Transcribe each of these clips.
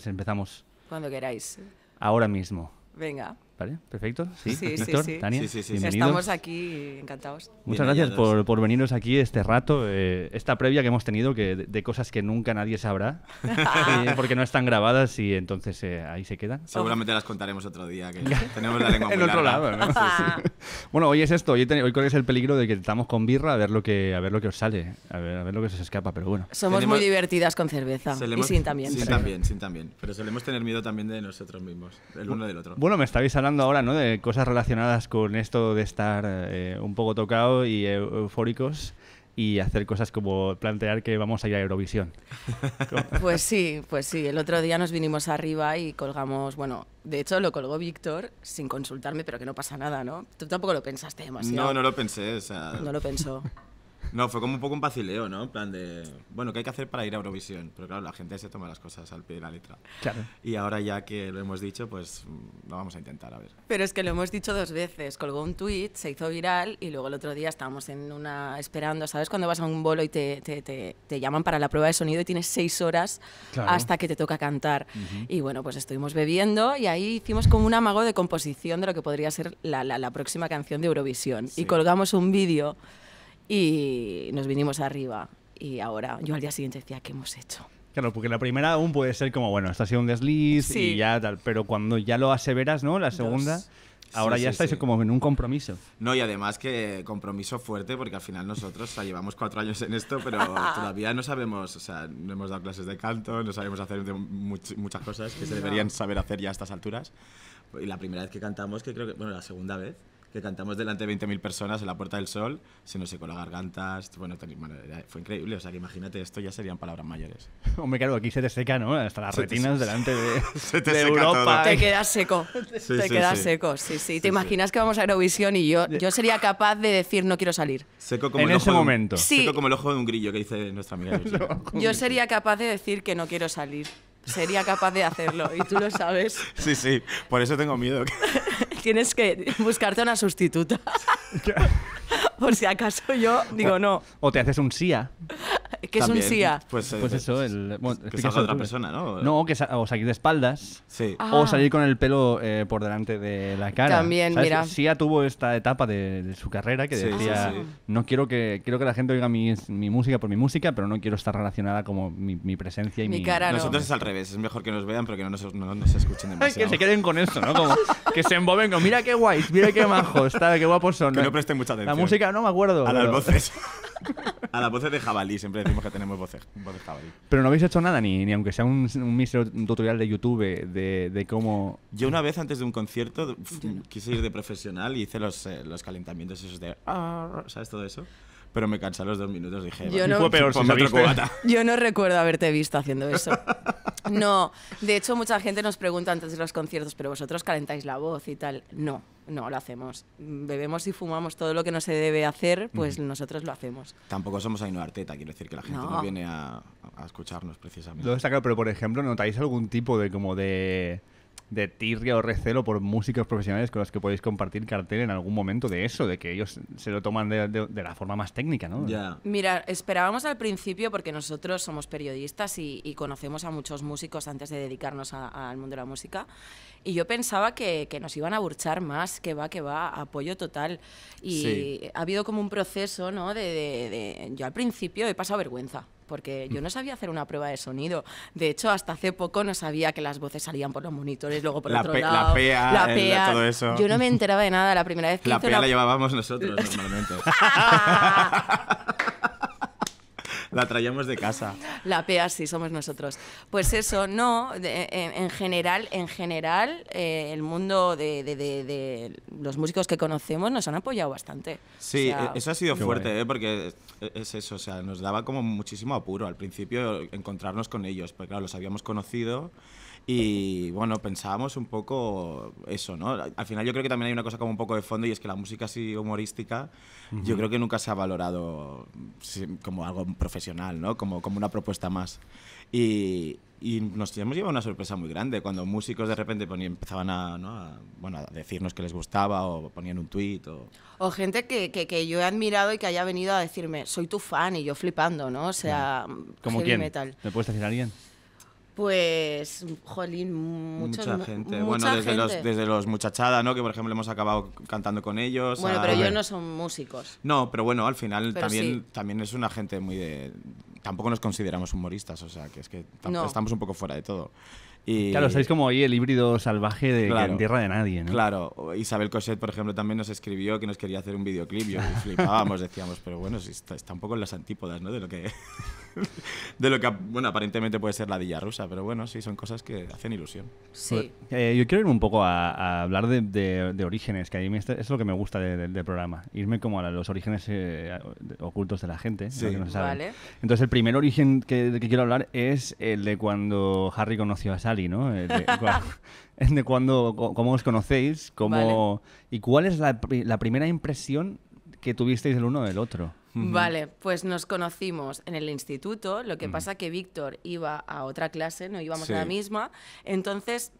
pues empezamos. Cuando queráis. Ahora mismo. Venga. ¿Vale? Perfecto. Sí, sí, Víctor, sí, sí. Tania, sí. Bienvenidos. Estamos aquí encantados. Muchas gracias por veniros aquí este rato, esta previa que hemos tenido de cosas que nunca nadie sabrá, porque no están grabadas y entonces ahí se quedan. Seguramente las contaremos otro día, que tenemos la lengua en otro lado, ¿no? Sí. Bueno, hoy es esto, hoy corres el peligro de que estamos con birra a ver lo que os sale, a ver lo que se os escapa, pero bueno. Somos muy divertidas con cerveza y sin también. Sin también, pero solemos tener miedo también de nosotros mismos, el uno del otro. Bueno, me estabais hablando ahora, ¿no?, de cosas relacionadas con esto de estar un poco tocado y eufóricos y hacer cosas como plantear que vamos a ir a Eurovisión. Pues sí. El otro día nos vinimos arriba y colgamos, bueno, de hecho lo colgó Víctor sin consultarme, pero que no pasa nada, ¿no? Tú tampoco lo pensaste demasiado. No, no lo pensé, o sea... No lo pensó. No, fue como un poco un vacileo, ¿no? En plan de, bueno, ¿qué hay que hacer para ir a Eurovisión? Pero claro, la gente se toma las cosas al pie de la letra. Claro. Y ahora ya que lo hemos dicho, pues lo vamos a intentar, a ver. Pero es que lo hemos dicho dos veces. Colgó un tuit, se hizo viral y luego el otro día estábamos en una esperando, ¿sabes? Cuando vas a un bolo y te llaman para la prueba de sonido y tienes 6 horas, claro, hasta que te toca cantar. Y bueno, pues estuvimos bebiendo y ahí hicimos como un amago de composición de lo que podría ser la próxima canción de Eurovisión. Sí. Y colgamos un vídeo. Y nos vinimos arriba y ahora yo al día siguiente decía, ¿qué hemos hecho? Claro, porque la primera aún puede ser como, bueno, esto ha sido un desliz, sí, y ya tal, pero cuando ya lo aseveras, ¿no? La segunda... Ahora ya estáis como en un compromiso. No, y además que compromiso fuerte, porque al final nosotros, o sea, llevamos 4 años en esto, pero todavía no sabemos, o sea, no hemos dado clases de canto, no sabemos hacer muchas cosas que se deberían saber hacer ya a estas alturas. Y la primera vez que cantamos, que creo que, bueno, la segunda vez, que cantamos delante de 20.000 personas en la Puerta del Sol, se nos secó la garganta, bueno, fue increíble, o sea, que imagínate, esto ya serían palabras mayores. Hombre, claro, aquí se te seca, ¿no? Hasta las retinas delante de Europa. Todo. Te quedas seco, sí. Te imaginas que vamos a Eurovisión y yo sería capaz de decir, no quiero salir. Seco como en ese momento. Seco como el ojo de un grillo que dice nuestra amiga. Yo sería capaz de decir que no quiero salir. Sería capaz de hacerlo, y tú lo sabes. Sí, sí, por eso tengo miedo. Tienes que buscarte una sustituta. Por si acaso yo digo no. O te haces un SIA. ¿Qué es un SIA? Pues eso, que salga otra persona, ¿no? No, o salir de espaldas, sí, o salir con el pelo por delante de la cara. También, ¿sabes? Mira. SIA tuvo esta etapa de su carrera que decía, no quiero que la gente oiga mi música por mi música, pero no quiero estar relacionada como mi presencia y mi cara. Nosotros es al revés, es mejor que nos vean, pero que no nos escuchen demasiado. Que se queden con eso, ¿no? Como que se emboben con, mira qué guays, mira qué majos, qué guapos son. Que no presten mucha atención. La música, no me acuerdo. A las voces. A las voces de jabalí, siempre decimos que tenemos voz de jabalí. Pero no habéis hecho nada, ni aunque sea un mísero tutorial de YouTube de cómo... Yo una vez antes de un concierto quise ir de profesional y hice los calentamientos esos de... ¿Sabes todo eso? Pero me cansé a los 2 minutos, dije... fue peor, si otro cubata. Yo no recuerdo haberte visto haciendo eso. No, de hecho mucha gente nos pregunta antes de los conciertos, pero vosotros calentáis la voz y tal. No lo hacemos. Bebemos y fumamos todo lo que no se debe hacer, pues nosotros lo hacemos. Tampoco somos Ainhoa Arteta, quiero decir que la gente no viene a escucharnos precisamente. Lo está claro, pero por ejemplo, ¿notáis algún tipo de como de tirria o recelo por músicos profesionales con los que podéis compartir cartel en algún momento de eso, de que ellos se lo toman de la forma más técnica, ¿no? Yeah. Mira, esperábamos al principio, porque nosotros somos periodistas y conocemos a muchos músicos antes de dedicarnos al mundo de la música, y yo pensaba que nos iban a burchar más, que va, apoyo total. Y ha habido como un proceso, ¿no? Yo al principio he pasado vergüenza, porque yo no sabía hacer una prueba de sonido. De hecho, hasta hace poco no sabía que las voces salían por los monitores, luego por otro lado. La PA, todo eso. Yo no me enteraba de nada la primera vez que hice la PA la llevábamos nosotros normalmente. La traíamos de casa. La PA sí, somos nosotros. Pues eso, no. En general, el mundo de los músicos que conocemos nos han apoyado bastante. Sí, o sea, eso ha sido fuerte, porque es eso, o sea, nos daba como muchísimo apuro al principio encontrarnos con ellos, porque claro, los habíamos conocido y bueno, pensábamos un poco eso, ¿no? Al final yo creo que también hay una cosa como un poco de fondo y es que la música así humorística, yo creo que nunca se ha valorado como algo profesional, ¿no? Como una propuesta más. Y nos hemos llevado una sorpresa muy grande cuando músicos de repente empezaban a decirnos que les gustaba o ponían un tuit. O gente que yo he admirado y que haya venido a decirme, soy tu fan, y yo flipando, ¿no? O sea, ¿Como quién? Metal. ¿Me puedes decir a alguien? Pues, jolín, mucha gente, desde los muchachada, ¿no? Que, por ejemplo, hemos acabado cantando con ellos. Bueno, pero ellos no son músicos. No, pero bueno, al final también es una gente muy de... Tampoco nos consideramos humoristas, o sea, que es que estamos un poco fuera de todo. Y, claro, sois como hoy el híbrido salvaje de en tierra de nadie, ¿no? Claro, Isabel Coset, por ejemplo, también nos escribió que nos quería hacer un videoclip y flipábamos, decíamos, pero bueno, si está un poco en las antípodas, ¿no? De lo que bueno, aparentemente puede ser la Dilla Rusa, pero bueno, sí, son cosas que hacen ilusión. Sí. Yo quiero ir un poco a hablar de orígenes, que a mí es lo que me gusta del programa, irme como a los orígenes ocultos de la gente, sí, lo que no se sabe. Vale. Entonces, el primer origen del que quiero hablar es el de cuando Harry conoció a Sally, ¿no? De cuando, cómo os conocéis, cómo, y cuál es la primera impresión que tuvisteis el uno del otro. Vale, pues nos conocimos en el instituto, lo que pasa que Víctor iba a otra clase, no íbamos a la misma, entonces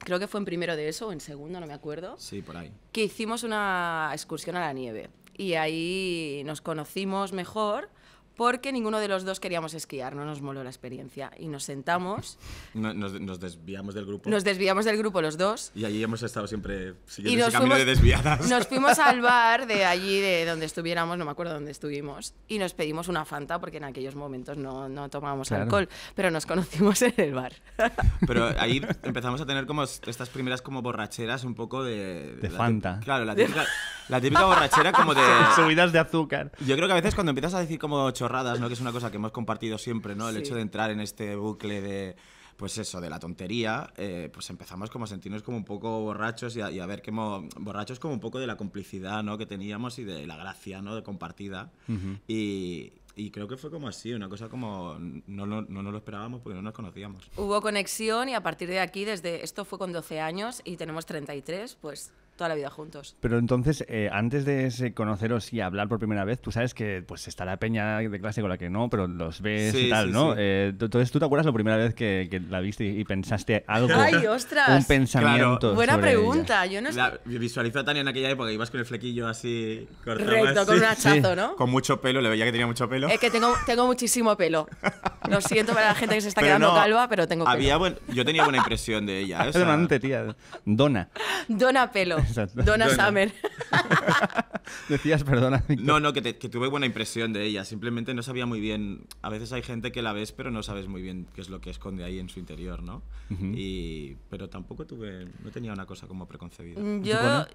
creo que fue en primero de eso o en segundo, no me acuerdo. Sí, por ahí. Que hicimos una excursión a la nieve y ahí nos conocimos mejor porque ninguno de los dos queríamos esquiar, no nos moló la experiencia y nos sentamos. Nos desviamos del grupo. Nos desviamos del grupo los dos. Y allí hemos estado siempre siguiendo ese camino de desviadas. Nos fuimos al bar de allí, de donde estuviéramos, no me acuerdo dónde estuvimos, y nos pedimos una Fanta porque en aquellos momentos no tomábamos alcohol, pero nos conocimos en el bar. Pero ahí empezamos a tener como estas primeras como borracheras un poco de Fanta. Claro, la típica borrachera como de... Subidas de azúcar. Yo creo que a veces cuando empiezas a decir como... chorradas, ¿no? Que es una cosa que hemos compartido siempre, ¿no? El hecho de entrar en este bucle de, pues eso, de la tontería, pues empezamos como a sentirnos como un poco borrachos y a ver como borrachos como un poco de la complicidad, ¿no? Que teníamos y de la gracia, ¿no? De compartida. Y creo que fue como así, una cosa como no lo esperábamos porque no nos conocíamos. Hubo conexión y a partir de aquí, desde esto fue con 12 años y tenemos 33, pues... toda la vida juntos. Pero entonces, antes de conoceros y hablar por primera vez, tú sabes que pues está la peña de clase con la que no, pero los ves y tal, ¿no? Sí. Entonces, ¿tú te acuerdas la primera vez que la viste y pensaste algo? ¡Ay, ostras! Un pensamiento. Claro. Buena pregunta. Yo no sé. Visualizó a Tania en aquella época, ibas con el flequillo así, cortado. Recto, así, con un hachazo, ¿no? Con mucho pelo, le veía que tenía mucho pelo. Es que tengo muchísimo pelo. Lo siento para la gente que se está quedando calva, pero tengo pelo. Yo tenía buena impresión de ella. O sea, donante, tía. Dona. Dona pelo. Exacto. Donna Summer. Decías, perdona. No, que tuve buena impresión de ella. Simplemente no sabía muy bien. A veces hay gente que la ves, pero no sabes muy bien qué es lo que esconde ahí en su interior, ¿no? Pero tampoco no tenía una cosa como preconcebida.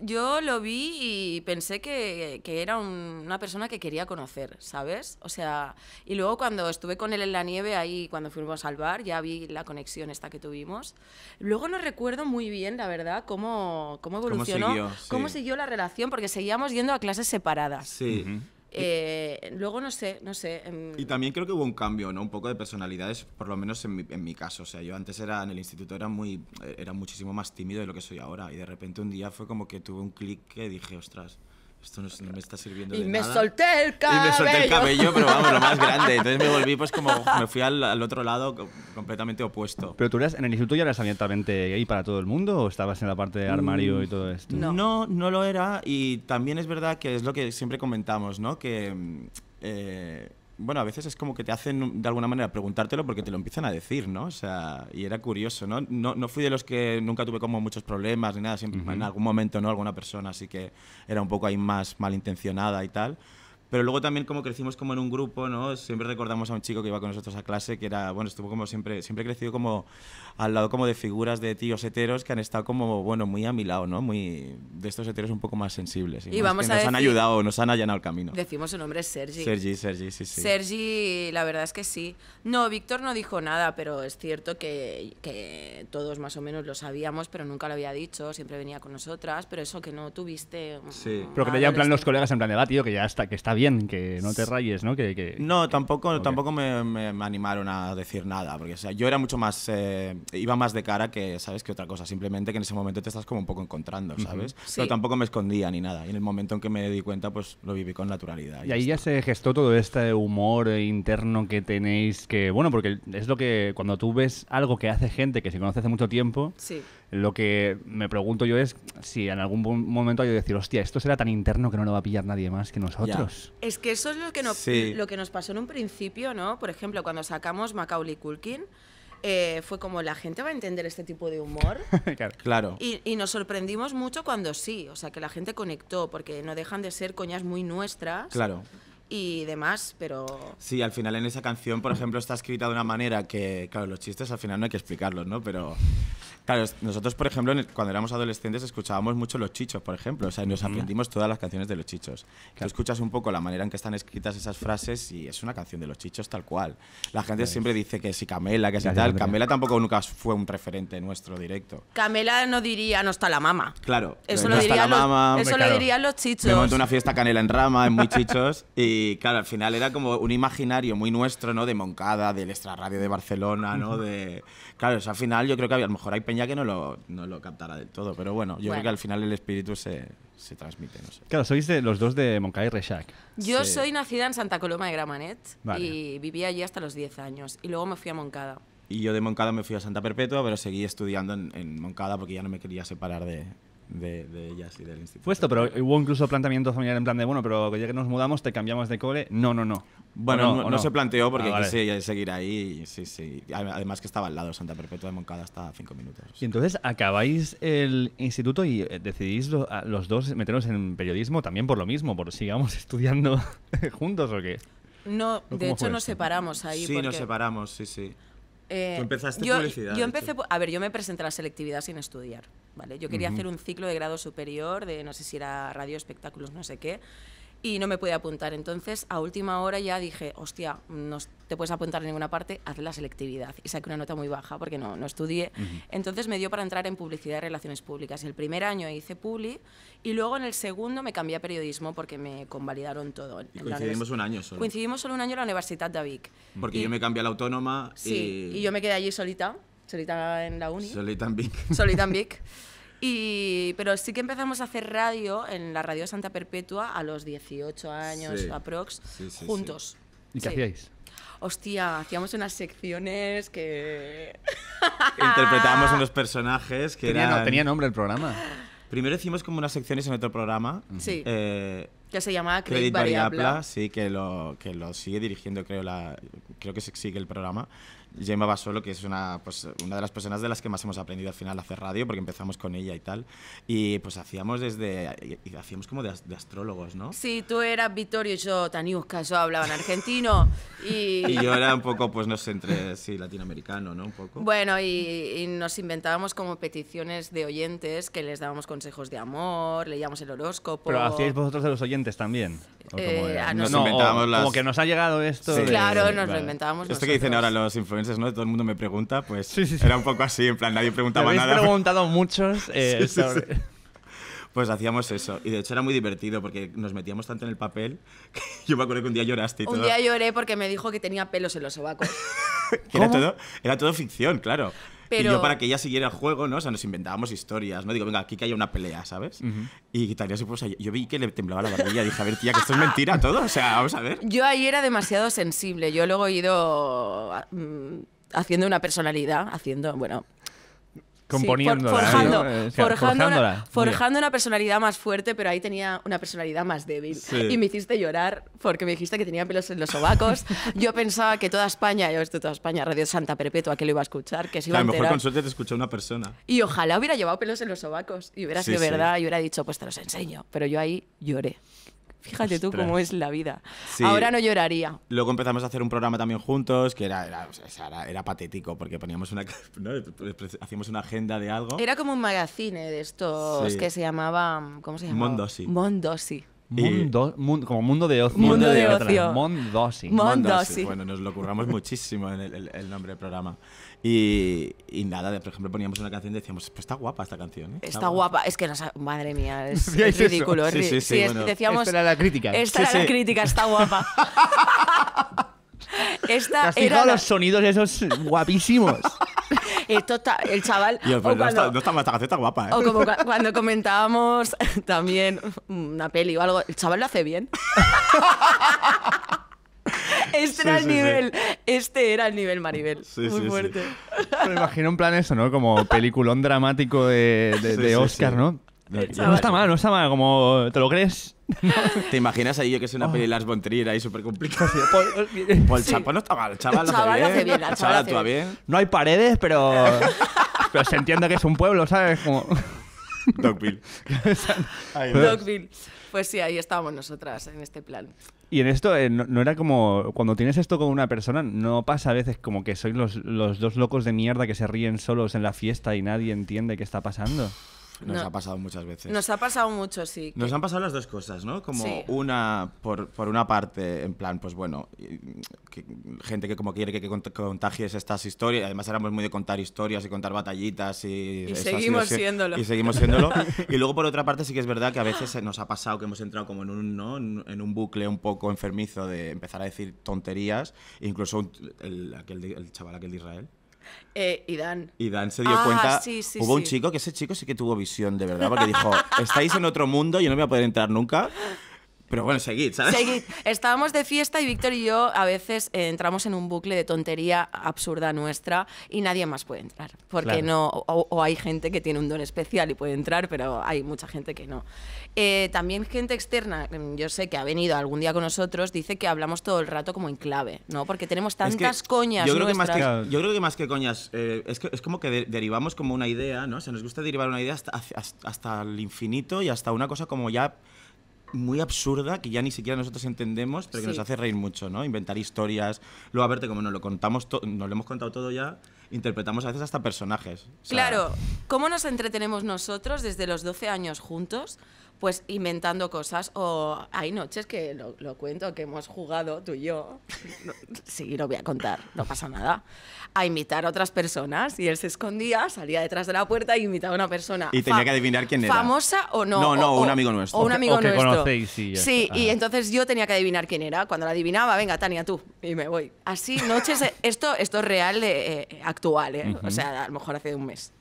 Yo lo vi y pensé que era una persona que quería conocer, ¿sabes? O sea, y luego cuando estuve con él en la nieve, ahí cuando fuimos al bar, ya vi la conexión esta que tuvimos. Luego no recuerdo muy bien, la verdad, cómo evolucionó. ¿Cómo siguió la relación? Porque seguíamos yendo a clases separadas. Sí. Luego no sé. Y también creo que hubo un cambio, ¿no? Un poco de personalidades, por lo menos en mi caso. O sea, yo antes en el instituto era muchísimo más tímido de lo que soy ahora. Y de repente un día fue como que tuve un clic que dije, ostras, esto no me está sirviendo de nada. Y me solté el cabello, pero vamos, lo más grande. Entonces me volví, pues como me fui al otro lado completamente opuesto. ¿Pero tú en el instituto ya eras abiertamente gay para todo el mundo o estabas en la parte de armario y todo esto? No lo era. Y también es verdad que es lo que siempre comentamos, ¿no? Que... bueno, a veces es como que te hacen de alguna manera preguntártelo porque te lo empiezan a decir, ¿no? O sea, y era curioso, ¿no? No fui de los que nunca tuve como muchos problemas ni nada, siempre en algún momento, ¿no? Alguna persona así que era un poco ahí más malintencionada y tal. Pero luego también como crecimos como en un grupo, ¿no? Siempre recordamos a un chico que iba con nosotros a clase que era, bueno, estuvo como siempre he crecido como al lado como de figuras de tíos heteros que han estado como, bueno, muy a mi lado, ¿no? Muy de estos heteros un poco más sensibles. Y vamos a decir, nos han ayudado, nos han allanado el camino. Decimos su nombre, Sergi. Sergi, sí. Sergi, la verdad es que sí. No, Víctor no dijo nada, pero es cierto que todos más o menos lo sabíamos, pero nunca lo había dicho, siempre venía con nosotras, pero eso que no tuviste... Sí. Pero que te ya en plan los colegas, en plan de va, tío, que ya está, que está bien, que no te rayes, ¿no? No, tampoco me animaron a decir nada, porque o sea, yo era mucho más, iba más de cara que, ¿sabes? Que otra cosa, simplemente que en ese momento te estás como un poco encontrando, ¿sabes? Pero tampoco me escondía ni nada, y en el momento en que me di cuenta, pues lo viví con naturalidad. Y ahí ya se gestó todo este humor interno que tenéis, que, bueno, porque es lo que, cuando tú ves algo que hace gente que se conoce hace mucho tiempo, lo que me pregunto yo es si en algún momento hay que decir, hostia, esto será tan interno que no lo va a pillar nadie más que nosotros. Ya. Es que eso es lo que nos pasó en un principio, ¿no? Por ejemplo, cuando sacamos Macaulay Culkin, fue como, ¿la gente va a entender este tipo de humor? Claro. Y nos sorprendimos mucho cuando sí, o sea, que la gente conectó, porque no dejan de ser coñas muy nuestras. Claro. Y demás, pero... Sí, al final en esa canción, por ejemplo, está escrita de una manera que... Claro, los chistes al final no hay que explicarlos, ¿no? Pero... Claro, nosotros, por ejemplo, cuando éramos adolescentes escuchábamos mucho Los Chichos, por ejemplo. O sea, nos aprendimos todas las canciones de Los Chichos. Claro. Tú escuchas un poco la manera en que están escritas esas frases y es una canción de Los Chichos tal cual. La gente siempre dice que si Camela, que si tal. Camela tampoco nunca fue un referente nuestro directo. Camela no diría no está la mama. Claro. Eso lo dirían los Chichos. Me monté una fiesta canela en rama, en muy Chichos. Y claro, al final era como un imaginario muy nuestro, ¿no? De Moncada, del extrarradio de Barcelona, ¿no? De... Claro, o sea, al final yo creo que a lo mejor hay peña que no lo captará del todo, pero bueno, yo creo que al final el espíritu se transmite, no sé. Claro, sois de los dos de Moncada y Reixac. Yo soy nacida en Santa Coloma de Gramenet y viví allí hasta los 10 años y luego me fui a Moncada. Y yo de Moncada me fui a Santa Perpetua, pero seguí estudiando en Moncada porque ya no me quería separar de ellas y del instituto. Fue esto, pero hubo incluso planteamiento familiar en plan de, bueno, pero ya que nos mudamos, te cambiamos de cole. No. Bueno, no se planteó porque quise seguir ahí. Sí. Además que estaba al lado, Santa Perpetua de Moncada hasta 5 minutos. Y entonces acabáis el instituto y decidís los dos meteros en periodismo también por lo mismo, por sigamos estudiando juntos o qué. No, de hecho nos separamos ahí. Sí, porque... nos separamos, sí. ¿Tú empezaste publicidad? Yo empecé, a ver, yo me presenté a la selectividad sin estudiar, ¿vale? Yo quería hacer un ciclo de grado superior de no sé si era radio, espectáculos, no sé qué, y no me pude apuntar. Entonces, a última hora ya dije, hostia, no te puedes apuntar en ninguna parte, haz la selectividad. Y saqué una nota muy baja porque no estudié. Entonces me dio para entrar en publicidad y relaciones públicas. El primer año hice publi y luego en el segundo me cambié a periodismo porque me convalidaron todo. Y coincidimos un año solo. Coincidimos solo un año en la Universidad de Vic. Porque yo me cambié a la Autónoma. Sí, y yo me quedé allí solita. Solita en la uni. Solita en Vic. Solita en Vic. Pero sí que empezamos a hacer radio en la radio Santa Perpetua a los 18 años aprox, juntos. ¿Y qué hacíais? Hostia, hacíamos unas secciones que... Interpretábamos unos personajes que eran... Tenía nombre el programa. Primero hicimos como unas secciones en otro programa. Sí. Que se llamaba Credit Variable. Sí, que lo sigue dirigiendo, creo que sigue el programa. Gemma Basolo, que es una de las personas de las que más hemos aprendido al final a hacer radio, porque empezamos con ella y tal. Y pues hacíamos como de astrólogos, ¿no? Sí, tú eras Vittorio y yo, Taniuska, yo hablaba en argentino. Y yo era un poco, pues no sé, latinoamericano, ¿no? Un poco. Bueno, y nos inventábamos como peticiones de oyentes, que les dábamos consejos de amor, leíamos el horóscopo. Pero hacíais vosotros de los oyentes también. Como que nos ha llegado esto. Sí. Claro, nos lo inventábamos esto nosotros. Que dicen ahora los influencers, ¿no? Todo el mundo me pregunta, pues era un poco así, en plan, nadie preguntaba nada. Me habéis preguntado muchos sobre... Pues hacíamos eso. Y de hecho era muy divertido porque nos metíamos tanto en el papel que yo me acuerdo que un día lloraste y todo. Un día lloré porque me dijo que tenía pelos en los sobacos. Era todo ficción, claro. Pero... Y yo para que ella siguiera el juego, ¿no? O sea, nos inventábamos historias, ¿no? Digo, venga, aquí que haya una pelea, ¿sabes? Y Tania se puso... Yo vi que le temblaba la barbilla y dije, a ver, tía, que esto es mentira todo. O sea, vamos a ver. Yo ahí era demasiado sensible. Yo luego he ido haciendo una personalidad, bueno... Componiéndola. Sí, forjando una personalidad más fuerte, pero ahí tenía una personalidad más débil. Sí. Y me hiciste llorar porque me dijiste que tenía pelos en los sobacos. Yo pensaba que toda España, Radio Santa Perpetua, que lo iba a escuchar, que se iba a enterar. A lo mejor con suerte te escuchó una persona. Y ojalá hubiera llevado pelos en los sobacos y hubiera sido verdad y hubiera dicho, pues te los enseño. Pero yo ahí lloré. Fíjate tú cómo es la vida. Sí. Ahora no lloraría. Luego empezamos a hacer un programa también juntos, que era patético, porque poníamos hacíamos una agenda de algo. Era como un magazine de estos que se llamaba... ¿Cómo se llamaba? Mondosi. Mondosi. Como mundo de ocio. Mundo de ocio. Mondosi. Mondosi. Bueno, nos lo curramos muchísimo en el nombre del programa. Y nada, por ejemplo, poníamos una canción y decíamos, pues está guapa esta canción, ¿eh? Está guapa. Es que, madre mía, es ridículo. Sí, bueno, decíamos, esta era la crítica. Esta era la crítica, está guapa. ¿Te has fijado los sonidos esos guapísimos? El chaval... Yo, pues, esta canción está guapa, ¿eh? O como cuando comentábamos también una peli o algo, el chaval lo hace bien. Este era el nivel Maribel. Muy fuerte. Me imagino un plan eso, ¿no? Como peliculón dramático de Oscar, ¿no? No está mal, como... ¿Te lo crees? ¿Te imaginas ahí yo que soy una peli de Lars von Trier ahí súper complicada? Pues el chaval no está mal, el chaval actúa bien. No hay paredes, pero se entiende que es un pueblo, ¿sabes? Como... Dogville. Dogville. Pues sí, ahí estábamos nosotras en este plan. Y en esto, no era como... Cuando tienes esto con una persona, ¿no pasa a veces como que sois los dos locos de mierda que se ríen solos en la fiesta y nadie entiende qué está pasando? Nos ha pasado muchas veces. Nos ha pasado mucho, sí. Nos han pasado las dos cosas, ¿no? Como sí. Una, por una parte, en plan, pues bueno, gente que como quiere que contagies estas historias. Además éramos muy de contar historias y contar batallitas. Y seguimos siéndolo. Y seguimos siéndolo. Y luego, por otra parte, sí que es verdad que a veces nos ha pasado que hemos entrado como en un, ¿no? En un bucle un poco enfermizo de empezar a decir tonterías. Incluso el chaval aquel de Israel. Idan se dio cuenta. Sí, hubo un chico que ese chico sí que tuvo visión de verdad, porque dijo: estáis en otro mundo, yo no me voy a poder entrar nunca. Pero bueno, seguid, ¿sabes? Seguid. Estábamos de fiesta y Víctor y yo a veces entramos en un bucle de tontería absurda nuestra y nadie más puede entrar. Porque claro. No, o hay gente que tiene un don especial y puede entrar, pero hay mucha gente que no. También gente externa, yo sé que ha venido algún día con nosotros, dice que hablamos todo el rato como en clave, ¿no? Porque tenemos tantas coñas. Yo creo que más que coñas, es como que derivamos como una idea, ¿no? O sea, nos gusta derivar una idea hasta el infinito y hasta una cosa como ya... muy absurda, que ya ni siquiera nosotros entendemos, pero que nos hace reír mucho, ¿no? Inventar historias, luego a verte como nos lo hemos contado todo ya, interpretamos a veces hasta personajes. O sea, claro, ¿cómo nos entretenemos nosotros desde los 12 años juntos? Pues inventando cosas, o hay noches que lo cuento, que hemos jugado tú y yo, sí, lo voy a contar, no pasa nada, a imitar a otras personas, y él se escondía, salía detrás de la puerta y imitaba a una persona. Y tenía que adivinar quién era. ¿Famosa o no? No, un amigo nuestro. O un amigo nuestro. Que conocéis, sí. Sí, y entonces yo tenía que adivinar quién era, cuando la adivinaba, venga, Tania, tú, y me voy. Así, noches, esto es real, actual, ¿eh? O sea, a lo mejor hace un mes.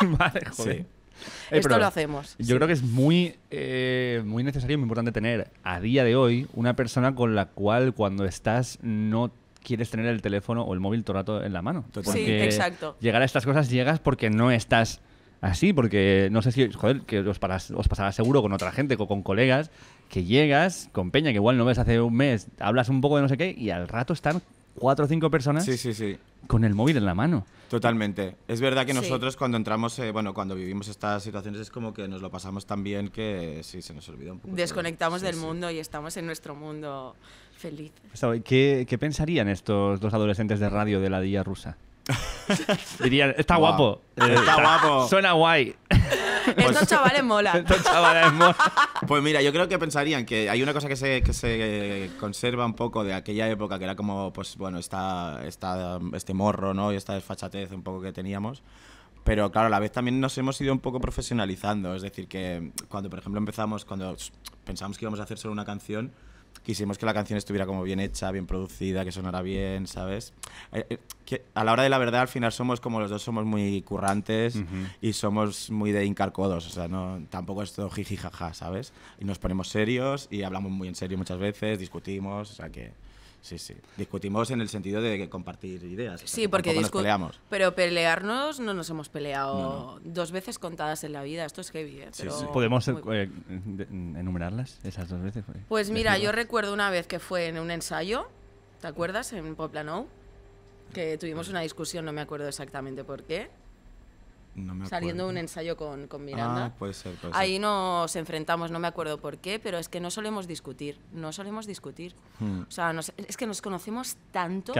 Vale, joder. Sí. Esto lo hacemos. Yo creo que es muy necesario y muy importante tener a día de hoy una persona con la cual cuando estás no quieres tener el teléfono o el móvil todo el rato en la mano. Sí, exacto. Llegar a estas cosas llegas porque no estás así, porque no sé si, joder, que os pasará seguro con otra gente, con colegas, que llegas con peña que igual no ves hace un mes, hablas un poco de no sé qué y al rato están 4 o 5 personas con el móvil en la mano. Totalmente. Es verdad que nosotros cuando entramos, cuando vivimos estas situaciones es como que nos lo pasamos tan bien que sí, se nos olvida un poco. Desconectamos del mundo y estamos en nuestro mundo feliz. ¿Qué pensarían estos dos adolescentes de radio de la Dilla Rusa? Dirían, está guapo. Está guapo. Suena guay. Estos chavales molan. Pues mira, yo creo que pensarían que hay una cosa que se conserva un poco de aquella época, que era como, pues bueno, este morro, ¿no? Y esta desfachatez un poco que teníamos. Pero claro, a la vez también nos hemos ido un poco profesionalizando. Es decir, que cuando, por ejemplo, cuando pensamos que íbamos a hacer solo una canción, quisimos que la canción estuviera como bien hecha, bien producida, que sonara bien, ¿sabes? Que a la hora de la verdad, al final somos como los dos, somos muy currantes y somos muy de hincar codos, o sea, no, tampoco es todo jiji jaja, ¿sabes? Y nos ponemos serios y hablamos muy en serio muchas veces, discutimos, o sea que... Sí. Discutimos en el sentido de compartir ideas. Sí, porque nos peleamos. Pero pelearnos no nos hemos peleado 2 veces contadas en la vida. Esto es heavy, ¿eh? Pero ¿podemos enumerarlas esas 2 veces? Pues mira, yo recuerdo una vez que fue en un ensayo, ¿te acuerdas? En Poplano, que tuvimos una discusión, no me acuerdo exactamente por qué. No saliendo de un ensayo con Miranda. Puede ser. Ahí nos enfrentamos, no me acuerdo por qué, pero es que no solemos discutir. O sea, es que nos conocemos tanto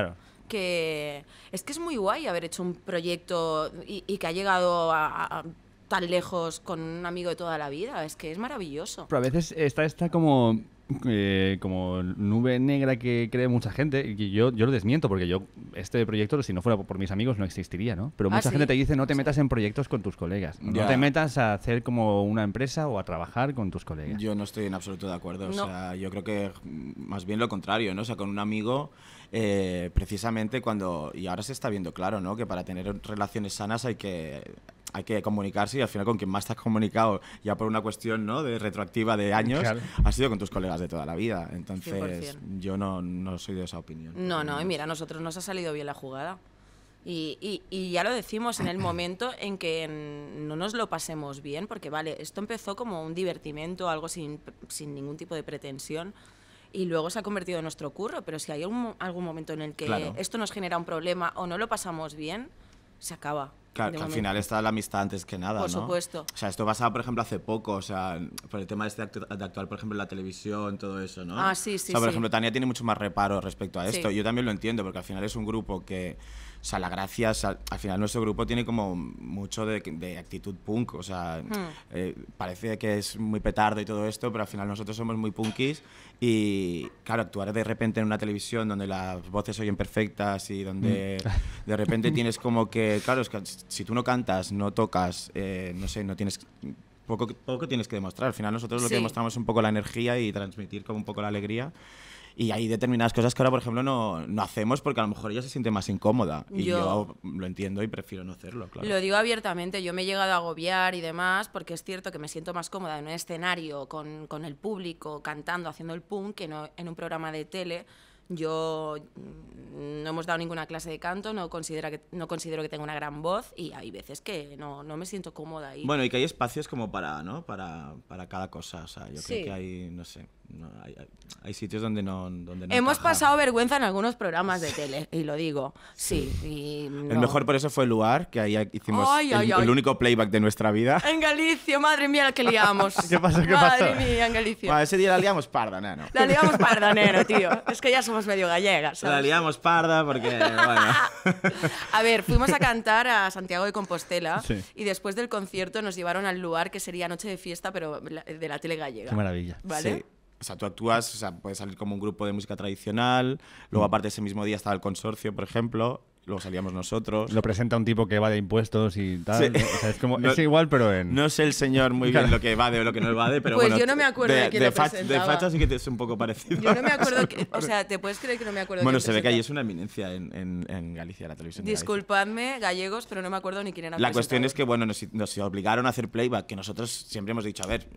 que es muy guay haber hecho un proyecto y que ha llegado a tan lejos con un amigo de toda la vida. Es que es maravilloso. Pero a veces está como nube negra que cree mucha gente, y yo lo desmiento porque este proyecto, si no fuera por mis amigos, no existiría, ¿no? Pero mucha gente te dice, no te metas en proyectos con tus colegas, no te metas a hacer como una empresa o a trabajar con tus colegas. Yo no estoy en absoluto de acuerdo, o sea, yo creo que más bien lo contrario, ¿no? O sea, con un amigo, precisamente y ahora se está viendo claro, ¿no? Que para tener relaciones sanas hay que comunicarse y al final con quien más te has comunicado ya por una cuestión, ¿no? de retroactiva de años, ha sido con tus colegas de toda la vida. Entonces 100%. Yo no soy de esa opinión. No, y mira, a nosotros nos ha salido bien la jugada. Y ya lo decimos en el momento en que no nos lo pasemos bien, porque vale, esto empezó como un divertimento, algo sin ningún tipo de pretensión, y luego se ha convertido en nuestro curro, pero si hay algún momento en el que claro, esto nos genera un problema o no lo pasamos bien, se acaba. Claro, que al final está la amistad antes que nada, ¿no? Por supuesto. O sea, esto pasaba, por ejemplo, hace poco, o sea, por el tema este de actuar, por ejemplo, en la televisión, todo eso, ¿no? Ah, sí, sí, o sea, por ejemplo, Tania tiene mucho más reparo respecto a esto. Sí. Yo también lo entiendo, porque al final es un grupo que, o sea, la gracia, o sea, al final nuestro grupo tiene como mucho de actitud punk, o sea, parece que es muy petardo y todo esto, pero al final nosotros somos muy punkis y, claro, actuar de repente en una televisión donde las voces oyen perfectas y donde de repente tienes como que, claro, es que si tú no cantas, no tocas, no sé, no tienes... Poco tienes que demostrar. Al final nosotros lo que demostramos es un poco la energía y transmitir como un poco la alegría. Y hay determinadas cosas que ahora, por ejemplo, no hacemos porque a lo mejor ella se siente más incómoda. Y yo lo entiendo y prefiero no hacerlo, claro. Lo digo abiertamente. Yo me he llegado a agobiar y demás porque es cierto que me siento más cómoda en un escenario con el público, cantando, haciendo el punk, que no en un programa de tele. Yo no hemos dado ninguna clase de canto, no considero que tenga una gran voz y hay veces que no me siento cómoda ahí. Bueno, y que hay espacios como para, ¿no? para cada cosa, o sea, yo creo que hay, no sé, hay sitios donde no hemos pasado vergüenza en algunos programas de tele, y lo digo, sí. Y no. El mejor por eso fue Luar, que ahí hicimos el único playback de nuestra vida. En Galicia, madre mía, la que liamos. ¿Qué pasó? Madre mía, en Galicia. Bueno, ese día la liamos parda, neno. La liamos parda, neno, tío. Es que ya somos medio gallegas, ¿sabes? La liamos parda porque, bueno. A ver, fuimos a cantar a Santiago de Compostela y después del concierto nos llevaron al lugar que sería noche de fiesta, pero de la tele gallega. Qué maravilla. ¿Vale? Sí. O sea, tú actúas, o sea, puedes salir como un grupo de música tradicional, luego aparte ese mismo día estaba el consorcio, por ejemplo, luego salíamos nosotros. Lo presenta un tipo que va de impuestos y tal. Sí. O sea, es como, es igual, pero en... No sé el señor muy bien lo que va de o lo que no va de, pero pues bueno, yo no me acuerdo de quién lo presentaba. De facha sí que es un poco parecido. Yo no me acuerdo, o sea, ¿te puedes creer que no me acuerdo? Bueno, se ve que ahí es una eminencia en Galicia, la televisión. Disculpadme, gallegos, pero no me acuerdo ni quién era. La cuestión es que, bueno, nos obligaron a hacer playback, que nosotros siempre hemos dicho, a ver,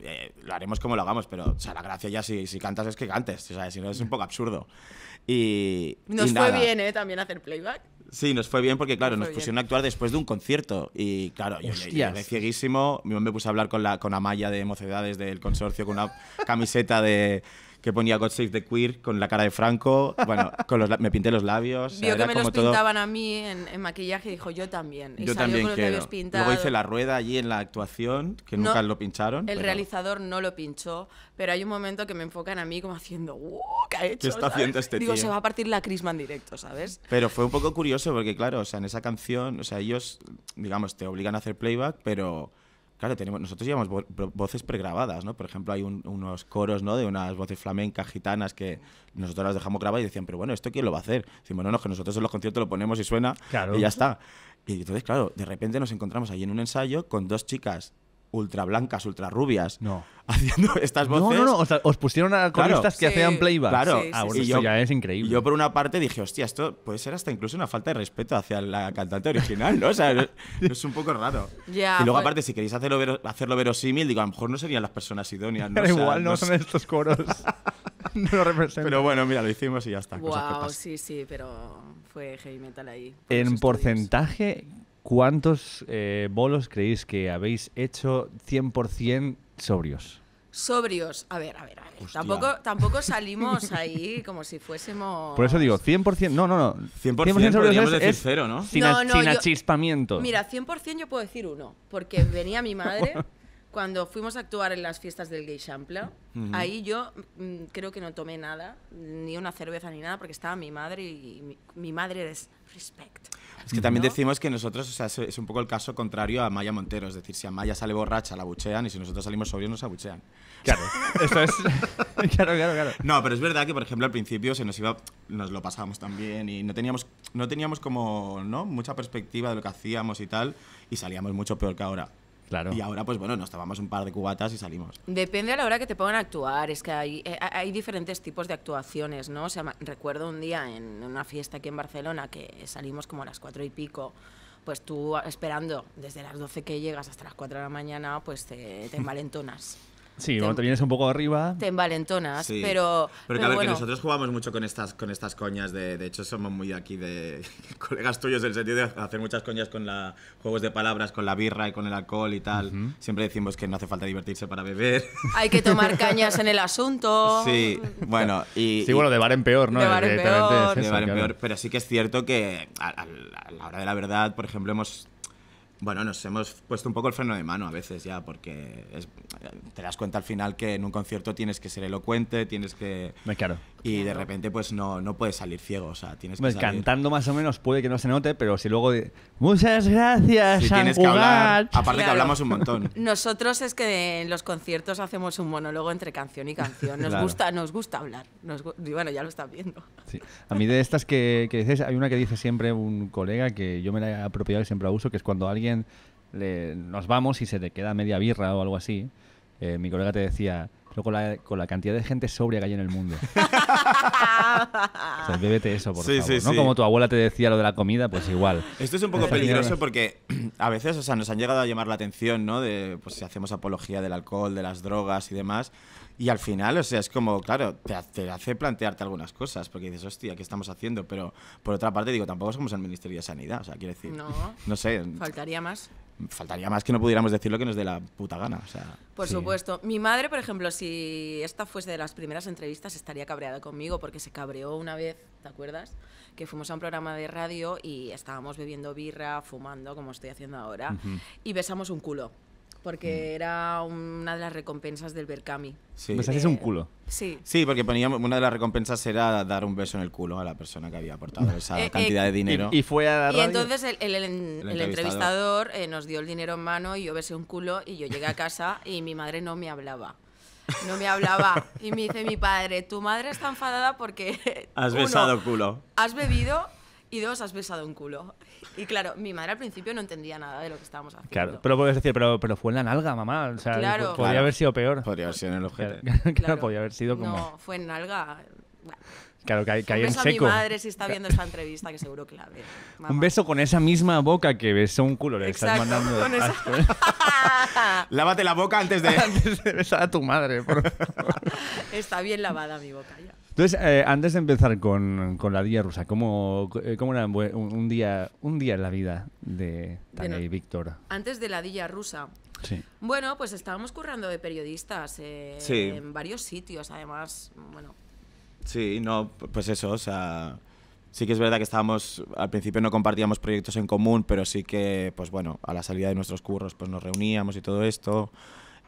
lo haremos como lo hagamos, pero, o sea, la gracia ya si cantas es que cantes, o sea, si no es un poco absurdo. Y nos fue bien, ¿eh? También hacer playback. Sí, nos fue bien porque, claro, nos pusieron a actuar después de un concierto. Y, claro, yo llegué cieguísimo. Mi mamá me puse a hablar con Amaya de Mocedades del consorcio con una camiseta que ponía God Save the Queer con la cara de Franco. Bueno, me pinté los labios. Vio que me los pintaban a mí en maquillaje y dijo, yo también. Y yo también quiero. Luego hice la rueda allí en la actuación, que nunca lo pincharon. El realizador no lo pinchó, pero hay un momento que me enfocan a mí como haciendo, ¿qué ha hecho? ¿Qué está haciendo este tío? Digo, se va a partir la crisma en directo, ¿sabes? Pero fue un poco curioso porque, claro, o sea, en esa canción, o sea, ellos, digamos, te obligan a hacer playback, pero... Claro, nosotros llevamos voces pregrabadas, ¿no? Por ejemplo, hay unos coros, ¿no?, de unas voces flamencas, gitanas, que nosotros las dejamos grabar y decían, pero bueno, ¿esto quién lo va a hacer? Decimos, no, que nosotros en los conciertos lo ponemos y suena y ya está. Y entonces, claro, de repente nos encontramos ahí en un ensayo con dos chicas ultra blancas, ultra rubias, haciendo estas voces. No, os pusieron a coristas que hacían playback. Claro, esto ya es increíble. Yo por una parte dije, hostia, esto puede ser hasta incluso una falta de respeto hacia la cantante original, ¿no? O sea, es un poco raro. Y luego aparte, si queréis hacerlo verosímil, digo, a lo mejor no serían las personas idóneas. Pero igual no son estos coros. No lo represento. Pero bueno, mira, lo hicimos y ya está. Wow, sí, pero fue heavy metal ahí. En porcentaje... ¿Cuántos bolos creéis que habéis hecho 100% sobrios? Sobrios, a ver. Tampoco salimos ahí como si fuésemos... Por eso digo, 100%, no. 100% podríamos decir cero, ¿no? Sin achispamiento. Mira, 100% yo puedo decir uno, porque venía mi madre cuando fuimos a actuar en las fiestas del Gay Champla. Ahí yo creo que no tomé nada, ni una cerveza ni nada, porque estaba mi madre y mi madre es... Respect. Es que también decimos que nosotros, o sea, es un poco el caso contrario a Maya Montero, es decir, si a Maya sale borracha la abuchean y si nosotros salimos sobrios nos abuchean. Claro, eso es. Claro. No, pero es verdad que, por ejemplo, al principio nos lo pasábamos también y no teníamos como, ¿no?, mucha perspectiva de lo que hacíamos y tal, y salíamos mucho peor que ahora. Claro. Y ahora, pues bueno, nos tomamos un par de cubatas y salimos. Depende a la hora que te pongan a actuar. Es que hay diferentes tipos de actuaciones, ¿no? O sea, recuerdo un día en una fiesta aquí en Barcelona que salimos como a las 4 y pico. Pues tú esperando desde las 12 que llegas hasta las 4 de la mañana, pues te envalentonas. Sí, cuando te vienes un poco arriba... Te envalentonas, sí. Pero a ver, bueno, que nosotros jugamos mucho con estas coñas, de hecho somos muy aquí de colegas tuyos, en el sentido de hacer muchas coñas con juegos de palabras, con la birra y con el alcohol y tal. Uh-huh. Siempre decimos que no hace falta divertirse para beber. Hay que tomar cañas en el asunto. Sí, bueno, y... Sí, bueno, de bar en peor, ¿no? De bar en peor. Es eso, de bar en peor, pero sí que es cierto que a la hora de la verdad, por ejemplo, nos hemos puesto un poco el freno de mano a veces ya, porque te das cuenta al final que en un concierto tienes que ser elocuente, tienes que... Claro. Y de repente pues no puedes salir ciego, o sea, tienes que salir. Cantando más o menos puede que no se note, pero si luego... ¡Muchas gracias, si tienes que hablar, aparte claro, que hablamos un montón. Nosotros es que en los conciertos hacemos un monólogo entre canción y canción. Nos, claro, nos gusta hablar. Y bueno, ya lo estás viendo. Sí. A mí de estas que dices, hay una que dice siempre un colega que yo me la he apropiado y siempre la uso, que es cuando alguien nos vamos y se te queda media birra o algo así, mi colega te decía, pero con la cantidad de gente sobria que hay en el mundo. O sea, bébete eso, por favor. Sí, ¿no? Sí. Como tu abuela te decía lo de la comida, pues igual. Esto es un poco peligroso porque a veces, o sea, nos han llegado a llamar la atención, ¿no? De, pues si hacemos apología del alcohol, de las drogas y demás. Y al final, o sea, es como, claro, te hace plantearte algunas cosas, porque dices, hostia, ¿qué estamos haciendo? Pero, por otra parte, digo, tampoco somos el Ministerio de Sanidad, o sea, quiero decir, no sé. Faltaría más. Faltaría más que no pudiéramos decir lo que nos dé la puta gana, o sea. Por supuesto. Mi madre, por ejemplo, si esta fuese de las primeras entrevistas, estaría cabreada conmigo, porque se cabreó una vez, ¿te acuerdas? Que fuimos a un programa de radio y estábamos bebiendo birra, fumando, como estoy haciendo ahora, y besamos un culo. Porque era una de las recompensas del Berkami. Sí. ¿Besasteis un culo? Sí. Sí, porque poníamos, una de las recompensas era dar un beso en el culo a la persona que había aportado esa cantidad de dinero. Y fue a la radio. Y entonces el entrevistador nos dio el dinero en mano y yo besé un culo y yo llegué a casa y mi madre no me hablaba. No me hablaba. Y me dice mi padre, tu madre está enfadada porque... Has besado culo. Has bebido... Y dos, has besado un culo. Y claro, mi madre al principio no entendía nada de lo que estábamos haciendo. Claro, pero puedes decir, pero fue en la nalga, mamá. O sea, claro. Podría haber sido peor. Podría haber sido en el objeto. Claro, podría haber sido como... No, fue en nalga. Bueno. Claro, que hay en seco. Un beso a mi madre si está viendo esta entrevista, que seguro que la ve. Mamá. Un beso con esa misma boca que besó un culo. Le estás mandando... Con esa... Lávate la boca antes de besar a tu madre, por favor. Está bien lavada mi boca ya. Entonces, antes de empezar con la Día Rusa, ¿cómo era un día en la vida de Tania y Víctor? Antes de la Día Rusa. Sí. Bueno, pues estábamos currando de periodistas en varios sitios, además, bueno. Sí, no, pues eso, o sea, sí que es verdad que estábamos, al principio no compartíamos proyectos en común, pero sí que, pues bueno, a la salida de nuestros curros pues nos reuníamos y todo esto.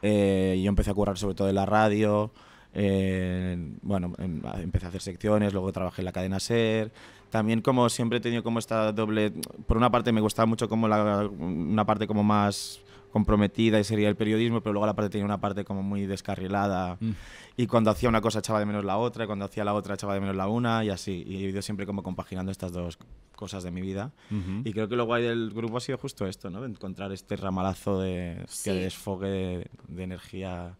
Yo empecé a currar sobre todo en la radio. Bueno, empecé a hacer secciones, luego trabajé en la cadena SER. También como siempre he tenido como esta doble... Por una parte me gustaba mucho como una parte como más comprometida y sería el periodismo, pero luego la parte tenía una parte como muy descarrilada. Y cuando hacía una cosa echaba de menos la otra, y cuando hacía la otra echaba de menos la una y así. Y he ido siempre como compaginando estas dos cosas de mi vida. Y creo que lo guay del grupo ha sido justo esto, ¿no? Encontrar este ramalazo de desfogue de energía...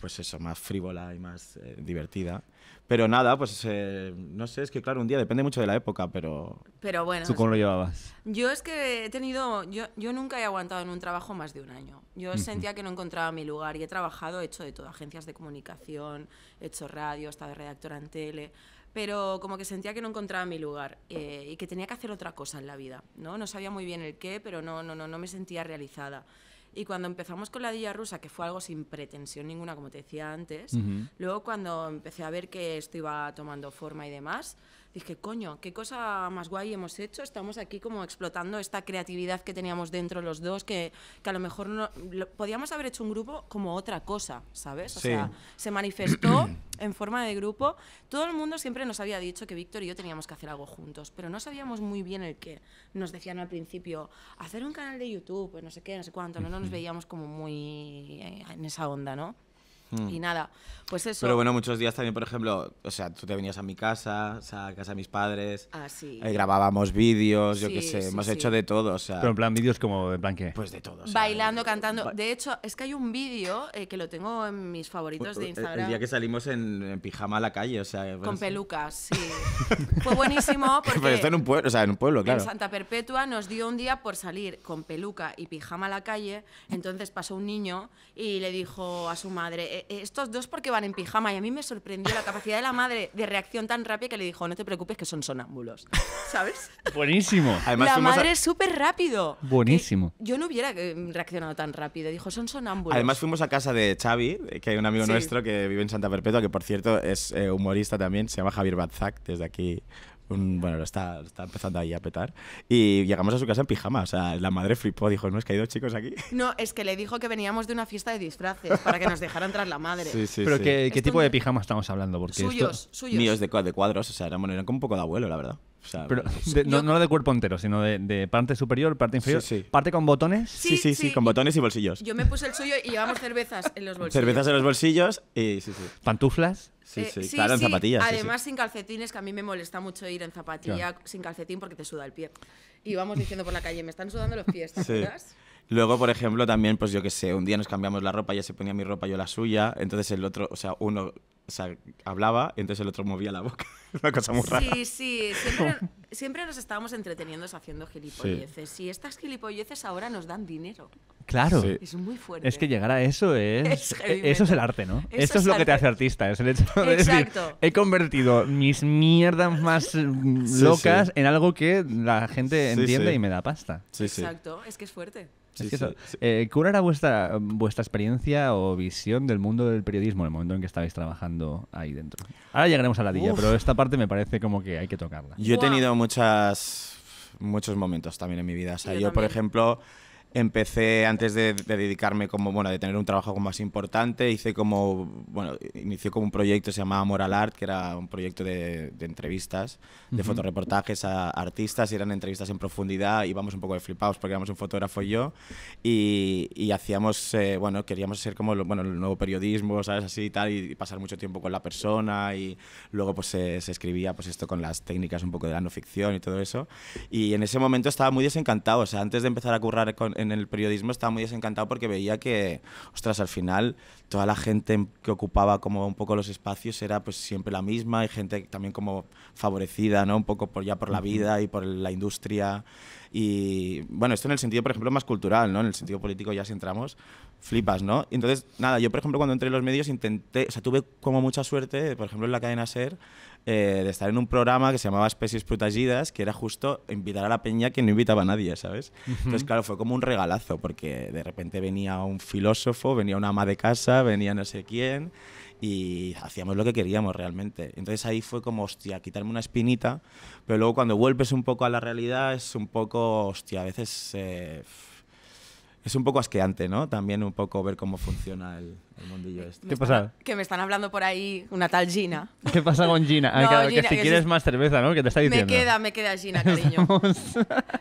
Pues eso, más frívola y más divertida. Pero nada, pues no sé, es que claro, un día depende mucho de la época, pero bueno. ¿Tú cómo lo llevabas? Yo es que he tenido... Yo nunca he aguantado en un trabajo más de un año. Yo sentía que no encontraba mi lugar y he trabajado, he hecho de todo, agencias de comunicación, he hecho radio, he estado de redactora en tele... Pero como que sentía que no encontraba mi lugar y que tenía que hacer otra cosa en la vida, ¿no? No sabía muy bien el qué, pero no me sentía realizada. Y cuando empezamos con la Día Rusa, que fue algo sin pretensión ninguna, como te decía antes, luego cuando empecé a ver que esto iba tomando forma y demás, dije, coño, qué cosa más guay hemos hecho, estamos aquí como explotando esta creatividad que teníamos dentro los dos, que a lo mejor podíamos haber hecho un grupo como otra cosa, ¿sabes? O sea, se manifestó en forma de grupo. Todo el mundo siempre nos había dicho que Víctor y yo teníamos que hacer algo juntos, pero no sabíamos muy bien el qué. Nos decían al principio, hacer un canal de YouTube, pues no sé qué, no sé cuánto, no nos veíamos como muy en esa onda, ¿no? Y nada, pues eso. Pero bueno, muchos días también, por ejemplo, o sea, tú te venías a mi casa, o sea, a casa de mis padres. Ah, sí. Grabábamos vídeos, yo qué sé, hemos hecho de todo, o sea. Pero en plan vídeos como, ¿en plan qué? Pues de todo. O sea, bailando, cantando. De hecho, es que hay un vídeo que lo tengo en mis favoritos de Instagram. El día que salimos en pijama a la calle, o sea. Pues, con pelucas, sí. Fue buenísimo porque... Pero está en un pueblo, o sea, en un pueblo, claro. En Santa Perpetua nos dio un día por salir con peluca y pijama a la calle, entonces pasó un niño y le dijo a su madre... Estos dos porque van en pijama, y a mí me sorprendió la capacidad de la madre de reacción tan rápida que le dijo, no te preocupes que son sonámbulos, ¿sabes? Buenísimo. Además, la madre súper rápido. Buenísimo. Yo no hubiera reaccionado tan rápido, dijo, son sonámbulos. Además fuimos a casa de Xavi, que hay un amigo nuestro que vive en Santa Perpetua, que por cierto es humorista también, se llama Javier Batzak, desde aquí... Bueno, lo está empezando ahí a petar. Y llegamos a su casa en pijama. O sea, la madre flipó. Dijo, no, es que hay dos chicos aquí. No, es que le dijo que veníamos de una fiesta de disfraces para que nos dejaran tras la madre. Sí, sí, pero sí. ¿Qué tipo de pijama estamos hablando? Porque suyos, esto... suyos. Míos de cuadros. O sea, eran como un poco de abuelo, la verdad. O sea, pero no de cuerpo entero, sino de parte superior, parte inferior, parte con botones. Sí, con botones y bolsillos. Yo me puse el suyo y llevamos cervezas en los bolsillos. Cervezas en los bolsillos y pantuflas. Sí, claro, en zapatillas. Además, sin calcetines, que a mí me molesta mucho ir en zapatilla sin calcetín porque te suda el pie. Y vamos diciendo por la calle, me están sudando los pies, ¿te acuerdas? Luego, por ejemplo, también, pues yo qué sé, un día nos cambiamos la ropa, ella se ponía mi ropa, yo la suya, entonces el otro, o sea, uno... O sea, hablaba y entonces el otro movía la boca. Una cosa muy rara. Sí. Siempre nos estábamos entreteniendo haciendo gilipolleces. Y estas gilipolleces ahora nos dan dinero. Claro. Sí. Es muy fuerte. Es que llegar a eso es... eso es el arte, ¿no? Eso es lo que te hace artista. Es el hecho de decir, he convertido mis mierdas más locas en algo que la gente entiende y me da pasta. Exacto. Es que es fuerte. ¿Cuál era vuestra experiencia o visión del mundo del periodismo en el momento en que estabais trabajando ahí dentro? Ahora llegaremos a la dilla, pero esta parte me parece como que hay que tocarla. Yo he tenido muchos momentos también en mi vida. O sea, yo por ejemplo, empecé antes de dedicarme como, bueno, de tener un trabajo como más importante, hice como, bueno, inicié como un proyecto, se llamaba Moral Art, que era un proyecto de entrevistas, de fotoreportajes a artistas, y eran entrevistas en profundidad, íbamos un poco de flipados porque éramos un fotógrafo y yo, y hacíamos, bueno, queríamos ser como, el nuevo periodismo, ¿sabes? Así y tal, y pasar mucho tiempo con la persona, y luego pues se escribía pues esto con las técnicas un poco de la no ficción y todo eso, y en ese momento estaba muy desencantado, o sea, antes de empezar a currar en el periodismo estaba muy desencantado porque veía que, ostras, al final toda la gente que ocupaba como un poco los espacios era pues siempre la misma y gente también como favorecida, ¿no? Un poco por la vida y por la industria. Y bueno, esto en el sentido, por ejemplo, más cultural, ¿no? En el sentido político ya si entramos, flipas, ¿no? Entonces, nada, yo por ejemplo cuando entré en los medios intenté, o sea, tuve como mucha suerte, por ejemplo en la cadena SER, de estar en un programa que se llamaba Especies Protegidas, que era justo invitar a la peña que no invitaba a nadie, ¿sabes? Entonces, claro, fue como un regalazo, porque de repente venía un filósofo, venía una ama de casa, venía no sé quién, y hacíamos lo que queríamos realmente. Entonces ahí fue como, hostia, quitarme una espinita, pero luego cuando vuelves un poco a la realidad es un poco, hostia, a veces es un poco asqueante, ¿no? También un poco ver cómo funciona el mundillo este. ¿Qué pasa? Que me están hablando por ahí una tal Gina. ¿Qué pasa con Gina? No, Gina, que si quieres más cerveza, ¿no? Que te está diciendo. Me queda Gina, cariño.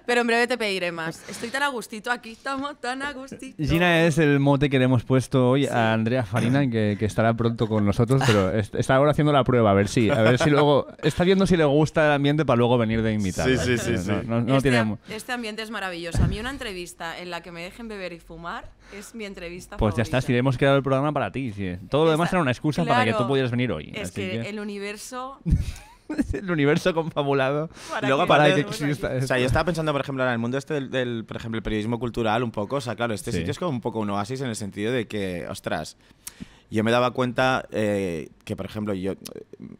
Pero en breve te pediré más. Estoy tan a gustito, aquí estamos tan a gustito. Gina es el mote que le hemos puesto hoy a Andrea Farina, que estará pronto con nosotros, pero está ahora haciendo la prueba, a ver si luego... Está viendo si le gusta el ambiente para luego venir de invitar. Sí. Este ambiente es maravilloso. A mí una entrevista en la que me dejen beber y fumar es mi entrevista favorita. Pues ya está, si le hemos creado el programa para ti. Sí. Todo lo demás era una excusa para que tú pudieras venir hoy. Es que el universo... el universo confabulado. Luego para que exista. O sea, yo estaba pensando, por ejemplo, ahora en el mundo este por ejemplo, el periodismo cultural un poco. O sea, claro, este sitio es como un poco un oasis en el sentido de que, ostras... Yo me daba cuenta que, por ejemplo, yo,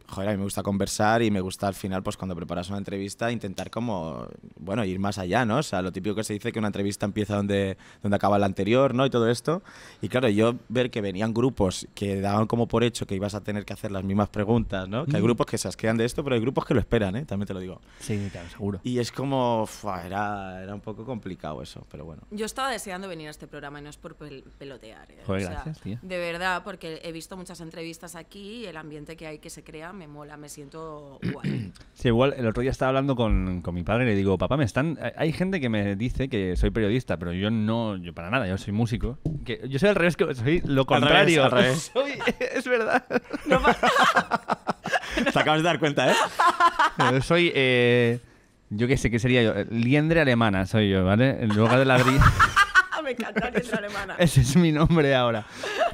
joder, a mí me gusta conversar y me gusta al final, pues cuando preparas una entrevista, intentar como, bueno, ir más allá, ¿no? O sea, lo típico que se dice que una entrevista empieza donde acaba la anterior, ¿no? Y todo esto. Y claro, yo ver que venían grupos que daban como por hecho que ibas a tener que hacer las mismas preguntas, ¿no? Que hay grupos que se asquean de esto, pero hay grupos que lo esperan, ¿eh? También te lo digo. Sí, claro, seguro. Y es como, era un poco complicado eso, pero bueno. Yo estaba deseando venir a este programa y no es por pelotear. Joder, gracias, tío. De verdad, porque porque he visto muchas entrevistas aquí y el ambiente que hay que se crea me mola, me siento guay. Sí, igual el otro día estaba hablando con mi padre y le digo, papá, hay gente que me dice que soy periodista, pero yo no, yo para nada, yo soy músico. Que yo soy al revés, que soy lo contrario. Al revés, al revés. Es verdad. No, te acabas de dar cuenta, ¿eh? Yo soy, yo qué sé, ¿qué sería yo? Liendre alemana soy yo, ¿vale? En lugar de ladrillo. Me encanta Liendre alemana. Ese es mi nombre ahora.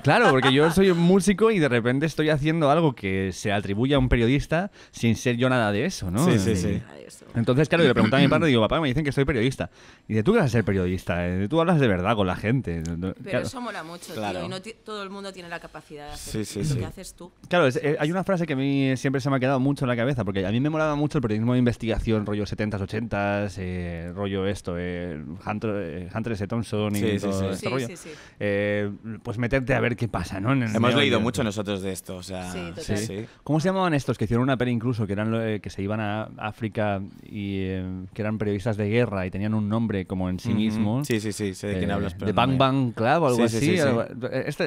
Claro, porque yo soy un músico y de repente estoy haciendo algo que se atribuye a un periodista sin ser yo nada de eso, ¿no? Sí, sí, sí. Entonces, claro, yo le pregunté a mi padre, digo, papá, me dicen que soy periodista. Y dice, tú qué vas a ser periodista, tú hablas de verdad con la gente. Pero claro, eso mola mucho, claro, tío, y no todo el mundo tiene la capacidad de hacer lo que haces tú. Claro, hay una frase que a mí siempre se me ha quedado mucho en la cabeza, porque a mí me molaba mucho el periodismo de investigación, rollo 70s, 80s, rollo esto, Hunter S. Thompson y todo este rollo. Pues meterte a ver qué pasa, ¿no? Hemos leído mucho nosotros de esto, o sea... Sí, total. Sí, sí. ¿Cómo se llamaban estos que hicieron una peli incluso, que eran que se iban a África y que eran periodistas de guerra y tenían un nombre como en sí mismos? Sí, sí, sí, sé de quién hablas. Pero de Bang Bang Club o algo así. Sí.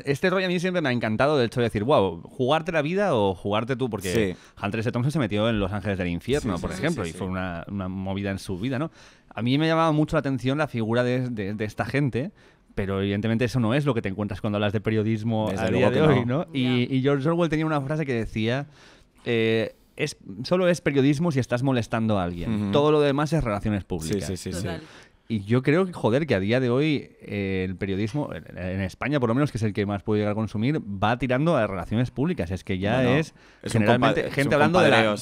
Este rollo a mí siempre me ha encantado, de hecho, de decir, wow, jugarte la vida o jugarte tú, porque Hunter S. Thompson se metió en Los Ángeles del Infierno, por ejemplo, y fue una movida en su vida, ¿no? A mí me llamaba mucho la atención la figura de esta gente, pero evidentemente eso no es lo que te encuentras cuando hablas de periodismo a día de hoy, ¿no? Y George Orwell tenía una frase que decía, solo es periodismo si estás molestando a alguien. Todo lo demás es relaciones públicas. Y yo creo, joder, que a día de hoy el periodismo, en España por lo menos, que es el que más puedo llegar a consumir, va tirando a relaciones públicas. Es que ya es generalmente gente hablando de la,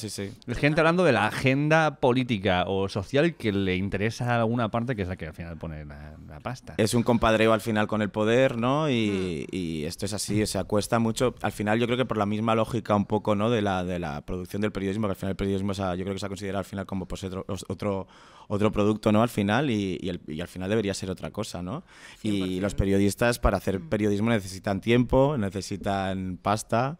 gente hablando de la agenda política o social que le interesa a alguna parte, que es la que al final pone la pasta. Es un compadreo al final con el poder, ¿no? Y esto es así, se acuesta mucho. Al final yo creo que por la misma lógica un poco, ¿no? De la producción del periodismo, que al final el periodismo yo creo que se ha considerado al final como pues, otro producto, ¿no? Al final y al final debería ser otra cosa, ¿no? Y los periodistas para hacer periodismo necesitan tiempo, necesitan pasta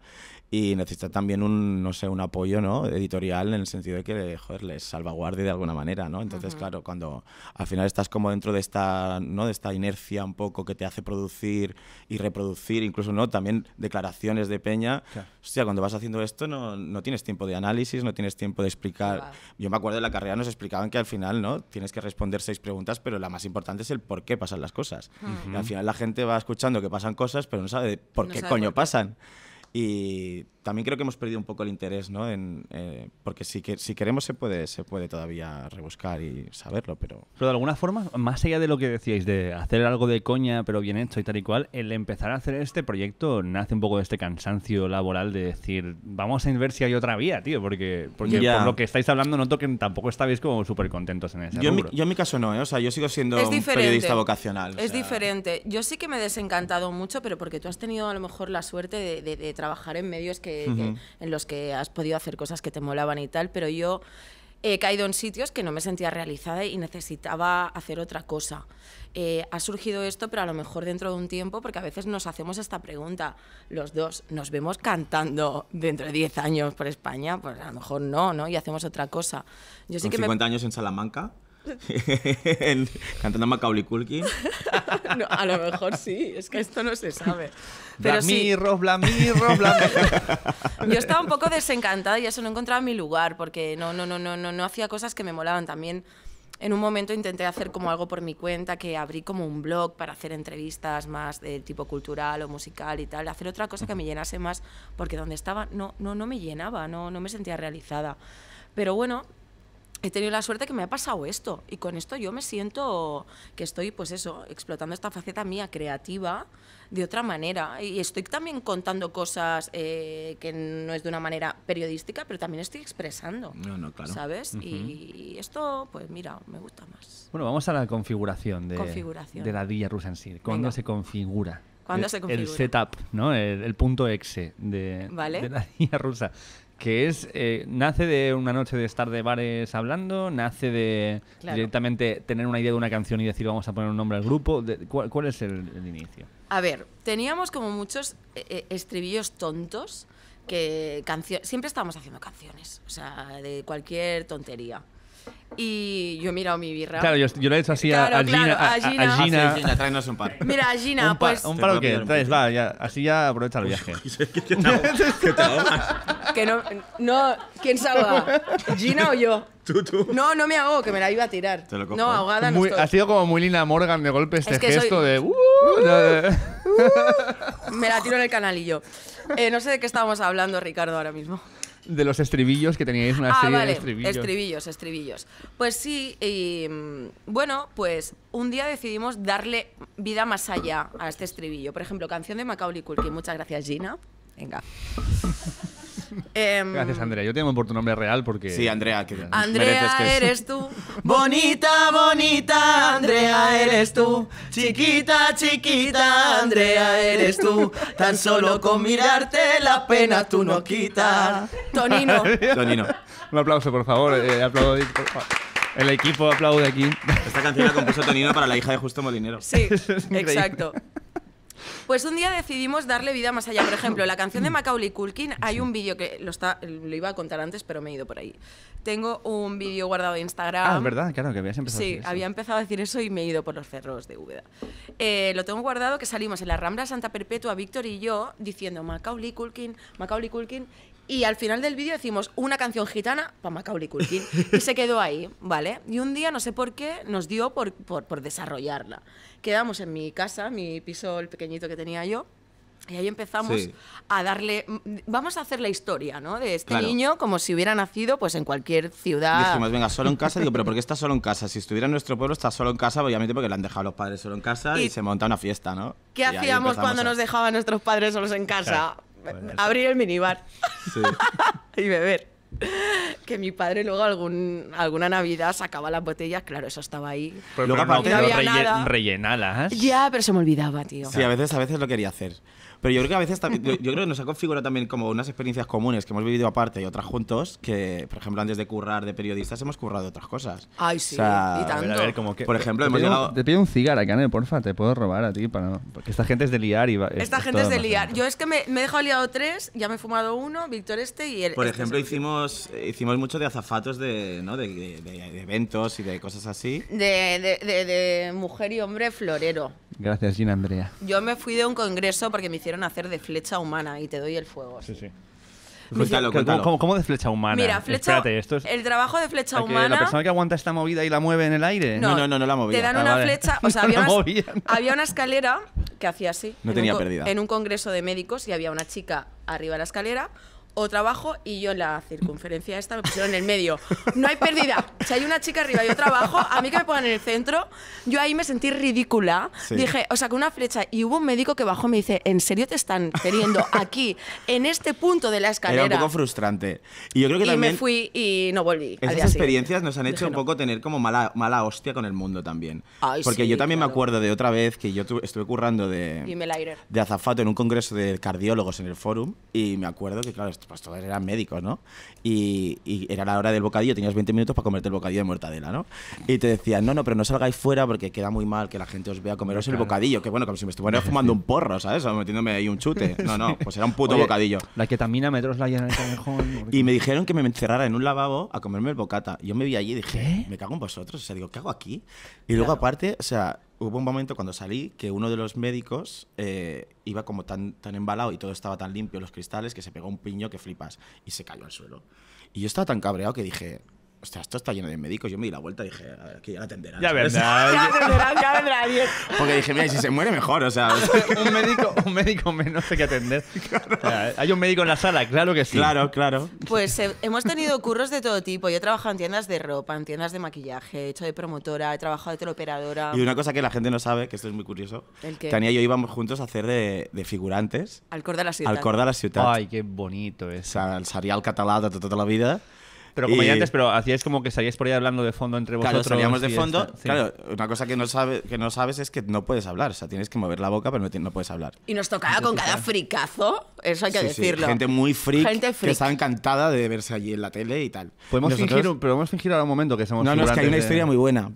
y necesitan también un, no sé, un apoyo, ¿no? Editorial, en el sentido de que, joder, les salvaguarde de alguna manera, ¿no? Entonces, claro, cuando al final estás como dentro de esta, ¿no? De esta inercia un poco que te hace producir y reproducir, incluso, ¿no? También declaraciones de peña. Claro. Hostia, cuando vas haciendo esto no tienes tiempo de análisis, no tienes tiempo de explicar. Claro. Yo me acuerdo de la carrera nos explicaban que al final, ¿no? Tienes que responder 6 preguntas, pero la más importante es el por qué pasan las cosas. Y al final la gente va escuchando que pasan cosas, pero no sabe por qué coño pasan. Y también creo que hemos perdido un poco el interés, ¿no? Porque si queremos se puede todavía rebuscar y saberlo, pero... Pero de alguna forma, más allá de lo que decíais, de hacer algo de coña pero bien hecho y tal y cual, el empezar a hacer este proyecto nace un poco de este cansancio laboral de decir, vamos a ver si hay otra vía, tío, porque por lo que estáis hablando noto que tampoco estáis como súper contentos en ese rubro. Yo en mi caso no, ¿eh? O sea, yo sigo siendo un periodista vocacional. Es diferente. Yo sí que me he desencantado mucho, pero porque tú has tenido a lo mejor la suerte de trabajar en medios que en los que has podido hacer cosas que te molaban y tal, pero yo he caído en sitios que no me sentía realizada y necesitaba hacer otra cosa. Ha surgido esto, pero a lo mejor dentro de un tiempo, porque a veces nos hacemos esta pregunta, los dos, ¿nos vemos cantando dentro de 10 años por España? Pues a lo mejor no, ¿no? Y hacemos otra cosa. Yo sí que 50 años en Salamanca? Cantando Macaulay Culkin. No, a lo mejor sí, es que esto no se sabe. Pero Blamirro. Yo estaba un poco desencantada y eso, no encontraba mi lugar porque no hacía cosas que me molaban. También en un momento intenté hacer como algo por mi cuenta, que abrí como un blog para hacer entrevistas más de tipo cultural o musical y tal, hacer otra cosa que me llenase más, porque donde estaba no me llenaba, no me sentía realizada. Pero bueno, he tenido la suerte que me ha pasado esto y con esto yo me siento que estoy, pues eso, explotando esta faceta mía creativa de otra manera, y estoy también contando cosas que no es de una manera periodística, pero también estoy expresando, claro, ¿sabes? Y esto, pues mira, me gusta más. Bueno, vamos a la configuración de la Dilla Roussencir. ¿Cuándo se configura? ¿Cuándo se configura? El setup, ¿no? El punto exe de la Dilla rusa. Que es, nace de una noche de estar de bares hablando, nace de directamente tener una idea de una canción y decir vamos a poner un nombre al grupo. ¿Cuál es el inicio? A ver, teníamos como muchos estribillos tontos, siempre estábamos haciendo canciones, o sea, de cualquier tontería. Y yo he mirado mi birra. Claro, yo le he hecho así a Gina. A Gina, tráenos un par. Mira, Gina, pues... ¿Un par o qué? Traes, va, ya, así ya aprovecha el viaje. ¿Qué te ahogas? Que no, no... ¿Quién salga? ¿Gina o yo? Tú. No, no me ahogo, que me la iba a tirar. Te lo cojo, no, ahogada no estoy. Ha sido como muy Lina Morgan de golpe este gesto de... Me la tiro en el canalillo. No sé de qué estábamos hablando, Ricardo, ahora mismo. De los estribillos, que teníais una serie de estribillos. Estribillos. Pues sí, y bueno, pues un día decidimos darle vida más allá a este estribillo. Por ejemplo, canción de Macaulay Culkin. Muchas gracias, Gina. Venga. Gracias, Andrea. Yo te llamo por tu nombre real porque... Sí, Andrea. Andrea, que eres tú. Bonita, bonita, Andrea, eres tú. Chiquita, chiquita, Andrea, eres tú. Tan solo con mirarte la pena tú no quitas. Tonino. Tonino. Un aplauso, por favor. Aplaudir, por favor. El equipo aplaude aquí. Esta canción la compuso Tonino para la hija de Justo Molinero. Sí, exacto. Pues un día decidimos darle vida más allá. Por ejemplo, la canción de Macaulay Culkin, hay un vídeo que lo iba a contar antes, pero me he ido por ahí. Tengo un vídeo guardado de Instagram. Ah, es verdad, claro, que habías empezado a decir eso. Sí, había empezado a decir eso y me he ido por los cerros de Úbeda. Lo tengo guardado, que salimos en la Rambla Santa Perpetua, Víctor y yo, diciendo Macaulay Culkin, Macaulay Culkin. Y al final del vídeo decimos una canción gitana para Macaulay Culkin. Y se quedó ahí, ¿vale? Y un día, no sé por qué, nos dio por desarrollarla. Quedamos en mi casa, mi piso, el pequeñito que tenía yo. Y ahí empezamos a darle... Vamos a hacer la historia, ¿no? De este niño, como si hubiera nacido pues en cualquier ciudad. Dijimos, venga, solo en casa. Digo, ¿pero por qué está solo en casa? Si estuviera en nuestro pueblo, está solo en casa, obviamente porque le han dejado a los padres solo en casa y se monta una fiesta, ¿no? ¿Qué hacíamos cuando nos dejaban nuestros padres solos en casa? Claro. Abrir el minibar y beber. Que mi padre luego alguna Navidad sacaba las botellas, claro, eso estaba ahí. Pero luego aparte no rellenalas. Ya, pero se me olvidaba, tío. Sí, a veces lo quería hacer. Pero yo creo que a veces también, yo creo que nos ha configurado también como unas experiencias comunes que hemos vivido aparte y otras juntos, que, por ejemplo, antes de currar de periodistas hemos currado otras cosas. Ay, sí, o sea, y tanto. A ver, como que, por ejemplo, te pido un cigarro, Cane, porfa, te puedo robar a ti, para no, porque esta gente es de liar. Esta gente es de liar. Yo es que me he dejado liado tres, ya me he fumado uno, Víctor y él. Por ejemplo, hicimos mucho de azafatos de eventos y de cosas así. De mujer y hombre florero. Gracias, Gina Andrea. Yo me fui de un congreso porque me hicieron hacer de flecha humana y te doy el fuego. Sí. Cuéntalo. ¿Cómo de flecha humana? Mira, espérate, esto es... el trabajo de flecha humana... ¿La persona que aguanta esta movida y la mueve en el aire? No la movía. Te dan una flecha... O sea, había una escalera que hacía así. No tenía pérdida. En un congreso de médicos y había una chica arriba de la escalera, otra abajo y yo en la circunferencia esta me pusieron en el medio. No hay pérdida. Si hay una chica arriba y otra abajo, a mí que me pongan en el centro, yo ahí me sentí ridícula. Sí. Dije, o sea, con una flecha. Y hubo un médico que bajó y me dice, ¿en serio te están heriendo aquí, en este punto de la escalera? Era un poco frustrante. Y yo creo que también... me fui y no volví. Esas experiencias nos han hecho un poco tener como mala hostia con el mundo también. Ay, porque yo también me acuerdo de otra vez que yo estuve currando de azafato en un congreso de cardiólogos en el Fórum y me acuerdo que, claro, pues todos eran médicos, ¿no? Y era la hora del bocadillo, tenías 20 minutos para comerte el bocadillo de mortadela, ¿no? Y te decían, no, pero no salgáis fuera porque queda muy mal que la gente os vea comeros el bocadillo, que bueno, como si me estuviera fumando un porro, ¿sabes? O metiéndome ahí un chute. No, pues era un puto bocadillo. La ketamina me traslaya en el callejón. Y me dijeron que me encerrara en un lavabo a comerme el bocata. Yo me vi allí y dije, me cago en vosotros, o sea, digo, ¿qué hago aquí? Y luego aparte, o sea... Hubo un momento cuando salí que uno de los médicos iba como tan embalado y todo estaba tan limpio, los cristales, que se pegó un piño que flipas y se cayó al suelo. Y yo estaba tan cabreado que dije, ostras, esto está lleno de médicos. Yo me di la vuelta y dije, a ver, aquí ya la atenderán. Ya vendrá. Porque dije, mira, si se muere mejor, o sea. un médico menos hay que atender. Claro. O sea, hay un médico en la sala, claro que sí. Claro. Pues hemos tenido curros de todo tipo. Yo he trabajado en tiendas de ropa, en tiendas de maquillaje, he hecho de promotora, he trabajado de teleoperadora. Y una cosa que la gente no sabe, que esto es muy curioso, Tania y yo íbamos juntos a hacer de figurantes. Al cor de la ciutat. Al cor de la ciutat. Ay, qué bonito es. O sea, el serial catalán de tota la vida. Pero como antes, pero hacíais como que salíais por ahí hablando de fondo entre vosotros. Claro, salíamos de fondo. Claro, una cosa que no sabes es que no puedes hablar. O sea, tienes que mover la boca, pero no puedes hablar. Y nos tocaba con cada fricazo, eso hay que decirlo. Sí, gente muy freak que estaba encantada de verse allí en la tele y tal. Podemos fingir ahora un momento que somos... No, es que hay una historia muy buena.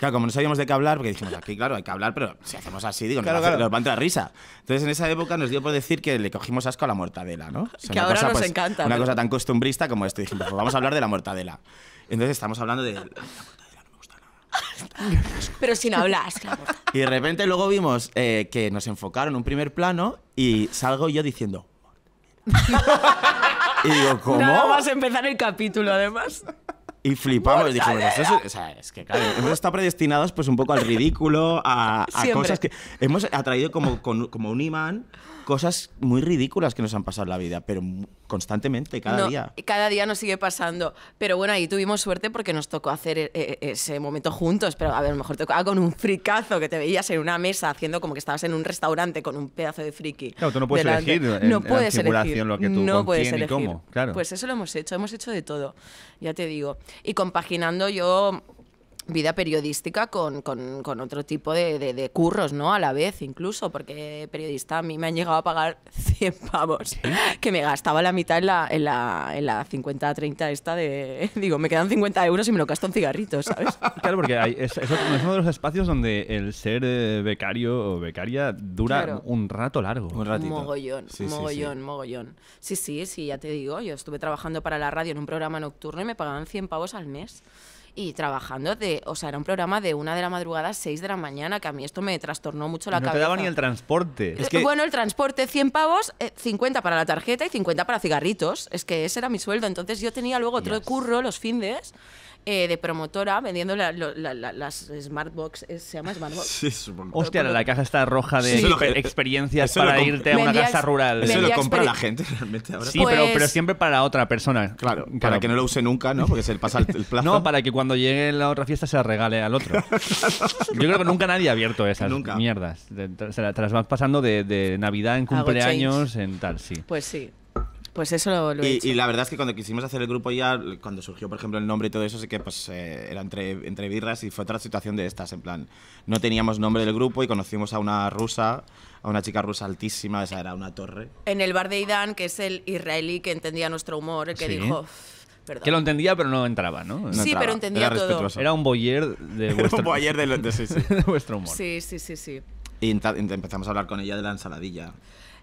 Claro, como no sabíamos de qué hablar, porque dijimos, aquí claro, hay que hablar, pero si hacemos así, digo, nos va a entrar risa. Entonces en esa época nos dio por decir que le cogimos asco a la mortadela, ¿no? O sea, que ahora cosa, nos pues, encanta. Una cosa tan costumbrista como esto, dijimos, pues vamos a hablar de la mortadela. Entonces estamos hablando de... Pero sin hablar, claro. Y de repente luego vimos que nos enfocaron un primer plano y salgo yo diciendo y digo, ¿cómo? Nada más empezar el capítulo, además. Y flipamos, dijimos, o sea, es que claro, hemos estado predestinados pues un poco al ridículo, a cosas que... Hemos atraído como un imán cosas muy ridículas que nos han pasado en la vida, pero constantemente, cada día. Cada día nos sigue pasando. Pero bueno, ahí tuvimos suerte porque nos tocó hacer ese momento juntos, pero a ver, a lo mejor te tocaba con un fricazo que te veías en una mesa haciendo como que estabas en un restaurante con un pedazo de friki. Claro, tú no puedes elegir no puedes elegir lo que tú no puedes elegir. Cómo, claro. Pues eso lo hemos hecho de todo, ya te digo. Y compaginando yo vida periodística con otro tipo de curros, ¿no? A la vez, incluso, porque periodista a mí me han llegado a pagar 100 pavos, que me gastaba la mitad en la 50-30 esta de... Digo, me quedan 50 euros y me lo gasto en cigarritos, ¿sabes? Claro, porque es uno de los espacios donde el ser becario o becaria dura un rato largo. Un ratito. Mogollón, sí, mogollón, sí, sí. Mogollón. Sí, sí, sí, ya te digo, yo estuve trabajando para la radio en un programa nocturno y me pagaban 100 pavos al mes. Y trabajando, o sea, era un programa de 1 de la madrugada a 6 de la mañana, que a mí esto me trastornó mucho la cabeza. No te daba ni el transporte. Es que... Bueno, el transporte, 100 pavos, 50 para la tarjeta y 50 para cigarritos. Es que ese era mi sueldo. Entonces yo tenía luego otro curro los findes de promotora vendiendo las Smartbox. ¿Se llama Smartbox? Sí, supongo. Hostia, la caja está roja de experiencias para irte a una casa rural. Eso lo compra la gente realmente ahora. Sí, pues... pero siempre para otra persona. Claro, para que no lo use nunca, ¿no? Porque se le pasa el plazo. No, para que cuando llegue la otra fiesta se la regale al otro. Yo creo que nunca nadie ha abierto esas mierdas. Te las vas pasando de Navidad en cumpleaños en tal, sí. Pues sí. Pues eso lo he hecho. Y la verdad es que cuando quisimos hacer el grupo ya, cuando surgió, por ejemplo, el nombre y todo eso, sí que pues era entre birras y fue otra situación de estas, en plan, no teníamos nombre del grupo y conocimos a una rusa, a una chica rusa altísima, esa era una torre. En el bar de Idan, que es el israelí que entendía nuestro humor, el que dijo... Perdón. Que lo entendía, pero no entraba, ¿no? No entraba, pero entendía todo. Respetuoso. Era un voyeur de vuestro humor. Era un voyeur de vuestro humor. Sí, sí, sí, sí. Y empezamos a hablar con ella de la ensaladilla.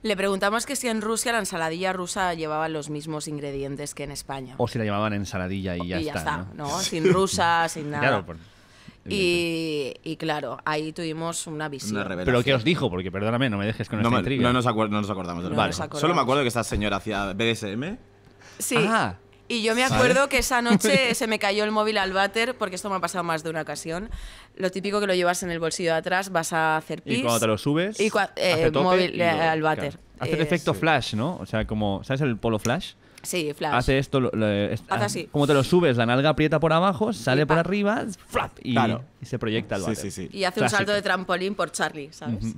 Le preguntamos que si en Rusia la ensaladilla rusa llevaba los mismos ingredientes que en España. O si la llamaban ensaladilla y ya está, ¿no? Sin rusa, sin nada. Claro, y claro, ahí tuvimos una visión. ¿Pero qué os dijo? Porque perdóname, no me dejes con esta intriga. No nos acordamos. Vale. Solo me acuerdo que esta señora hacía BDSM. Sí. Ah. Y yo me acuerdo que esa noche se me cayó el móvil al váter, porque esto me ha pasado más de una ocasión. Lo típico que lo llevas en el bolsillo de atrás, vas a hacer pis. Y cuando te lo subes, el móvil al váter. Hace el efecto flash, ¿no? O sea, como, ¿sabes el polo flash? Sí, flash. Hace esto, hace así. Como te lo subes, la nalga aprieta por abajo, sale por arriba, flap, y se proyecta al váter. Sí, sí, sí. Y hace un salto de trampolín por Charlie, ¿sabes?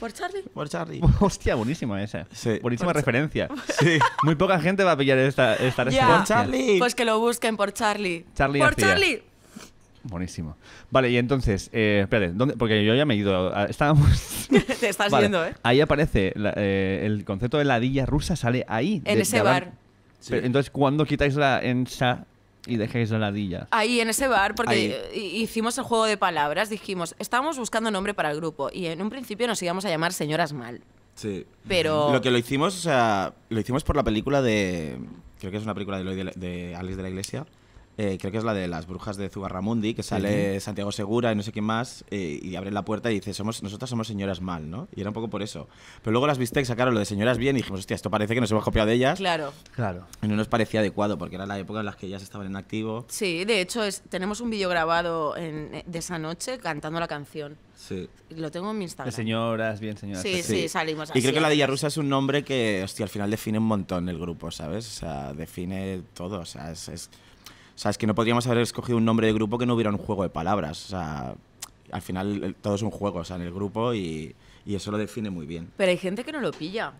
¿Por Charlie? Por Charlie. Hostia, buenísima esa. Sí. Buenísima referencia. Sí. Muy poca gente va a pillar esta referencia. Por Charlie. Pues que lo busquen por Charlie. Charlie. Buenísimo. Vale, y entonces, espérate, porque yo ya me he ido. Estábamos. Te estás viendo, ¿eh? Ahí aparece el concepto de ladilla rusa, sale ahí. En ese bar. Sí. Entonces, ¿cuándo quitáis la ensa y dejáis la ladilla? Ahí, en ese bar, porque hicimos el juego de palabras. Dijimos, estábamos buscando nombre para el grupo y en un principio nos íbamos a llamar Señoras Mal. Sí. Pero... Lo que lo hicimos, o sea, lo hicimos por la película de... Creo que es una película de Alex de la Iglesia. Creo que es la de las brujas de Zugarramundi, que sale Santiago Segura y no sé quién más, y abren la puerta y dice, nosotras somos Señoras Mal, ¿no? Y era un poco por eso. Pero luego las Bistecs sacaron lo de Señoras Bien y dijimos, hostia, esto parece que nos hemos copiado de ellas. Claro. Claro. Y no nos parecía adecuado, porque era la época en la que ellas estaban en activo. Sí, de hecho, tenemos un vídeo grabado de esa noche cantando la canción. Sí. Lo tengo en mi Instagram. Señoras Bien, Señoras. Sí, sí, sí, salimos así. Y creo que ladilla rusa es un nombre que, hostia, al final define un montón el grupo, ¿sabes? O sea, define todo, o sea, o sea, es que no podríamos haber escogido un nombre de grupo que no hubiera un juego de palabras. O sea, al final todo es un juego, o sea, en el grupo y eso lo define muy bien. Pero hay gente que no lo pilla.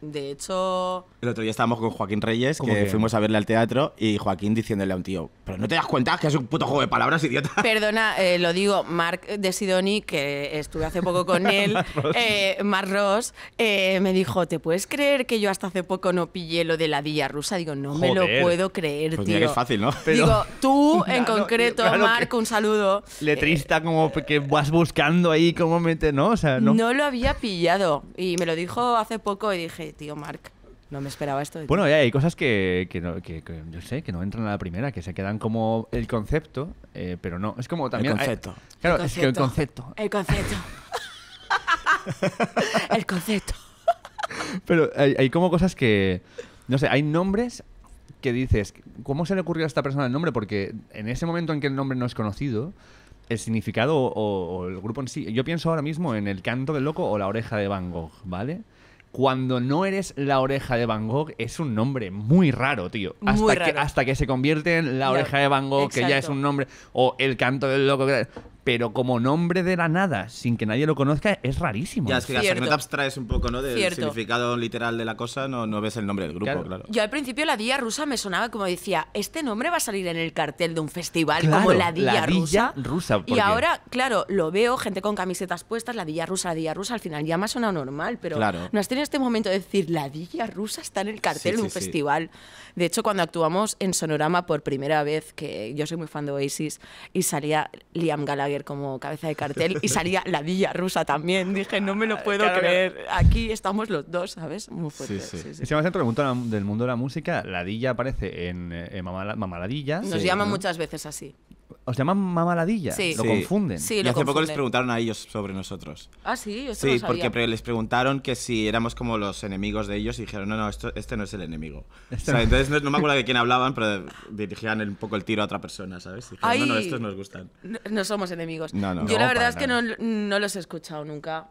De hecho… El otro día estábamos con Joaquín Reyes, que fuimos a verle al teatro, y Joaquín diciéndole a un tío, ¿pero no te das cuenta que es un puto juego de palabras, idiota? Perdona, lo digo, Mark de Sidoni, que estuve hace poco con él, Mark Ross, me dijo, ¿te puedes creer que yo hasta hace poco no pillé lo de la villa rusa? Digo, no me lo puedo creer, pues tío. Mira que es fácil, ¿no? Pero, digo, tú, en concreto, claro, Mark, un saludo. Letrista, como que vas buscando ahí cómo meter, ¿no? O sea, no. No lo había pillado, y me lo dijo hace poco y dije… Tío, Marc, no me esperaba esto. Bueno, hay cosas que yo sé, que no entran a la primera, que se quedan como el concepto, pero no. Es como también… El concepto. Claro, el concepto. Es que el concepto. El concepto. El concepto. Pero hay como cosas que… No sé, hay nombres que dices… ¿Cómo se le ocurrió a esta persona el nombre? Porque en ese momento en que el nombre no es conocido… El significado o el grupo en sí… Yo pienso ahora mismo en El Canto del Loco o La Oreja de Van Gogh, ¿vale? Cuando no eres La Oreja de Van Gogh es un nombre muy raro, tío. Hasta que se convierte en La Oreja de Van Gogh, exacto, que ya es un nombre, o El Canto del Loco. Pero como nombre de la nada, sin que nadie lo conozca, es rarísimo. Ya, es que hasta que no te abstraes un poco, ¿no? Del significado literal de la cosa, no ves el nombre del grupo, claro. Yo al principio la Dilla Rusa me sonaba como decía, este nombre va a salir en el cartel de un festival, claro, como la Dilla Rusa. Y ahora, claro, lo veo, gente con camisetas puestas, la Dilla Rusa, al final ya me ha sonado normal, pero claro, no has tenido este momento de decir, la Dilla Rusa está en el cartel de un festival. De hecho, cuando actuamos en Sonorama por primera vez, que yo soy muy fan de Oasis, y salía Liam Gallagher como cabeza de cartel y salía la Dilla Rusa también. Dije, no me lo puedo creer. Aquí estamos los dos, ¿sabes? Muy fuerte. Sí. Si vamos dentro del mundo de la música, la Dilla aparece en Mamaladilla. Nos llaman muchas veces así. ¿Os llaman Mamaladilla? Sí. Lo confunden. Sí, y hace poco les preguntaron a ellos sobre nosotros. Ah, sí, yo sí, porque les preguntaron que si éramos como los enemigos de ellos y dijeron, no, este no es el enemigo. O sea, entonces no me acuerdo de quién hablaban, pero dirigían un poco el tiro a otra persona, ¿sabes? Dijeron, ay, no, estos nos gustan. No somos enemigos. No, yo la verdad es que no los he escuchado nunca.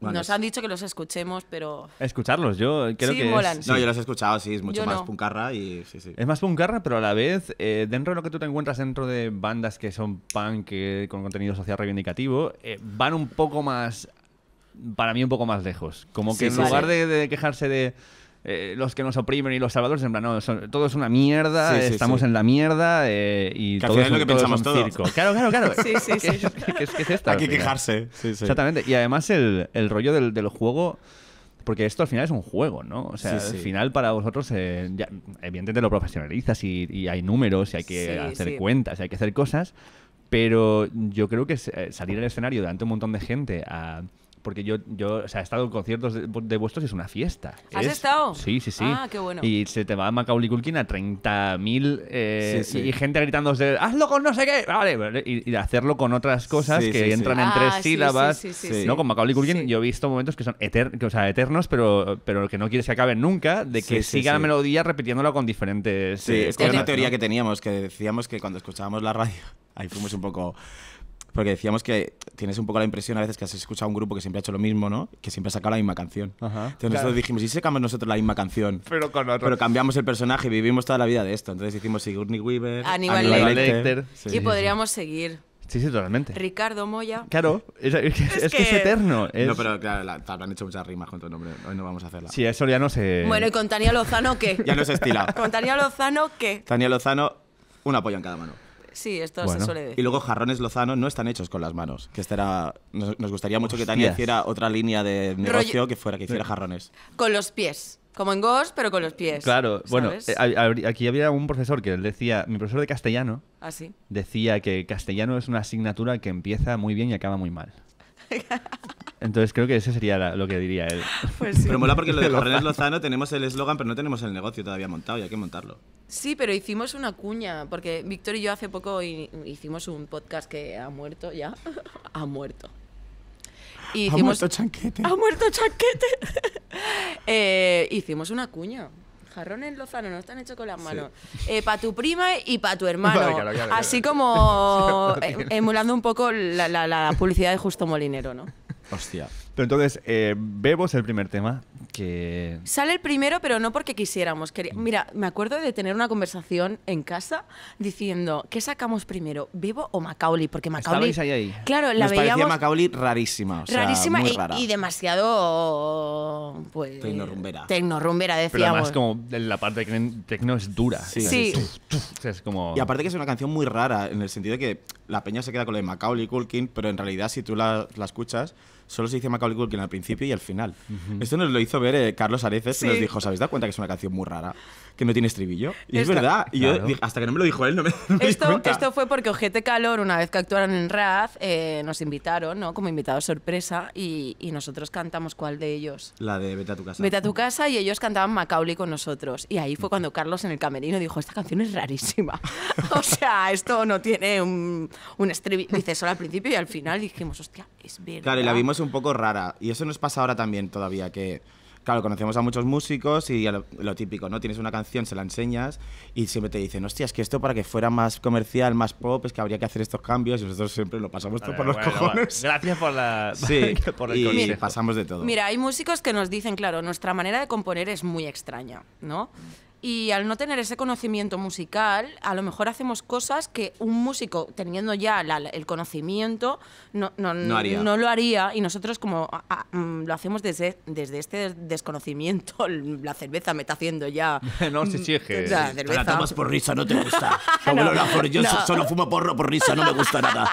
Bueno, nos han dicho que los escuchemos, pero… Escucharlos, yo creo que… Molan. No, yo los he escuchado, sí, es mucho más puncarra y… Sí. Es más puncarra, pero a la vez, dentro de lo que tú te encuentras dentro de bandas que son punk, con contenido social reivindicativo, van un poco más… Para mí un poco más lejos. Como que en lugar de quejarse de… los que nos oprimen y los salvadores, en plan, no, todo es una mierda, estamos en la mierda y que todo es lo que pensamos todo. Circo. Claro. ¿Qué es esto? Hay que quejarse. Sí. Exactamente. Y además el rollo del juego, porque esto al final es un juego, ¿no? O sea, al final para vosotros, ya, evidentemente lo profesionalizas y hay números y hay que hacer cuentas y hay que hacer cosas, pero yo creo que salir al escenario delante de un montón de gente a… Porque o sea, he estado en conciertos de vuestros y es una fiesta. ¿Has estado? Sí. Ah, qué bueno. Y se te va Macaulay Culkin a 30.000 y gente gritándose, hazlo con no sé qué, vale. Y hacerlo con otras cosas que entran en tres sílabas. Sí. ¿No? Con Macaulay Culkin yo he visto momentos que son eternos, pero que no quieres que acaben nunca, de que siga la melodía repitiéndola con diferentes… Es como una teoría que teníamos, que decíamos que cuando escuchábamos la radio, ahí fuimos un poco… Porque decíamos que tienes un poco la impresión a veces que has escuchado a un grupo que siempre ha hecho lo mismo, ¿no? Que siempre ha sacado la misma canción. Ajá, entonces nosotros dijimos, ¿y si sacamos nosotros la misma canción? Pero cambiamos el personaje, vivimos toda la vida de esto. Entonces hicimos Sigourney Weaver, Aníbal Lecter. Y podríamos seguir. Sí, totalmente. Ricardo Moya. Claro, es que es eterno. No, pero claro, habrán hecho muchas rimas con tu nombre. Hoy no vamos a hacerla. Sí, eso ya no sé. Bueno, ¿y con Tania Lozano qué? Ya no se estila. ¿Con Tania Lozano qué? Tania Lozano, un apoyo en cada mano. Sí, esto se suele decir. Y luego jarrones Lozano no están hechos con las manos. Que este era, nos gustaría mucho que Tania hiciera otra línea de negocio que fuera que hiciera jarrones. Con los pies. Como en Ghost, pero con los pies. Claro, ¿sabes? Bueno, aquí había un profesor que decía, mi profesor de castellano, decía que castellano es una asignatura que empieza muy bien y acaba muy mal. Entonces creo que eso sería lo que diría él. Pues sí. Pero mola porque lo de Jarrones Lozano tenemos el eslogan, pero no tenemos el negocio todavía montado y hay que montarlo. Sí, pero hicimos una cuña, porque Víctor y yo hace poco hicimos un podcast que ha muerto ya. Ha muerto. Y hicimos, ha muerto Chanquete. Ha muerto Chanquete. Hicimos una cuña. Jarrones Lozano no están hechos con las manos. Para tu prima y para tu hermano. Vale, claro. Así como emulando un poco la publicidad de Justo Molinero, ¿no? Hostia. Pero entonces, Bebo es el primer tema que... Sale el primero, pero no porque quisiéramos. Mira, me acuerdo de tener una conversación en casa diciendo, ¿qué sacamos primero, Bebo o Macaulay? Porque Macaulay... ¿Estabais ahí? Claro, la veíamos... parecía Macaulay rarísima, o sea, rarísima, muy rara. Y demasiado... pues... tecnorrumbera. Tecnorrumbera, decíamos. Pero además, como la parte de tecno es dura. Sí. Sí. O sea, es como... Y aparte que es una canción muy rara, en el sentido de que la peña se queda con lo de Macaulay Culkin, pero en realidad, si tú la escuchas... solo se dice Macaulay Culkin al principio y al final. Esto nos lo hizo ver Carlos Areces, que nos dijo, ¿sabéis dado cuenta que es una canción muy rara? Que no tiene estribillo. Y es verdad. Y claro, yo, hasta que no me lo dijo él, no me esto fue porque Ojete Calor, una vez que actuaron en Raz, nos invitaron, ¿no? Como invitados sorpresa, y nosotros cantamos ¿cuál de ellos? La de Vete a tu casa. Vete a tu casa, y ellos cantaban Macaulay con nosotros. Y ahí fue cuando Carlos en el camerino dijo, esta canción es rarísima. O sea, esto no tiene un estribillo. Dice, solo al principio y al final. Y dijimos, hostia, es verdad. Claro, y la vimos un poco rara. Y eso nos pasa ahora también todavía, que... Claro, conocemos a muchos músicos y lo típico, ¿no? Tienes una canción, se la enseñas y siempre te dicen, hostia, es que esto para que fuera más comercial, más pop, es que habría que hacer estos cambios, y nosotros siempre lo pasamos todo por los cojones. Bueno. Gracias por la... Sí, por el consejo. Pasamos de todo. Mira, hay músicos que nos dicen, claro, nuestra manera de componer es muy extraña, ¿no? Y al no tener ese conocimiento musical, a lo mejor hacemos cosas que un músico, teniendo ya el conocimiento, no lo haría. Y nosotros, como lo hacemos desde este desconocimiento, la cerveza me está haciendo ya... No, si chieje. Te la tomas por risa, no te gusta. Yo solo fumo porro por risa, no me gusta nada.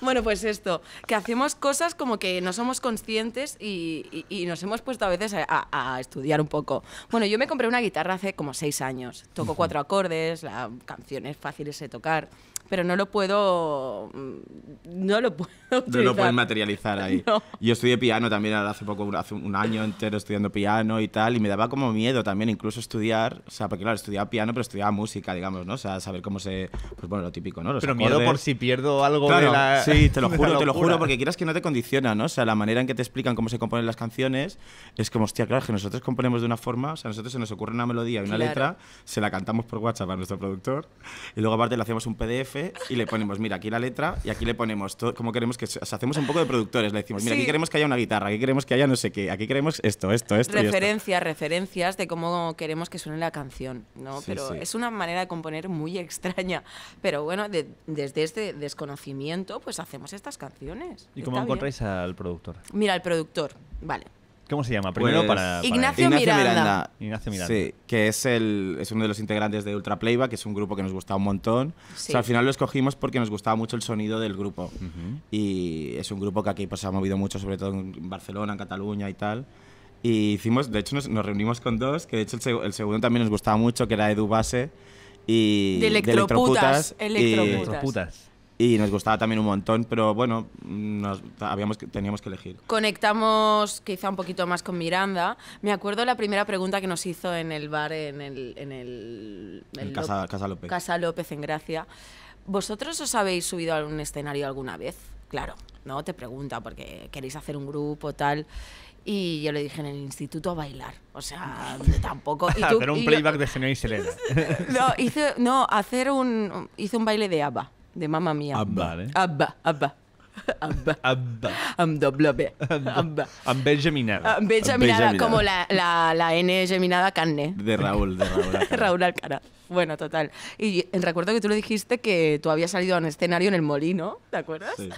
Bueno, pues esto, que hacemos cosas como que no somos conscientes y nos hemos puesto a veces a estudiar un poco. Bueno, yo me compré una guitarra hace como 6 años. Toco 4 acordes, la canción es fácil de tocar, pero no lo puedo utilizar. No lo pueden materializar ahí. No. Yo estudié piano también hace poco, hace un año entero estudiando piano y tal, y me daba como miedo también incluso estudiar, o sea, porque claro, estudiaba piano, pero estudiaba música, digamos, ¿no? O sea, saber cómo se... Pues bueno, lo típico, ¿no? Los pero acordes. Miedo por si pierdo algo, claro, de la... Sí, te lo juro, porque quieras que no te condiciona, ¿no? O sea, la manera en que te explican cómo se componen las canciones es como, hostia, claro, que nosotros componemos de una forma, o sea, a nosotros se nos ocurre una melodía y una letra, se la cantamos por WhatsApp a nuestro productor, y luego aparte le hacemos un PDF y le ponemos, mira, aquí la letra, y aquí le ponemos todo, como queremos que... O sea, hacemos un poco de productores, le decimos, mira, aquí queremos que haya una guitarra, aquí queremos que haya no sé qué, aquí queremos esto, esto, esto. Referencias de cómo queremos que suene la canción, ¿no? Sí, pero es una manera de componer muy extraña. Pero bueno, desde este desconocimiento, pues hacemos estas canciones. ¿Y cómo encontráis al productor? Mira, al productor, vale. ¿Cómo se llama? Primero pues, para Ignacio Miranda. Ignacio Miranda. Sí, que es uno de los integrantes de Ultra Playback, que es un grupo que nos gustaba un montón. Sí. O sea, al final lo escogimos porque nos gustaba mucho el sonido del grupo. Y es un grupo que aquí pues, se ha movido mucho, sobre todo en Barcelona, en Cataluña y tal. Y hicimos, de hecho, nos reunimos con dos, que de hecho el segundo también nos gustaba mucho, que era Edu Base y de Electroputas. Y nos gustaba también un montón, pero bueno, teníamos que elegir. Conectamos quizá un poquito más con Miranda. Me acuerdo la primera pregunta que nos hizo en el bar, en el Casa López en Gracia. ¿Vosotros os habéis subido a un escenario alguna vez? Claro, ¿no? Te pregunta porque queréis hacer un grupo, tal... Y yo le dije, en el instituto a bailar. O sea, tampoco... ¿Y tú? Hacer un playback de Xenia y Selena. Hice un baile de ABBA. De Mamma Mía. ABBA. Amb geminada. Como la N geminada Canne. De Raúl Alcaraz. Raúl Alcaraz. Bueno, total. Y recuerdo que tú le dijiste que tú habías salido a un escenario en el Molino, ¿te acuerdas? Sí.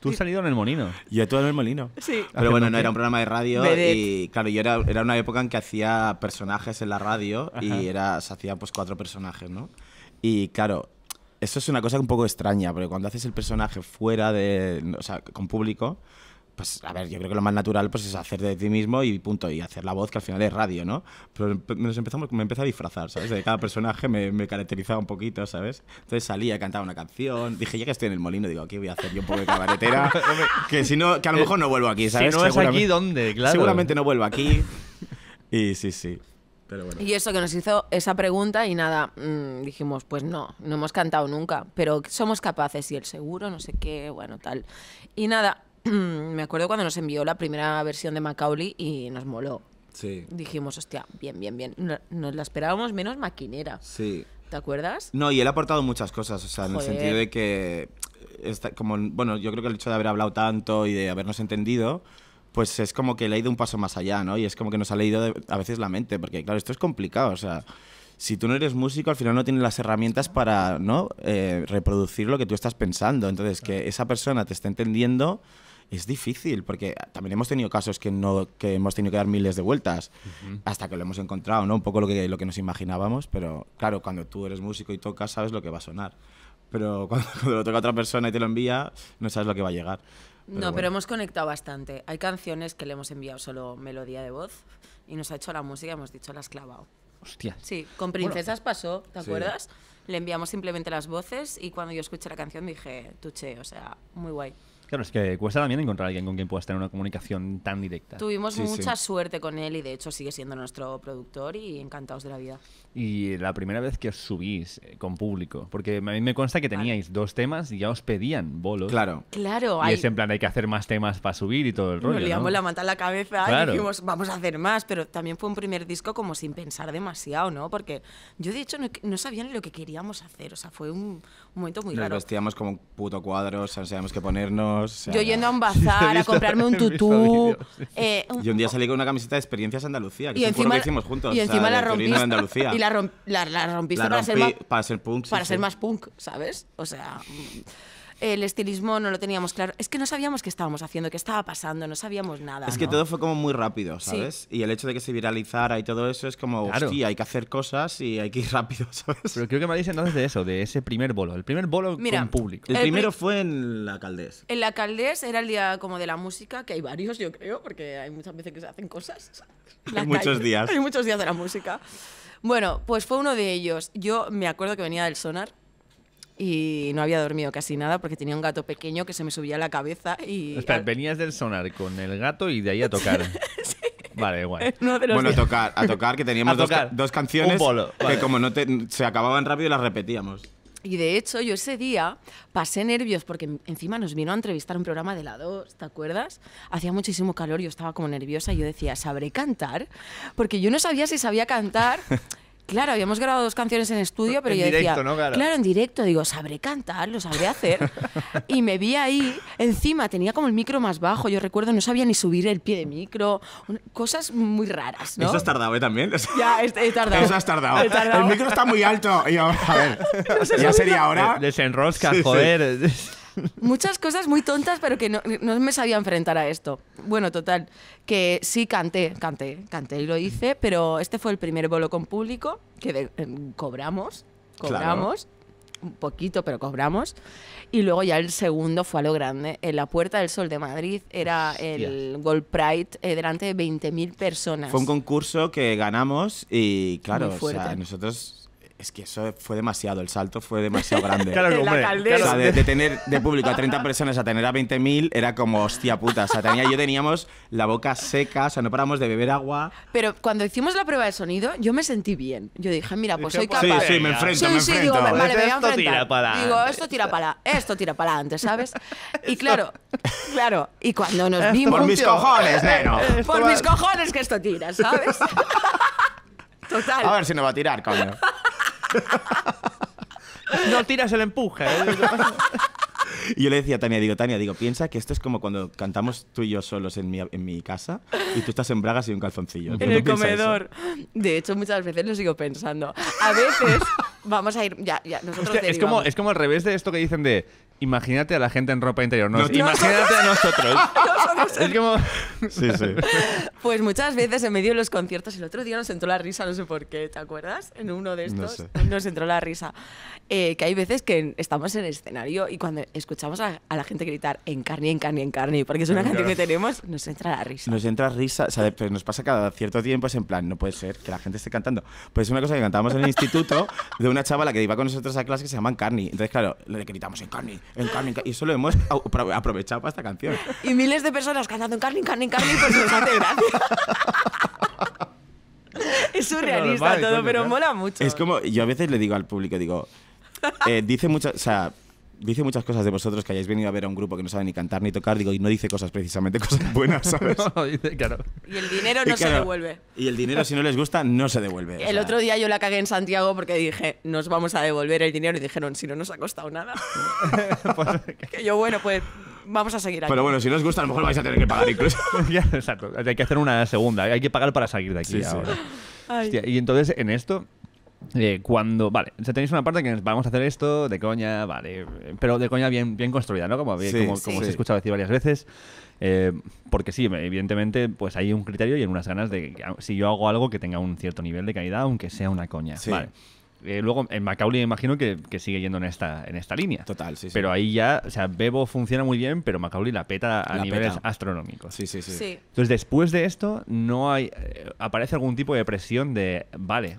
Tú has salido en el Molino. Yo he estado en el Molino. Sí. Pero bueno, no era un programa de radio y claro, yo era una época en que hacía personajes en la radio y se hacía pues 4 personajes, ¿no? Y claro... Eso es una cosa un poco extraña, porque cuando haces el personaje fuera de... O sea, con público, pues a ver, yo creo que lo más natural pues, es hacer de ti mismo y punto, y hacer la voz, que al final es radio, ¿no? Pero me empecé a disfrazar, ¿sabes? De cada personaje me caracterizaba un poquito, ¿sabes? Entonces salía, cantaba una canción, dije, ya que estoy en el Molino, digo, aquí voy a hacer yo un poco de cabaretera, que a lo mejor no vuelvo aquí, ¿sabes? Si no es aquí, ¿dónde? Claro. Seguramente no vuelvo aquí, y sí. Bueno. Y eso que nos hizo esa pregunta y nada, dijimos, pues no hemos cantado nunca, pero somos capaces y el seguro, no sé qué, bueno, tal. Y nada, me acuerdo cuando nos envió la primera versión de Macaulay y nos moló. Sí. Dijimos, hostia, bien. Nos la esperábamos menos maquinera. Sí. ¿Te acuerdas? No, y él ha aportado muchas cosas, o sea, en el sentido de que, yo creo que el hecho de haber hablado tanto y de habernos entendido... pues es como que le ha ido un paso más allá, ¿no? Y es como que nos ha leído a veces la mente, porque claro, esto es complicado, o sea, si tú no eres músico, al final no tienes las herramientas para, ¿no?, reproducir lo que tú estás pensando. Entonces, que esa persona te esté entendiendo es difícil, porque también hemos tenido casos que hemos tenido que dar miles de vueltas hasta que lo hemos encontrado, ¿no? Un poco lo que nos imaginábamos, pero claro, cuando tú eres músico y tocas, sabes lo que va a sonar. Pero cuando lo toca otra persona y te lo envía, no sabes lo que va a llegar. Pero no, bueno, pero hemos conectado bastante. Hay canciones que le hemos enviado solo melodía de voz y nos ha hecho la música y hemos dicho, la has clavado. Hostia. Sí, con Princesas pasó, ¿te acuerdas? Le enviamos simplemente las voces y cuando yo escuché la canción dije, tuché, o sea, muy guay. Claro, es que cuesta también encontrar a alguien con quien puedas tener una comunicación tan directa. Tuvimos mucha suerte con él y de hecho sigue siendo nuestro productor y encantados de la vida. Y la primera vez que os subís con público, porque a mí me consta que teníais dos temas y ya os pedían bolos. Claro. Claro. Y es en plan, hay que hacer más temas para subir y todo el rollo. Nos liamos la manta en la cabeza y dijimos, vamos a hacer más, pero también fue un primer disco como sin pensar demasiado, ¿no? Porque yo de hecho no sabía ni lo que queríamos hacer, o sea, fue un momento muy raro. Nos vestíamos como un puto cuadro, o sea, no sabíamos qué ponernos. O sea, yo yendo a un bazar a comprarme un tutú. Y un día salí con una camiseta de Experiencias Andalucía, que y encima, que hicimos juntos. Y encima la rompiste. Y la rompiste para ser punk. Para ser más punk, ¿sabes? O sea, el estilismo no lo teníamos claro. Es que no sabíamos qué estábamos haciendo, qué estaba pasando, no sabíamos nada. Es que todo fue como muy rápido, ¿sabes? Y el hecho de que se viralizara y todo eso es como, hostia, hay que hacer cosas y hay que ir rápido, ¿sabes? Pero creo que me dices entonces de eso, de ese primer bolo. El primer bolo con público. El primero fue en la Caldés. En la Caldés era el día como de la música, que hay varios, yo creo, porque hay muchas veces que se hacen cosas. Hay muchos días. Hay muchos días de la música. Bueno, pues fue uno de ellos. Yo me acuerdo que venía del Sonar y no había dormido casi nada porque tenía un gato pequeño que se me subía a la cabeza y... Espera, venías del Sonar con el gato y de ahí a tocar. Sí. Vale, igual. Bueno, a tocar, que teníamos dos canciones que como no se acababan rápido y las repetíamos. Y de hecho, yo ese día pasé nervios porque encima nos vino a entrevistar un programa de la 2, ¿te acuerdas? Hacía muchísimo calor, yo estaba como nerviosa y yo decía, ¿sabré cantar? Porque yo no sabía si sabía cantar... Claro, habíamos grabado dos canciones en estudio, pero yo decía, claro, en directo, digo, sabré cantar, lo sabré hacer. Y me vi ahí, encima tenía como el micro más bajo, yo recuerdo, no sabía ni subir el pie de micro, cosas muy raras, ¿no? Eso has tardado, ¿eh? También. Ya, he tardado. Eso has tardado. El micro está muy alto. Y yo, a ver, ya sería hora. Desenrosca, joder. Sí. Muchas cosas muy tontas, pero que no me sabía enfrentar a esto. Bueno, total, que sí canté y lo hice, pero este fue el primer bolo con público que cobramos, un poquito, pero cobramos. Y luego ya el segundo fue a lo grande, en la Puerta del Sol de Madrid, era el Gold Pride, delante de 20.000 personas. Fue un concurso que ganamos y claro, o sea, nosotros... Es que eso fue demasiado, el salto fue demasiado grande. Claro, hombre, o sea, de tener de público a 30 personas a tener a 20.000 era como, hostia puta, o sea, teníamos la boca seca, o sea, no paramos de beber agua. Pero cuando hicimos la prueba de sonido, yo me sentí bien. Yo dije, mira, pues soy capaz. Sí, me enfrento. Digo, vale, me voy a enfrentar. Digo, esto tira para adelante, ¿sabes? Y claro, y cuando nos vimos... Por mis cojones, neno. Por mis cojones que esto tira, ¿sabes? Total. A ver si no va a tirar, cabrón. No tiras el empuje, ¿eh? Y yo le decía a Tania, digo, piensa que esto es como cuando cantamos tú y yo solos en mi casa y tú estás en bragas y un calzoncillo. En el comedor. Eso? De hecho, muchas veces lo sigo pensando. A veces vamos a ir... Ya, nosotros es como al revés de esto que dicen de imagínate a la gente en ropa interior. Imagínate a nosotros. Es como... Sí. Pues muchas veces en medio de los conciertos, el otro día nos entró la risa, no sé por qué, ¿te acuerdas? En uno de estos nos entró la risa. Que hay veces que estamos en el escenario y cuando escuchamos a la gente gritar en carne, porque es una canción que tenemos, nos entra la risa. Nos entra risa, o sea, pues nos pasa cada cierto tiempo, es en plan, no puede ser que la gente esté cantando. Pues es una cosa que cantábamos en el instituto de una chavala que iba con nosotros a clase que se llama Encarni. Entonces, claro, le gritamos Encarni, y eso lo hemos aprovechado para esta canción. Y miles de personas cantando Encarni, pues nos hace gracia. Es surrealista todo, pero mola mucho. Es como, yo a veces le digo al público, digo, dice muchas cosas de vosotros que hayáis venido a ver a un grupo que no sabe ni cantar ni tocar, digo, y no dice precisamente cosas buenas, ¿sabes? No, dice, claro. Y el dinero se devuelve. Y el dinero, si no les gusta, no se devuelve. El otro día yo la cagué en Santiago porque dije, nos vamos a devolver el dinero, y dijeron, si no nos ha costado nada. Que yo, bueno, pues vamos a seguir aquí. Pero bueno, si no os gusta, a lo mejor vais a tener que pagar incluso. Exacto, hay que hacer una segunda, hay que pagar para salir de aquí ahora. Hostia, y entonces en esto, cuando, vale, o sea, tenéis una parte que vamos a hacer esto de coña, vale, pero de coña bien, bien construida, ¿no? Como, sí, como, sí, como os he escuchado decir varias veces. Porque sí, evidentemente, pues hay un criterio y unas ganas de que si yo hago algo que tenga un cierto nivel de calidad, aunque sea una coña. Sí. Vale. Luego, en Macaulay imagino que sigue yendo en esta línea. Total, sí, sí. Pero ahí ya, o sea, Bebo funciona muy bien, pero Macaulay la peta a niveles astronómicos. Sí, sí, sí, sí. Entonces, después de esto, no hay aparece algún tipo de presión de, vale,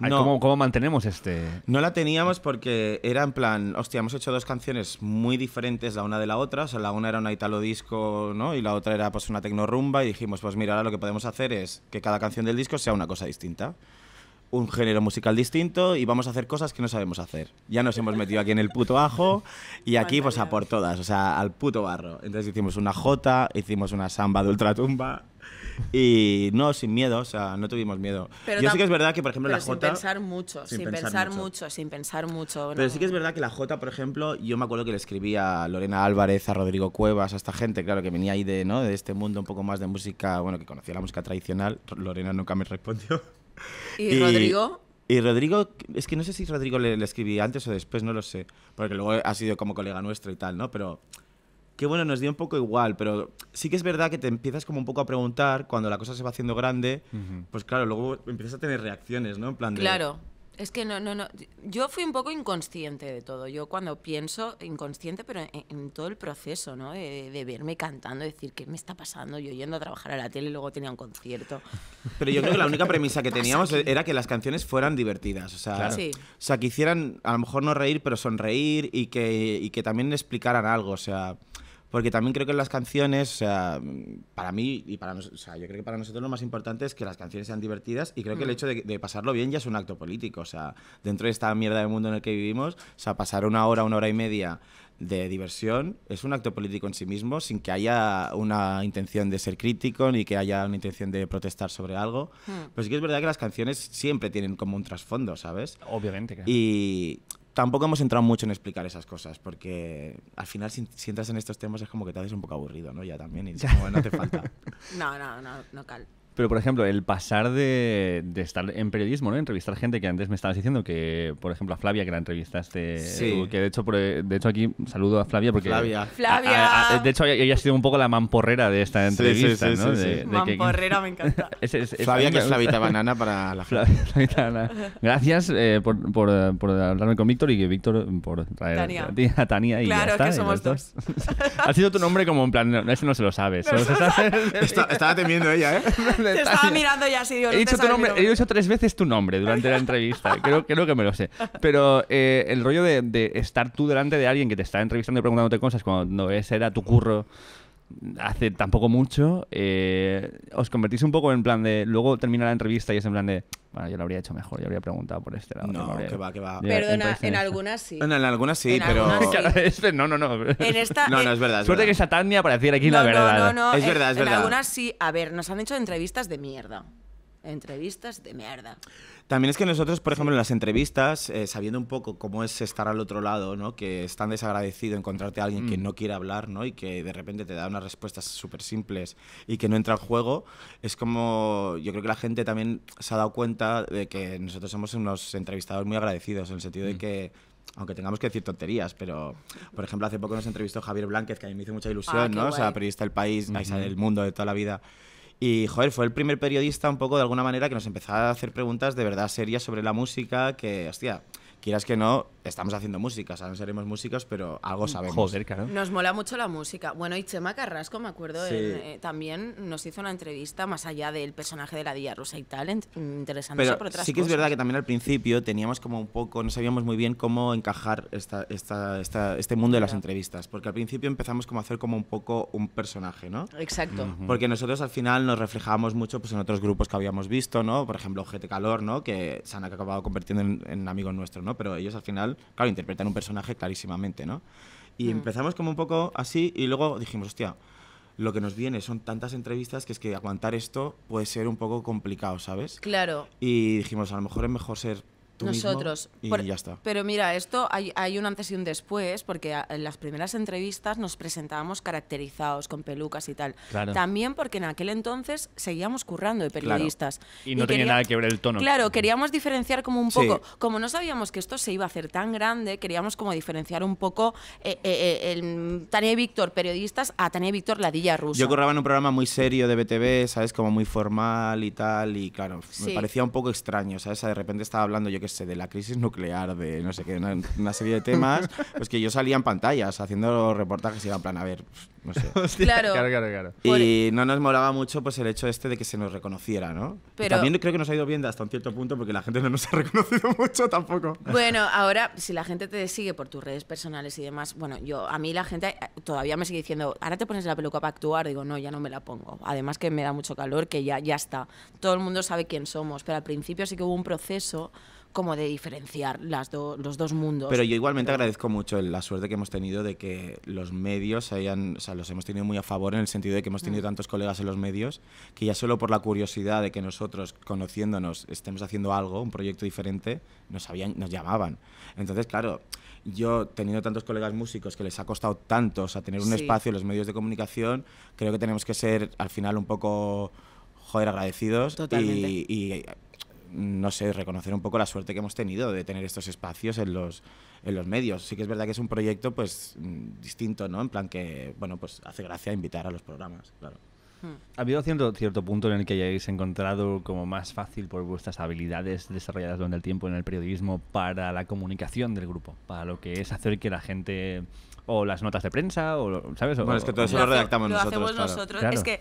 no, ¿cómo mantenemos este...? No la teníamos porque era en plan, hostia, hemos hecho dos canciones muy diferentes la una de la otra. O sea, la una era una italo disco, ¿no? Y la otra era pues una tecnorumba. Y dijimos, pues mira, ahora lo que podemos hacer es que cada canción del disco sea una cosa distinta. Un género musical distinto y vamos a hacer cosas que no sabemos hacer. Ya nos hemos metido aquí en el puto ajo y aquí pues a por todas, o sea, al puto barro. Entonces hicimos una jota, hicimos una samba de ultratumba y no, sin miedo, o sea, no tuvimos miedo. Pero yo sí que es verdad que, por ejemplo, la jota... Sin pensar mucho, sin pensar mucho. Pero sí que es verdad que la jota, por ejemplo, yo me acuerdo que le escribí a Lorena Álvarez, a Rodrigo Cuevas, a esta gente, claro, que venía ahí de, ¿no? de este mundo un poco más de música, bueno, que conocía la música tradicional. Lorena nunca me respondió. ¿Y Rodrigo? Y Rodrigo, es que no sé si Rodrigo le escribí antes o después, no lo sé, porque luego ha sido como colega nuestro y tal, ¿no? Pero qué bueno, nos dio un poco igual, pero sí que es verdad que te empiezas como un poco a preguntar cuando la cosa se va haciendo grande, pues claro, luego empiezas a tener reacciones, ¿no? En plan de... Claro, es que no, yo fui un poco inconsciente de todo, yo cuando pienso, inconsciente, pero en todo el proceso, ¿no? De verme cantando, decir, ¿qué me está pasando? Yo yendo a trabajar a la tele y luego tenía un concierto. Pero yo creo que la única premisa que teníamos era que las canciones fueran divertidas, o sea, claro. Sí. O sea, que hicieran, a lo mejor no reír, pero sonreír y que también explicaran algo, o sea... Porque también creo que las canciones, o sea, para mí y para nosotros, o sea, yo creo que para nosotros lo más importante es que las canciones sean divertidas y creo que el hecho de pasarlo bien ya es un acto político. O sea, dentro de esta mierda del mundo en el que vivimos, o sea, pasar una hora y media de diversión es un acto político en sí mismo sin que haya una intención de ser crítico ni que haya una intención de protestar sobre algo. Pero sí que es verdad que las canciones siempre tienen como un trasfondo, ¿sabes? Obviamente, claro. Y... Tampoco hemos entrado mucho en explicar esas cosas, porque al final si entras en estos temas es como que te haces un poco aburrido, ¿no? Ya también, y como, no hace falta. No cal. Pero, por ejemplo, el pasar de estar en periodismo, ¿no? Entrevistar gente que antes me estabas diciendo que, por ejemplo, a Flavia, que la entrevistaste, sí. Que de hecho aquí saludo a Flavia porque... Flavia. De hecho, ella ha sido un poco la mamporrera de esta entrevista, sí, ¿no? Sí. Mamporrera, me encanta. Flavia, que es Flavita Banana para la gente. Flavita Banana. Gracias por hablarme con Víctor y que Víctor por traer a Tania y claro, ya está, que somos dos. Ha sido tu nombre como en plan, no, eso no se lo sabes. No se lo sabes. Estaba temiendo ella, ¿eh? Te estaba mirando ya así, digo, he dicho 3 veces tu nombre durante la entrevista. Creo que me lo sé. Pero el rollo de estar tú delante de alguien que te está entrevistando y preguntándote cosas cuando ese era tu curro hace tampoco mucho, os convertís un poco en plan de... Luego termina la entrevista y es en plan de... Bueno, yo lo habría hecho mejor, yo habría preguntado por este lado. No, que va, que va. Perdona, en algunas sí. En algunas sí, pero... No. No, es verdad. Suerte que Satania para decir aquí la verdad. No. Es verdad, es verdad. En algunas sí. A ver, nos han hecho entrevistas de mierda. También es que nosotros, por ejemplo, en las entrevistas, sabiendo un poco cómo es estar al otro lado, ¿no? Que es tan desagradecido encontrarte a alguien que no quiere hablar, ¿no? Y que de repente te da unas respuestas súper simples y que no entra al juego, es como... Yo creo que la gente también se ha dado cuenta de que nosotros somos unos entrevistadores muy agradecidos, en el sentido de que... Aunque tengamos que decir tonterías, pero por ejemplo hace poco nos entrevistó Javier Blánquez, que a mí me hizo mucha ilusión, ¿no? Guay. O sea, periodista del País, del Mundo, de toda la vida. Y, joder, fue el primer periodista un poco de alguna manera que nos empezaba a hacer preguntas de verdad serias sobre la música que, hostia, quieras que no, estamos haciendo música, o sea, no seremos músicos, pero algo sabemos. Joder, claro. Nos mola mucho la música. Bueno, y Chema Carrasco, me acuerdo, también nos hizo una entrevista más allá del personaje de la Dilla Rusa y tal, interesante por otras cosas. Sí que es verdad que también al principio teníamos como un poco, no sabíamos muy bien cómo encajar este mundo de las entrevistas, porque al principio empezamos como a hacer como un poco un personaje, ¿no? Exacto. Porque nosotros al final nos reflejábamos mucho pues, en otros grupos que habíamos visto, ¿no? Por ejemplo, GT Calor, ¿no? Que se han acabado convirtiendo en amigos nuestros, ¿no? Pero ellos al final, claro, interpretan un personaje clarísimamente, ¿no? Y empezamos como un poco así y luego dijimos, hostia, lo que nos viene son tantas entrevistas que es que aguantar esto puede ser un poco complicado, ¿sabes? Claro. Y dijimos, a lo mejor es mejor ser tú nosotros mismo, y ya está. Pero mira, esto hay un antes y un después, porque en las primeras entrevistas nos presentábamos caracterizados, con pelucas y tal. Claro. También porque en aquel entonces seguíamos currando de periodistas. Claro. Y no tenía nada que ver el tono. Claro, queríamos diferenciar como un poco. Sí. Como no sabíamos que esto se iba a hacer tan grande, queríamos como diferenciar un poco Tania y Víctor, periodistas, a Tania y Víctor, ladilla rusa. Yo curraba en un programa muy serio de BTV, ¿sabes? Como muy formal y tal, y claro, me parecía un poco extraño, ¿sabes? De repente estaba hablando, yo qué sé, de la crisis nuclear, de no sé qué, una serie de temas, pues que yo salía en pantallas haciendo reportajes y era en plan, a ver, no sé. Hostia, claro. Y no nos molaba mucho pues el hecho este de que se nos reconociera, ¿no? Pero también creo que nos ha ido bien hasta un cierto punto porque la gente no nos ha reconocido mucho tampoco. Bueno, ahora, si la gente te sigue por tus redes personales y demás, bueno, a mí la gente todavía me sigue diciendo, ahora te pones la peluca para actuar, digo, no, ya no me la pongo. Además que me da mucho calor, que ya está. Todo el mundo sabe quién somos, pero al principio sí que hubo un proceso como de diferenciar los dos mundos. Pero yo igualmente agradezco mucho la suerte que hemos tenido de que los medios o sea, los hemos tenido muy a favor, en el sentido de que hemos tenido tantos colegas en los medios que ya solo por la curiosidad de que nosotros, conociéndonos, estemos haciendo algo, un proyecto diferente, nos llamaban. Entonces, claro, yo teniendo tantos colegas músicos que les ha costado tanto, o sea, tener un espacio en los medios de comunicación, creo que tenemos que ser al final un poco, joder, agradecidos. Totalmente. Y no sé, reconocer un poco la suerte que hemos tenido de tener estos espacios en los medios. Sí que es verdad que es un proyecto pues distinto, ¿no? En plan que, bueno, pues hace gracia invitar a los programas, claro. ¿Ha habido cierto punto en el que hayáis encontrado como más fácil por vuestras habilidades desarrolladas durante el tiempo en el periodismo para la comunicación del grupo? Para lo que es hacer que la gente, o las notas de prensa, o ¿sabes? Bueno, es que todo eso lo redactamos nosotros. Lo hacemos nosotros. Claro. Es que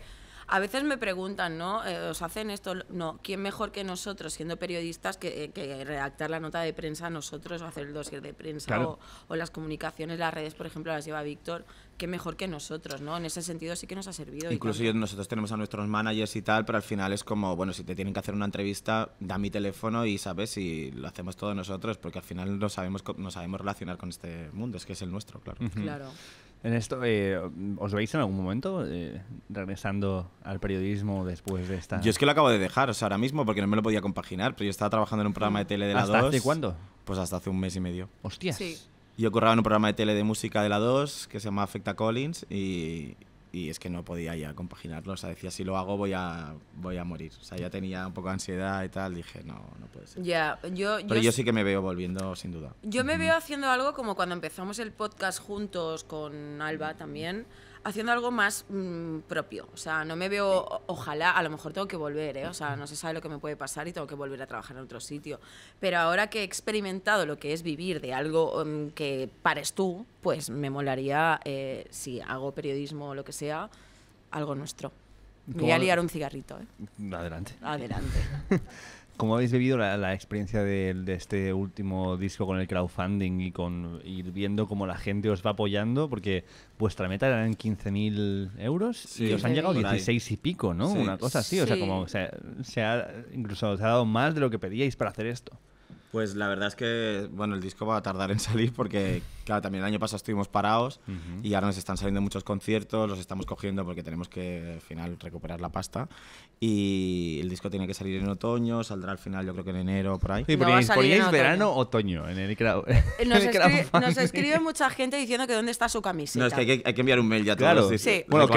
a veces me preguntan, ¿no? ¿Os hacen esto? No, ¿quién mejor que nosotros, siendo periodistas, que redactar la nota de prensa nosotros, o hacer el dossier de prensa, claro, o las comunicaciones, las redes, por ejemplo, las lleva Víctor? ¿Qué mejor que nosotros, ¿no? En ese sentido sí que nos ha servido. Incluso nosotros tenemos a nuestros managers y tal, pero al final es como, bueno, si te tienen que hacer una entrevista, da mi teléfono y sabes, y lo hacemos todos nosotros, porque al final no sabemos relacionar con este mundo, es que es el nuestro, claro. Claro. En esto, ¿os veis en algún momento regresando al periodismo después de esta...? Yo es que lo acabo de dejar, o sea, ahora mismo, porque no me lo podía compaginar, pero yo estaba trabajando en un programa de tele de la 2. ¿Hace cuándo? Pues hasta hace 1 mes y medio. ¡Hostias! Sí. Yo curraba en un programa de tele de música de la 2 que se llama Afecta Collins y es que no podía ya compaginarlo, o sea, decía, si lo hago voy a morir, o sea, ya tenía un poco de ansiedad y tal, dije, no puede ser. Ya, pero yo sí que me veo volviendo, sin duda. Yo me veo haciendo algo como cuando empezamos el podcast juntos con Alba también, haciendo algo más propio, o sea, no me veo, ojalá, a lo mejor tengo que volver, o sea, no se sabe lo que me puede pasar y tengo que volver a trabajar en otro sitio, pero ahora que he experimentado lo que es vivir de algo que pares tú, pues me molaría, si hago periodismo o lo que sea, algo nuestro. Me voy a liar un cigarrito, Adelante. Adelante. ¿Cómo habéis vivido la experiencia de este último disco con el crowdfunding y viendo cómo la gente os va apoyando? Porque vuestra meta eran 15.000 euros y os han llegado 16 y pico, ¿no? Sí. Una cosa así, o sea, como incluso os ha dado más de lo que pedíais para hacer esto. Pues la verdad es que, bueno, el disco va a tardar en salir porque, claro, también el año pasado estuvimos parados y ahora nos están saliendo muchos conciertos, los estamos cogiendo porque tenemos que, al final, recuperar la pasta. Y el disco tiene que salir en otoño, saldrá al final, yo creo que en enero, por ahí. Sí, no ponéis verano, otoño, en el nos escribe mucha gente diciendo que dónde está su camiseta. No, es que hay que enviar un mail ya, claro. Todos. Sí. Bueno,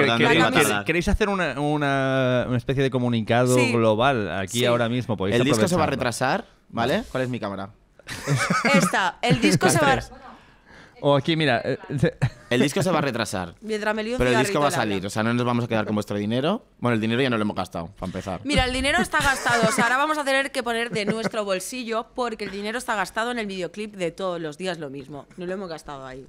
¿queréis hacer una especie de comunicado global aquí ahora mismo? ¿Podéis el disco se va a retrasar? ¿Vale? ¿Cuál es mi cámara? Esta. El disco se va... O aquí, mira. El disco se va a retrasar. Mientras me lío un cigarrito. Pero el disco va a salir. O sea, no nos vamos a quedar con vuestro dinero. Bueno, el dinero ya no lo hemos gastado, para empezar. Mira, el dinero está gastado. O sea, ahora vamos a tener que poner de nuestro bolsillo porque el dinero está gastado en el videoclip de Todos los días lo mismo. No lo hemos gastado ahí.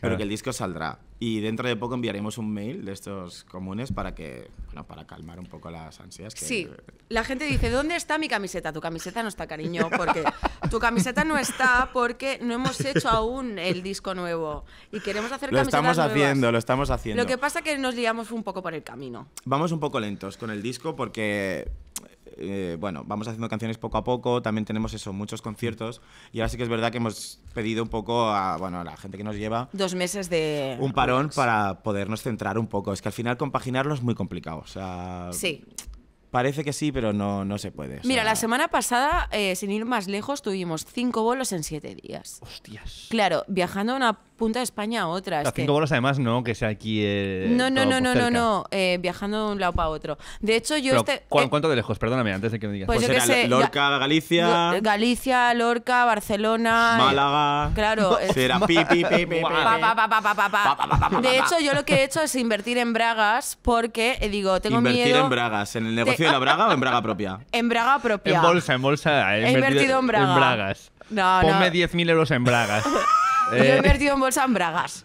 Pero que el disco saldrá. Y dentro de poco enviaremos un mail de estos comunes para que, bueno, para calmar un poco las ansias. Que... Sí, la gente dice, ¿dónde está mi camiseta? Tu camiseta no está, cariño, porque tu camiseta no está porque no hemos hecho aún el disco nuevo y queremos hacer camisetas nuevas. Lo estamos haciendo. Lo que pasa es que nos liamos un poco por el camino. Vamos un poco lentos con el disco porque... bueno, vamos haciendo canciones poco a poco, también tenemos eso, muchos conciertos y ahora sí que es verdad que hemos pedido un poco a la gente que nos lleva 2 meses de... un parón para podernos centrar un poco, es que al final compaginarlo es muy complicado, o sea... Sí. Parece que sí, pero no se puede. Mira, la semana pasada, sin ir más lejos, tuvimos 5 bolos en 7 días. Hostias. Claro, viajando de una punta de España a otra. Los 5 bolos además no, que sea aquí... No, viajando de un lado para otro. De hecho, yo... ¿Cuánto de lejos? Perdóname, antes de que me digas. Pues yo era, que sé, Lorca, Galicia... Galicia, Lorca, Barcelona... Málaga... Claro. Será De hecho, yo lo que he hecho es invertir en bragas porque, digo, tengo miedo... ¿Invertir en bragas? ¿En el negocio de la braga o en braga propia? En braga propia. En bolsa. He invertido en bragas. No, ponme 10.000 euros en bragas. Yo he invertido en bolsa en bragas.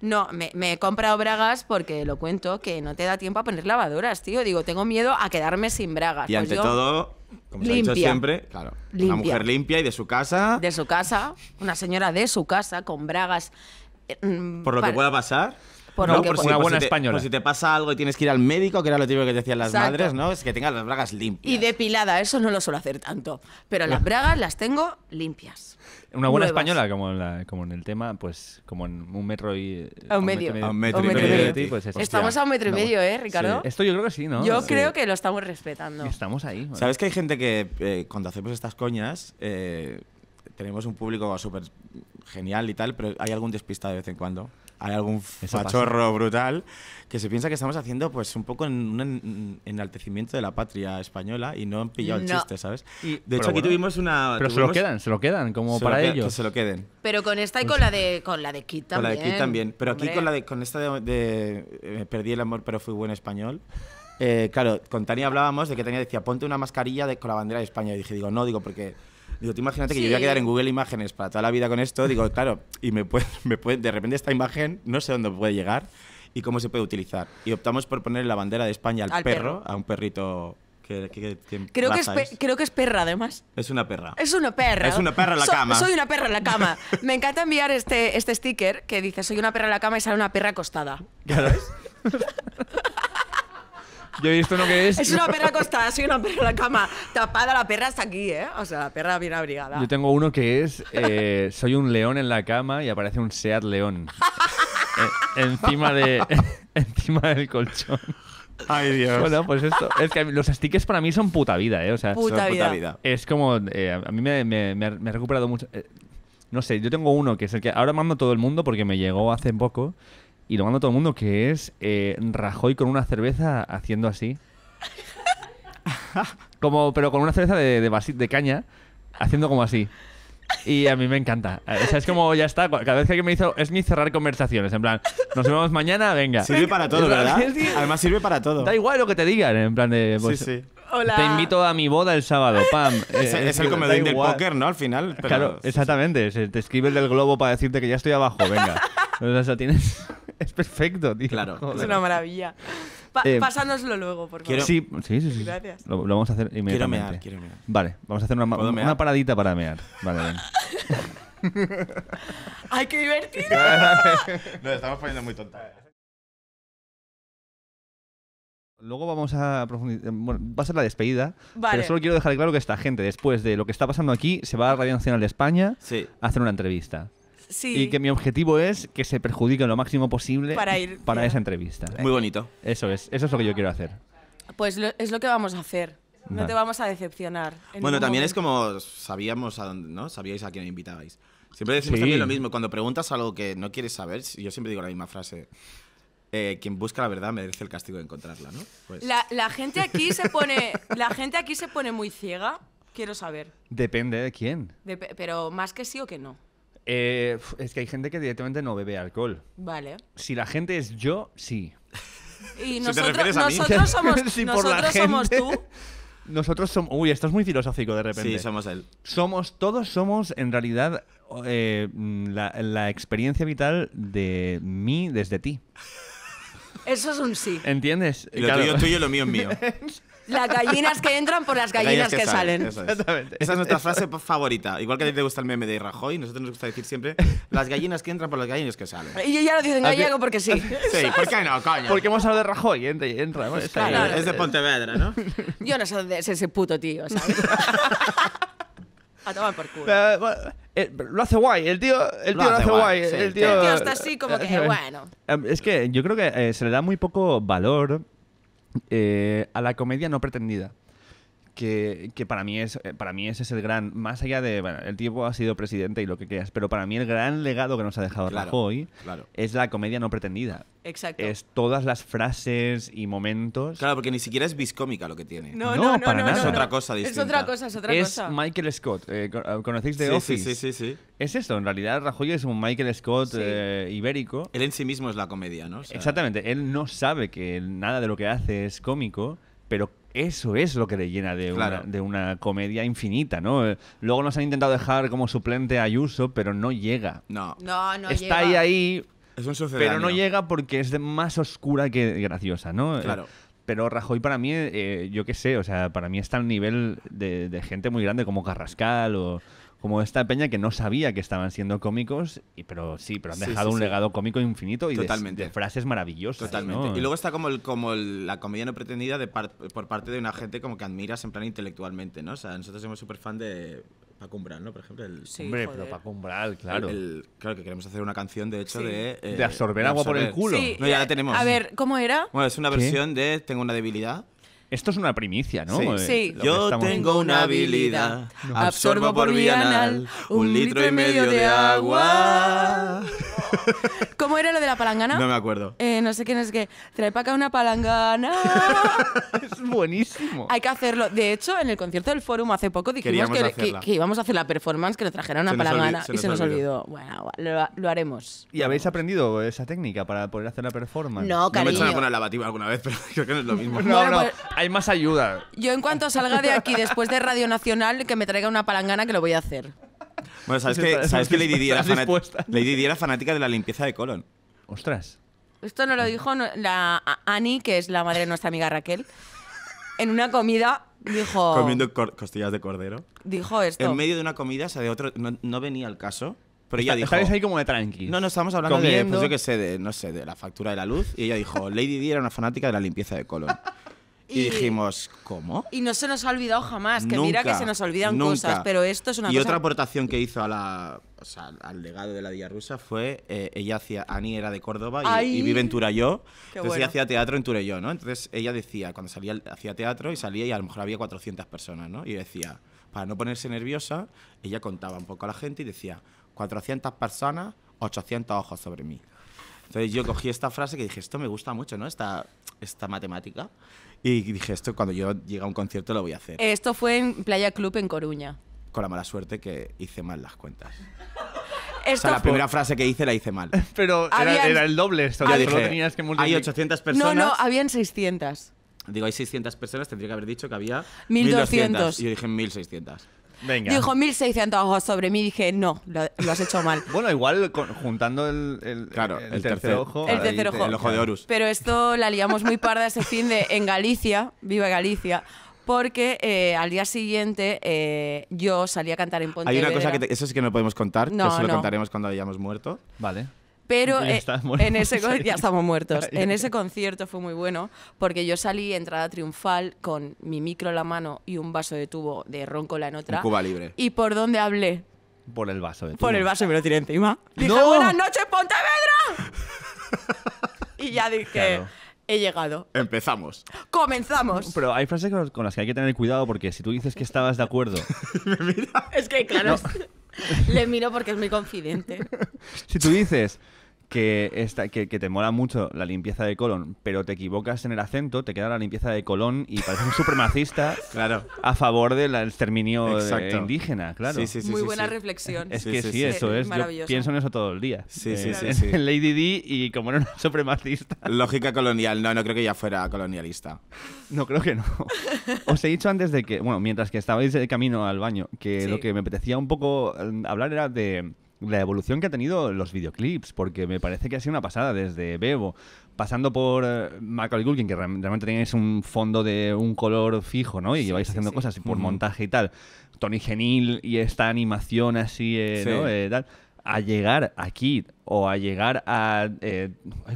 No, me he comprado bragas porque lo cuento, que no te da tiempo a poner lavadoras, tío. Digo, tengo miedo a quedarme sin bragas. Y pues ante todo, como se ha dicho siempre, claro, limpia. Una mujer limpia y de su casa. De su casa, una señora de su casa con bragas. Por lo que pueda pasar. No, por una buena española. Por si te pasa algo y tienes que ir al médico, que era lo típico que te decían las madres, ¿no? Es que tengas las bragas limpias. Y depilada, eso no lo suelo hacer tanto. Pero las bragas las tengo limpias. Una buena española, como en el tema, pues como en un metro y... A un metro y medio. Pues estamos a 1,5 metros, ¿eh, Ricardo? Sí. Esto yo creo que sí, ¿no? Yo creo que lo estamos respetando. Estamos ahí. Bueno. ¿Sabes que hay gente que cuando hacemos estas coñas... tenemos un público súper genial y tal, pero hay algún despistado de vez en cuando. Hay algún fachorro brutal que se piensa que estamos haciendo pues un poco un enaltecimiento de la patria española y no han pillado el chiste, ¿sabes? De hecho, aquí tuvimos una... Pero se lo quedan, como para ellos. Que se lo queden. Pero con esta y con la de Kit también. Con la de Kit también. Pero aquí con esta de perdí el amor pero fui buen español. Claro, con Tania hablábamos de que Tania decía, ponte una mascarilla con la bandera de España. Y dije, digo, porque... Digo, tú imagínate que yo voy a quedar en Google Imágenes para toda la vida con esto. Digo, claro, y me puede, de repente esta imagen no sé dónde puede llegar y cómo se puede utilizar. Y optamos por poner la bandera de España al perro, a un perrito que creo que es perra, además. Es una perra. Es una perra. Es una perra en la cama. Soy una perra en la cama. Me encanta enviar este sticker que dice, soy una perra en la cama y sale una perra acostada. Claro. Yo he visto uno que es... Es una perra acostada, soy una perra en la cama. Tapada la perra hasta aquí, ¿eh? O sea, la perra bien abrigada. Yo tengo uno que es... soy un león en la cama y aparece un Seat León. Encima del colchón. Ay, Dios. Bueno, pues esto... Es que los stickers para mí son puta vida, ¿eh? O sea, puta vida. Es como... a mí me ha recuperado mucho... no sé, yo tengo uno que es el que... Ahora mando a todo el mundo porque me llegó hace poco... Y lo manda todo el mundo, que es Rajoy con una cerveza haciendo así. Pero con una cerveza de caña, haciendo como así. Y a mí me encanta. O sea, es como, ya está, cada vez que alguien me hizo, es mi cerrar conversaciones, en plan, nos vemos mañana, venga. Sirve para todo, ¿verdad? Además sirve para todo. Da igual lo que te digan, en plan de... Pues, sí, sí. Hola. Te invito a mi boda el sábado, pam. Es el comodín del póker, ¿no? Al final. Pero... Claro, exactamente. Te escribe el del globo para decirte que ya estoy abajo, venga. O sea, tienes... Es perfecto, tío. Claro. Joder. Es una maravilla. Pásanoslo luego, por favor. Sí. Gracias. Lo vamos a hacer inmediatamente. Quiero mear. Vale, vamos a hacer una paradita para mear. Vale, bien. ¡Ay, qué divertido! Nos estamos poniendo muy tontos. Luego vamos a profundizar. Bueno, va a ser la despedida. Vale. Pero solo quiero dejar claro que esta gente, después de lo que está pasando aquí, se va a Radio Nacional de España a hacer una entrevista. Sí. Y que mi objetivo es que se perjudiquen lo máximo posible para esa entrevista. Muy bonito. Eso es lo que yo quiero hacer. Pues es lo que vamos a hacer. No te vamos a decepcionar. Bueno, también es como sabíamos a dónde, ¿no? Sabíais a quién invitabais. Siempre decimos también lo mismo. Cuando preguntas algo que no quieres saber, yo siempre digo la misma frase. Quien busca la verdad merece el castigo de encontrarla, ¿no? Pues... La gente aquí se pone muy ciega. Quiero saber. Depende de quién. Pero más que sí o que no. Es que hay gente que directamente no bebe alcohol. Vale. Si la gente es yo, sí. Y nosotros somos tú. Nosotros somos... Uy, esto es muy filosófico de repente. Sí, somos él. Todos somos, en realidad, la experiencia vital de mí desde ti. Eso es un sí. ¿Entiendes? Y lo tuyo es tuyo y lo mío es mío. Las gallinas que entran por las gallinas que salen. Exactamente. Esa es nuestra frase favorita. Igual que a ti te gusta el meme de Rajoy, nosotros nos gusta decir siempre las gallinas que entran por las gallinas que salen. Y ya lo dicen gallego porque sí. Sí, ¿por qué no, coño? Porque hemos hablado de Rajoy, entra. Pues claro, es de Pontevedra, ¿no? Yo no soy de ese puto tío, ¿sabes? A tomar por culo. Lo hace guay, el tío lo hace guay. Sí. El tío está así como que, bueno. Es que yo creo que se le da muy poco valor a la comedia no pretendida. Que para mí ese es el gran, más allá de, bueno, el tipo ha sido presidente y lo que quieras, pero para mí el gran legado que nos ha dejado Rajoy es la comedia no pretendida. Exacto. Es todas las frases y momentos. Claro, porque ni siquiera es bizcómica lo que tiene. No, para nada. Es otra cosa distinta. Es otra cosa. Es Michael Scott. ¿Conocéis The Office? Sí. Es eso, en realidad Rajoy es un Michael Scott ibérico. Él en sí mismo es la comedia, ¿no? O sea, exactamente. Él no sabe que nada de lo que hace es cómico, pero eso es lo que le llena de, una comedia infinita, ¿no? Luego nos han intentado dejar como suplente a Ayuso, pero no llega. No llega. Está ahí, es un sucedáneo, pero no llega porque es más oscura que graciosa, ¿no? Claro. Pero Rajoy para mí, yo qué sé, o sea, para mí está al nivel de gente muy grande como Carrascal o como esta peña que no sabía que estaban siendo cómicos, pero han dejado un legado cómico infinito y de frases maravillosas. Totalmente. ¿No? Y luego está como la comedia no pretendida por parte de una gente como que admiras en plan intelectualmente, ¿no? O sea, nosotros somos súper fan de Paco Umbral, ¿no? Por ejemplo, pero Paco Umbral, claro. Claro que queremos hacer una canción, de hecho, de absorber agua por el culo. Sí. No, ya la tenemos. A ver, ¿cómo era? Bueno, es una versión de Tengo una debilidad. Esto es una primicia, ¿no? Sí. Yo tengo una habilidad, absorbo por vía anal un litro y medio de agua. ¿Cómo era lo de la palangana? No me acuerdo. No sé quién es que trae para acá una palangana. Es buenísimo. Hay que hacerlo. De hecho, en el concierto del Fórum hace poco dijimos que íbamos a hacer la performance que le trajera una palangana y se nos olvidó. Bueno, lo haremos. ¿Y habéis aprendido esa técnica para poder hacer la performance? No, cariño. No me he hecho una lavativa alguna vez, pero creo que no es lo mismo. No. Hay más ayuda. Yo en cuanto salga de aquí, después de Radio Nacional, que me traiga una palangana, que lo voy a hacer. Bueno, ¿sabes que Lady Di era fanática de la limpieza de colon? Ostras. Esto nos lo dijo la Ani, que es la madre de nuestra amiga Raquel. En una comida dijo... Comiendo costillas de cordero. Dijo esto. En medio de una comida, o sea, de otro... No venía al caso, pero ella dijo... Estabais ahí como de tranqui. No, estamos hablando de... Pues yo qué sé, de la factura de la luz. Y ella dijo, Lady Di era una fanática de la limpieza de colon. Y dijimos, ¿cómo? Y no se nos ha olvidado jamás, que mira que se nos olvidan cosas, pero esto es una cosa... Y otra aportación que hizo al legado de la Día Rusa fue, ella hacía, Ani era de Córdoba y vive en Turalló, entonces ella hacía teatro en Turalló, ¿no? Entonces ella decía, cuando salía, hacía teatro y salía y a lo mejor había 400 personas, ¿no? Y decía, para no ponerse nerviosa, ella contaba un poco a la gente y decía, 400 personas, 800 ojos sobre mí. Entonces yo cogí esta frase que dije, esto me gusta mucho, ¿no? Esta matemática. Y dije, esto cuando yo llegue a un concierto lo voy a hacer. Esto fue en Playa Club en Coruña. Con la mala suerte que hice mal las cuentas. Esto la primera frase que hice la hice mal. Pero era el doble esto. Solo tenías que multiplicar. Hay 800 personas. No, habían 600. Digo, hay 600 personas, tendría que haber dicho que había 1200. Y yo dije 1600. Venga. Dijo 1.600 ojos sobre mí y dije, no, lo has hecho mal. Bueno, igual juntando el tercer ojo. El ojo de Horus. Pero esto la liamos muy parda ese fin de en Galicia, viva Galicia, porque al día siguiente yo salí a cantar en Pontevedra. Hay una cosa que eso sí que no podemos contar, que eso lo contaremos cuando hayamos muerto. Vale. Pero en ese ya estamos muertos. En ese concierto fue muy bueno porque yo salí entrada triunfal con mi micro en la mano y un vaso de tubo de roncola en otra. Un Cuba Libre. ¿Y por dónde hablé? Por el vaso de tubo. Por el vaso y me lo tiré encima. ¡No! Dije, buenas noches, Pontevedra. Y ya dije... Claro. He llegado. Empezamos. Comenzamos. Pero hay frases con las que hay que tener cuidado porque si tú dices que estabas de acuerdo... Me mira. Es que, claro, le miro porque es muy confidente. Si tú dices que te mola mucho la limpieza de colon, pero te equivocas en el acento, te queda la limpieza de colon y pareces un supremacista a favor del exterminio indígena, claro. Muy buena reflexión. Es que sí, eso es. Yo pienso en eso todo el día. Sí. Lady Di y como era una supremacista. Lógica colonial. No creo que ella fuera colonialista. No, creo que no. Os he dicho antes de que, bueno, mientras que estabais de camino al baño, que lo que me apetecía un poco hablar era de... la evolución que ha tenido los videoclips, porque me parece que ha sido una pasada, desde Bebo, pasando por Macaulay Culkin, que realmente tenéis un fondo de un color fijo, ¿no? Y vais haciendo cosas por montaje y tal. Tony Genil y esta animación así, ¿no? Tal. A llegar aquí, o a llegar a...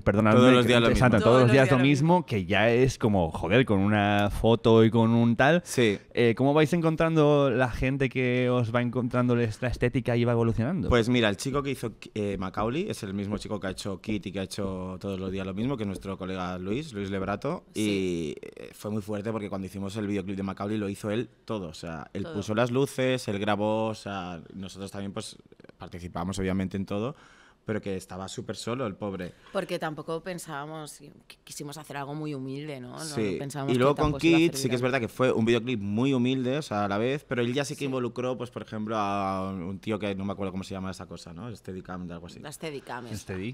perdóname, todos los días lo mismo. Todos los días lo mismo, que ya es como, joder, con una foto y con un tal. Sí. ¿Cómo vais encontrando la gente que os va encontrando esta estética y va evolucionando? Pues mira, el chico que hizo Macaulay es el mismo chico que ha hecho Kit y que ha hecho Todos los días lo mismo, que es nuestro colega Luis Lebrato. Sí. Y fue muy fuerte porque cuando hicimos el videoclip de Macaulay lo hizo él todo. O sea, él puso las luces, él grabó, o sea, nosotros también pues participamos obviamente en todo, pero que estaba súper solo el pobre. Porque tampoco pensábamos, quisimos hacer algo muy humilde, ¿no? Sí, no, y luego con Kit sí que es verdad que fue un videoclip muy humilde, o sea, a la vez, pero él ya sí que involucró, pues por ejemplo, a un tío que no me acuerdo cómo se llama esa cosa, ¿no? Steadicam, algo así. La Steadicam.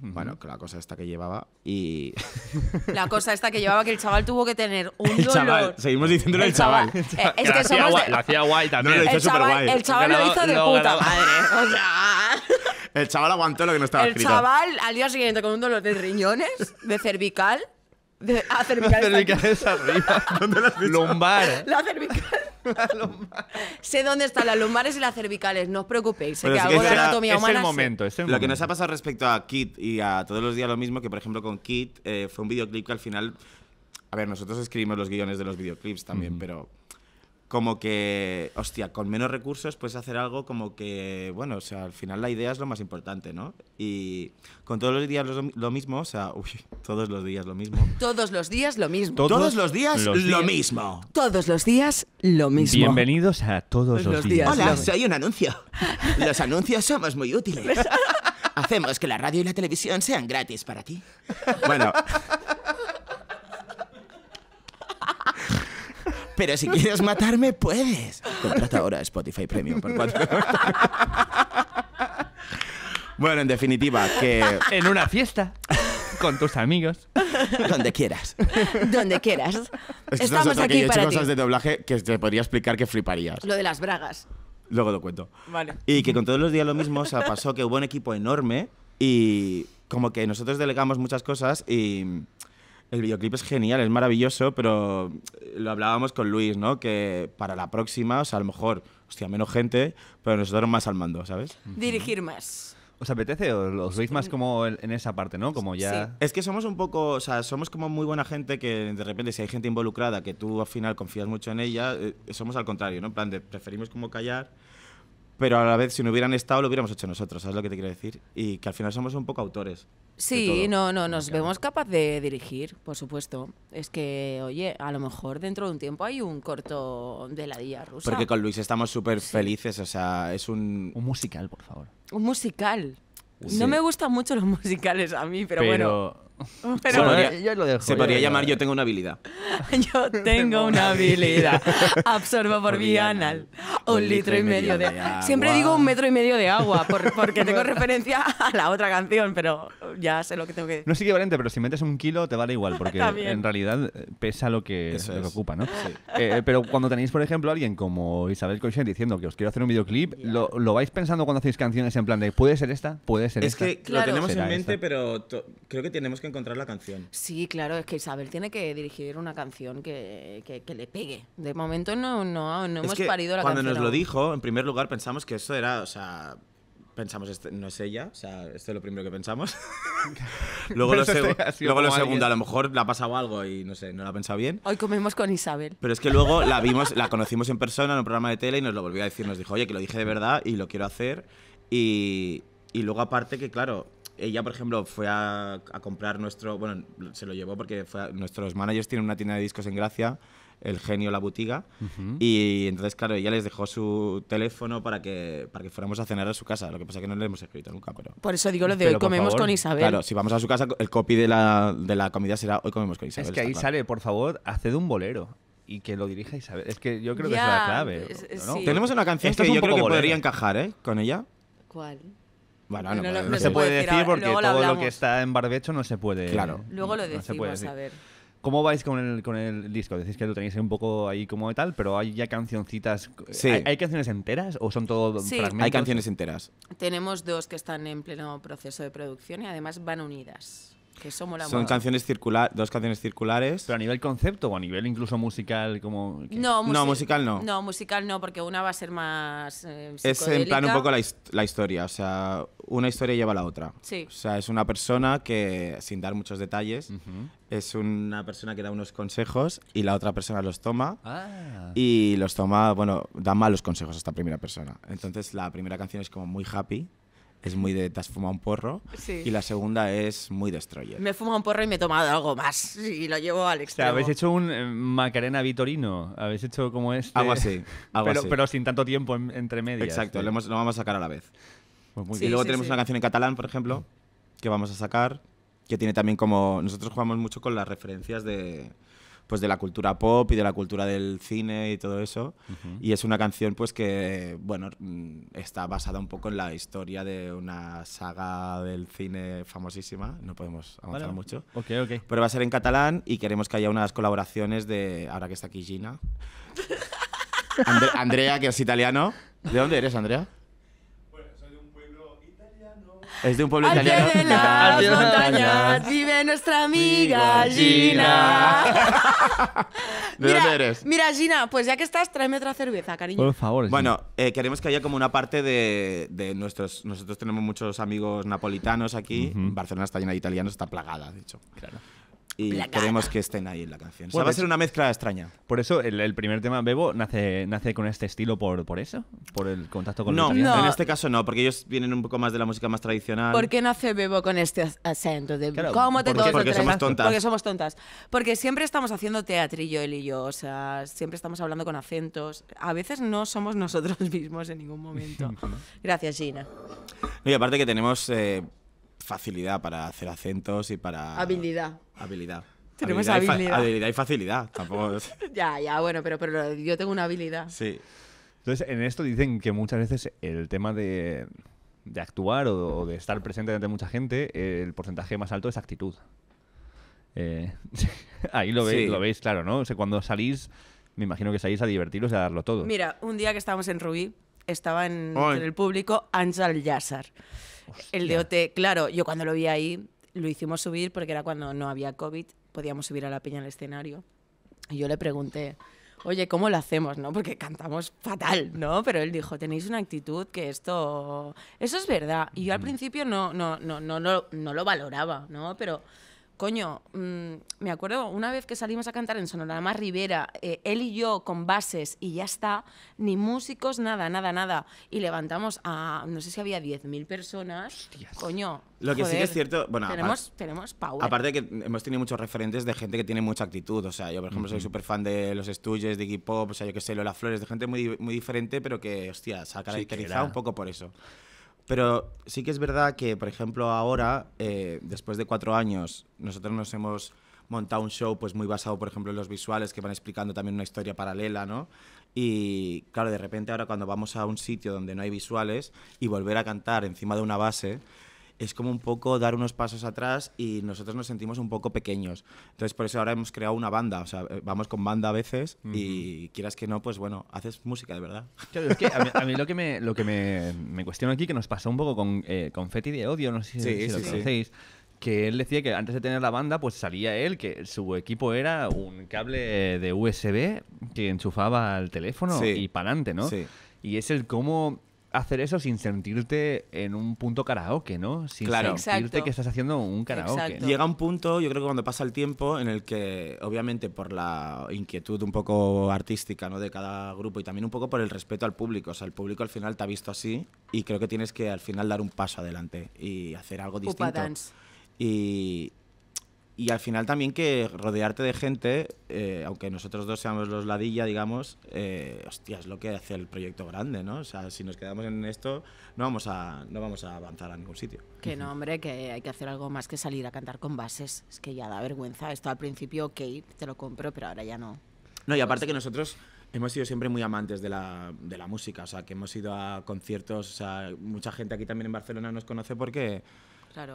Bueno, que la cosa esta que llevaba y... La cosa esta que llevaba, que el chaval tuvo que tener un dolor. El chaval, seguimos diciéndole el chaval. Es que somos... Lo hacía guay también. No, lo hizo súper guay. El chaval lo hizo de puta madre, o sea... El chaval aguantó lo que no estaba escrito. El chaval al día siguiente con un dolor de riñones, de cervical. La cervical es arriba. ¿Dónde la has dicho? Lumbar. La cervical. La lumbar. Sé dónde están las lumbares y las cervicales, no os preocupéis. Pero que hago de anatomía humana. Es el momento, es el momento. Lo que nos ha pasado respecto a Kit y a Todos los días lo mismo, que por ejemplo con Kit fue un videoclip que al final... A ver, nosotros escribimos los guiones de los videoclips también, pero... Como que, hostia, con menos recursos puedes hacer algo como que, bueno, o sea, al final la idea es lo más importante, ¿no? Y con Todos los días lo mismo, o sea, uy, Todos los días lo mismo. Todos los días lo mismo. Todos los días lo mismo. Todos los días lo mismo. Bienvenidos a Todos los días. Hola, soy un anuncio. Los anuncios somos muy útiles. Hacemos que la radio y la televisión sean gratis para ti. Bueno... Pero si quieres matarme, puedes. Contrata ahora Spotify Premium por 4 euros. Bueno, en definitiva, que... En una fiesta, con tus amigos. Donde quieras. Donde quieras. Estamos aquí para ti. He hecho cosas de doblaje que te podría explicar que fliparías. Lo de las bragas. Luego lo cuento. Vale. Y que con Todos los días lo mismo, o sea, pasó que hubo un equipo enorme y como que nosotros delegamos muchas cosas y... El videoclip es genial, es maravilloso, pero lo hablábamos con Luis, ¿no? Que para la próxima, o sea, a lo mejor, hostia, menos gente, pero nosotros más al mando, ¿sabes? Dirigir más. ¿Os apetece? ¿Os veis más como en esa parte, no? Como ya... Sí. Es que somos un poco, o sea, somos como muy buena gente que de repente si hay gente involucrada que tú al final confías mucho en ella, somos al contrario, ¿no? En plan, preferimos como callar, pero a la vez si no hubieran estado lo hubiéramos hecho nosotros, ¿sabes lo que te quiero decir? Y que al final somos un poco autores. Sí, no, nos vemos capaz de dirigir, por supuesto. Es que, oye, a lo mejor dentro de un tiempo hay un corto de La Día Rusa. Porque con Luis estamos súper felices, o sea, es un... Un musical, por favor. Un musical. Sí. No me gustan mucho los musicales a mí, pero bueno. Pero yo lo dejo. Se podría llamar Yo tengo una habilidad. Yo tengo una habilidad. Absorbo por vía anal un litro y medio de agua. Siempre digo 1,5 metros de agua porque tengo referencia a la otra canción, pero ya sé lo que tengo que decir. No es equivalente, pero si metes 1 kilo te vale igual, porque en realidad pesa lo que ocupa, ¿no? Sí. Pero cuando tenéis, por ejemplo, a alguien como Isabel Coixet diciendo que os quiero hacer un videoclip, ¿lo vais pensando cuando hacéis canciones en plan de ¿puede ser esta? ¿Puede ser esta? Es que lo tenemos en mente, pero creo que tenemos que encontrar la canción. Sí, claro, es que Isabel tiene que dirigir una canción que le pegue. De momento no hemos parido la canción. Cuando nos lo dijo, en primer lugar pensamos que esto era, o sea, pensamos, no es ella, o sea, esto es lo primero que pensamos. luego lo segundo, a lo mejor le ha pasado algo y no sé, no lo ha pensado bien. Hoy comemos con Isabel. Pero es que luego la conocimos en persona en un programa de tele y nos lo volvió a decir, nos dijo, oye, que lo dije de verdad y lo quiero hacer. Y luego aparte que, claro, ella, por ejemplo, fue a comprar nuestro... Bueno, se lo llevó porque nuestros managers tienen una tienda de discos en Gracia, El Genio, La Botiga, y entonces, claro, ella les dejó su teléfono para que fuéramos a cenar a su casa, lo que pasa que no le hemos escrito nunca, pero... Por eso digo lo de hoy comemos con Isabel. Claro, si vamos a su casa, el copy de la comida será hoy comemos con Isabel. Es que ahí sale, por favor, haced un bolero. Y que lo dirija Isabel. Es que yo creo que es la clave, ¿no? Sí. Tenemos una canción que yo creo que podría encajar, ¿eh? Con ella. ¿Cuál? Bueno, no se puede decir porque todo lo que está en barbecho no se puede. Claro. Luego lo decimos, a ver. ¿Cómo vais con el disco? Decís que lo tenéis un poco ahí como de tal, pero hay ya cancioncitas. Sí. ¿Hay canciones enteras o son todo fragmentos? Hay canciones enteras. Tenemos 2 que están en pleno proceso de producción y además van unidas. Que eso mola. Son canciones circulares, dos canciones circulares. ¿Pero a nivel concepto o a nivel incluso musical? Como no, musical no. No, musical no, porque una va a ser más psicodélica. Es en plan un poco la historia, o sea, una historia lleva a la otra. Sí. O sea, es una persona que, sin dar muchos detalles, es una persona que da unos consejos y la otra persona los toma. Ah. Y los toma, bueno, da malos consejos a esta primera persona. Entonces la primera canción es como muy happy. Es muy de te has fumado un porro, sí. Y la segunda es muy Destroyer. Me he fumado un porro y me he tomado algo más y lo llevo al extremo. O sea, habéis hecho un Macarena Vitorino, habéis hecho como este... Algo así, algo así. Pero sin tanto tiempo entre medias. Exacto, ¿sí? lo vamos a sacar a la vez. Pues muy bien. Y luego tenemos una canción en catalán, por ejemplo, que vamos a sacar, que tiene también como... Nosotros jugamos mucho con las referencias de... Pues de la cultura pop y de la cultura del cine y todo eso. Y es una canción pues que, bueno, está basada un poco en la historia de una saga del cine famosísima. No podemos avanzar mucho. Ok. Pero va a ser en catalán y queremos que haya unas colaboraciones de... Ahora que está aquí Gina. Andrea, que es italiano. ¿De dónde eres, Andrea? Es de un pueblo italiano. Al pie de las montañas vive nuestra amiga Gina. ¿De dónde eres? Mira, Gina, pues ya que estás, tráeme otra cerveza, cariño. Por favor. Bueno, queremos que haya como una parte de nuestros... Nosotros tenemos muchos amigos napolitanos aquí. Barcelona está llena de italianos, está plagada, de hecho. Claro. Y queremos que estén ahí en la canción. O sea, va a ser una mezcla extraña. Por eso el primer tema, Bebo, nace con este estilo por eso, por el contacto con los italianos. No, en este caso no, porque ellos vienen un poco más de la música más tradicional. ¿Por qué nace Bebo con este acento? De, claro, porque somos tontas. Porque somos tontas. Porque siempre estamos haciendo teatrillo él y yo, o sea, siempre estamos hablando con acentos. A veces no somos nosotros mismos en ningún momento. Gracias, Gina. Y aparte que tenemos... facilidad para hacer acentos y para... Habilidad. Tenemos habilidad y facilidad. Tampoco es... ya, bueno, pero yo tengo una habilidad. Sí. Entonces, en esto dicen que muchas veces el tema de actuar o de estar presente ante mucha gente, el porcentaje más alto es actitud. Ahí lo veis, claro, ¿no? O sea, cuando salís, me imagino que salís a divertiros y a darlo todo. Mira, un día que estábamos en Rubí, estaba en el público Ángel Llázar. Hostia. El de OT, claro, yo cuando lo vi ahí lo hicimos subir porque era cuando no había COVID, podíamos subir a la peña al escenario. Y yo le pregunté, oye, ¿cómo lo hacemos? ¿No? Porque cantamos fatal, ¿no? Pero él dijo, tenéis una actitud que esto... Eso es verdad. Y yo al principio no lo valoraba, ¿no? Pero, coño, me acuerdo una vez que salimos a cantar en Sonorama Rivera, él y yo con bases y ya está, ni músicos, nada. Y levantamos a, no sé si había 10.000 personas. Hostias. Coño, lo que sí que es cierto, bueno, tenemos power. Aparte que hemos tenido muchos referentes de gente que tiene mucha actitud, o sea, yo por ejemplo soy súper fan de Los Stooges, de Iggy Pop, o sea, yo qué sé, Lola Flores, de gente muy, muy diferente, pero que, hostia, se ha caracterizado un poco por eso. Pero sí que es verdad que, por ejemplo, ahora, después de 4 años, nosotros nos hemos montado un show pues muy basado, por ejemplo, en los visuales, que van explicando también una historia paralela, ¿no? Y, claro, de repente ahora cuando vamos a un sitio donde no hay visuales y volver a cantar encima de una base, es como un poco dar unos pasos atrás y nosotros nos sentimos un poco pequeños. Entonces, por eso ahora hemos creado una banda. O sea, vamos con banda a veces y quieras que no, pues bueno, haces música de verdad. Claro, es que a mí lo que me cuestiono aquí, que nos pasó un poco con Confetti de Odio, no sé si lo conocéis, que él decía que antes de tener la banda, pues salía él, que su equipo era un cable de USB que enchufaba al teléfono y para adelante, ¿no? Sí. Y es el cómo... hacer eso sin sentirte en un punto karaoke, ¿no? Sin sentirte que estás haciendo un karaoke. Exacto. Llega un punto, yo creo que cuando pasa el tiempo, en el que, obviamente, por la inquietud un poco artística, ¿no?, de cada grupo y también un poco por el respeto al público. O sea, el público al final te ha visto así y creo que tienes que al final dar un paso adelante y hacer algo distinto. Upa dance. Y al final también que rodearte de gente, aunque nosotros dos seamos los ladilla, digamos, hostia, es lo que hace el proyecto grande, ¿no? O sea, si nos quedamos en esto, no vamos a avanzar a ningún sitio. Que no, hombre, que hay que hacer algo más que salir a cantar con bases. Es que ya da vergüenza. Esto al principio, ok, te lo compro, pero ahora ya no. No, y aparte que nosotros... hemos sido siempre muy amantes de la música, o sea, que hemos ido a conciertos, o sea, mucha gente aquí también en Barcelona nos conoce porque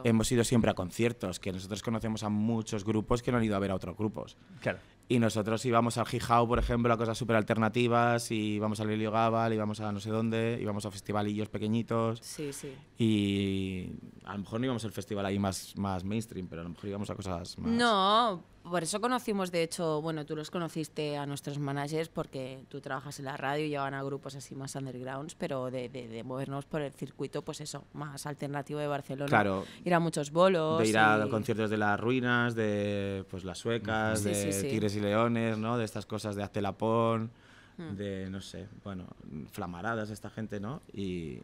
hemos ido siempre a conciertos, que nosotros conocemos a muchos grupos que no han ido a ver a otros grupos. Claro. Y nosotros íbamos al Gijao, por ejemplo, a cosas súper alternativas, y íbamos al Helio Gábal, íbamos a no sé dónde, íbamos a festivalillos pequeñitos. Sí, sí. Y a lo mejor no íbamos al festival ahí más mainstream, pero a lo mejor íbamos a cosas más... No, por eso conocimos, de hecho, bueno, tú los conociste a nuestros managers porque tú trabajas en la radio y llevan a grupos así más undergrounds, pero de movernos por el circuito, pues eso, más alternativo de Barcelona. Claro. Ir a muchos bolos. De ir a conciertos de Las Ruinas, de pues Las Suecas, sí, de sí, sí. Tigres y Leones, ¿no? De estas cosas de Aztelapón, de, no sé, bueno, Flamaradas, esta gente, ¿no? Y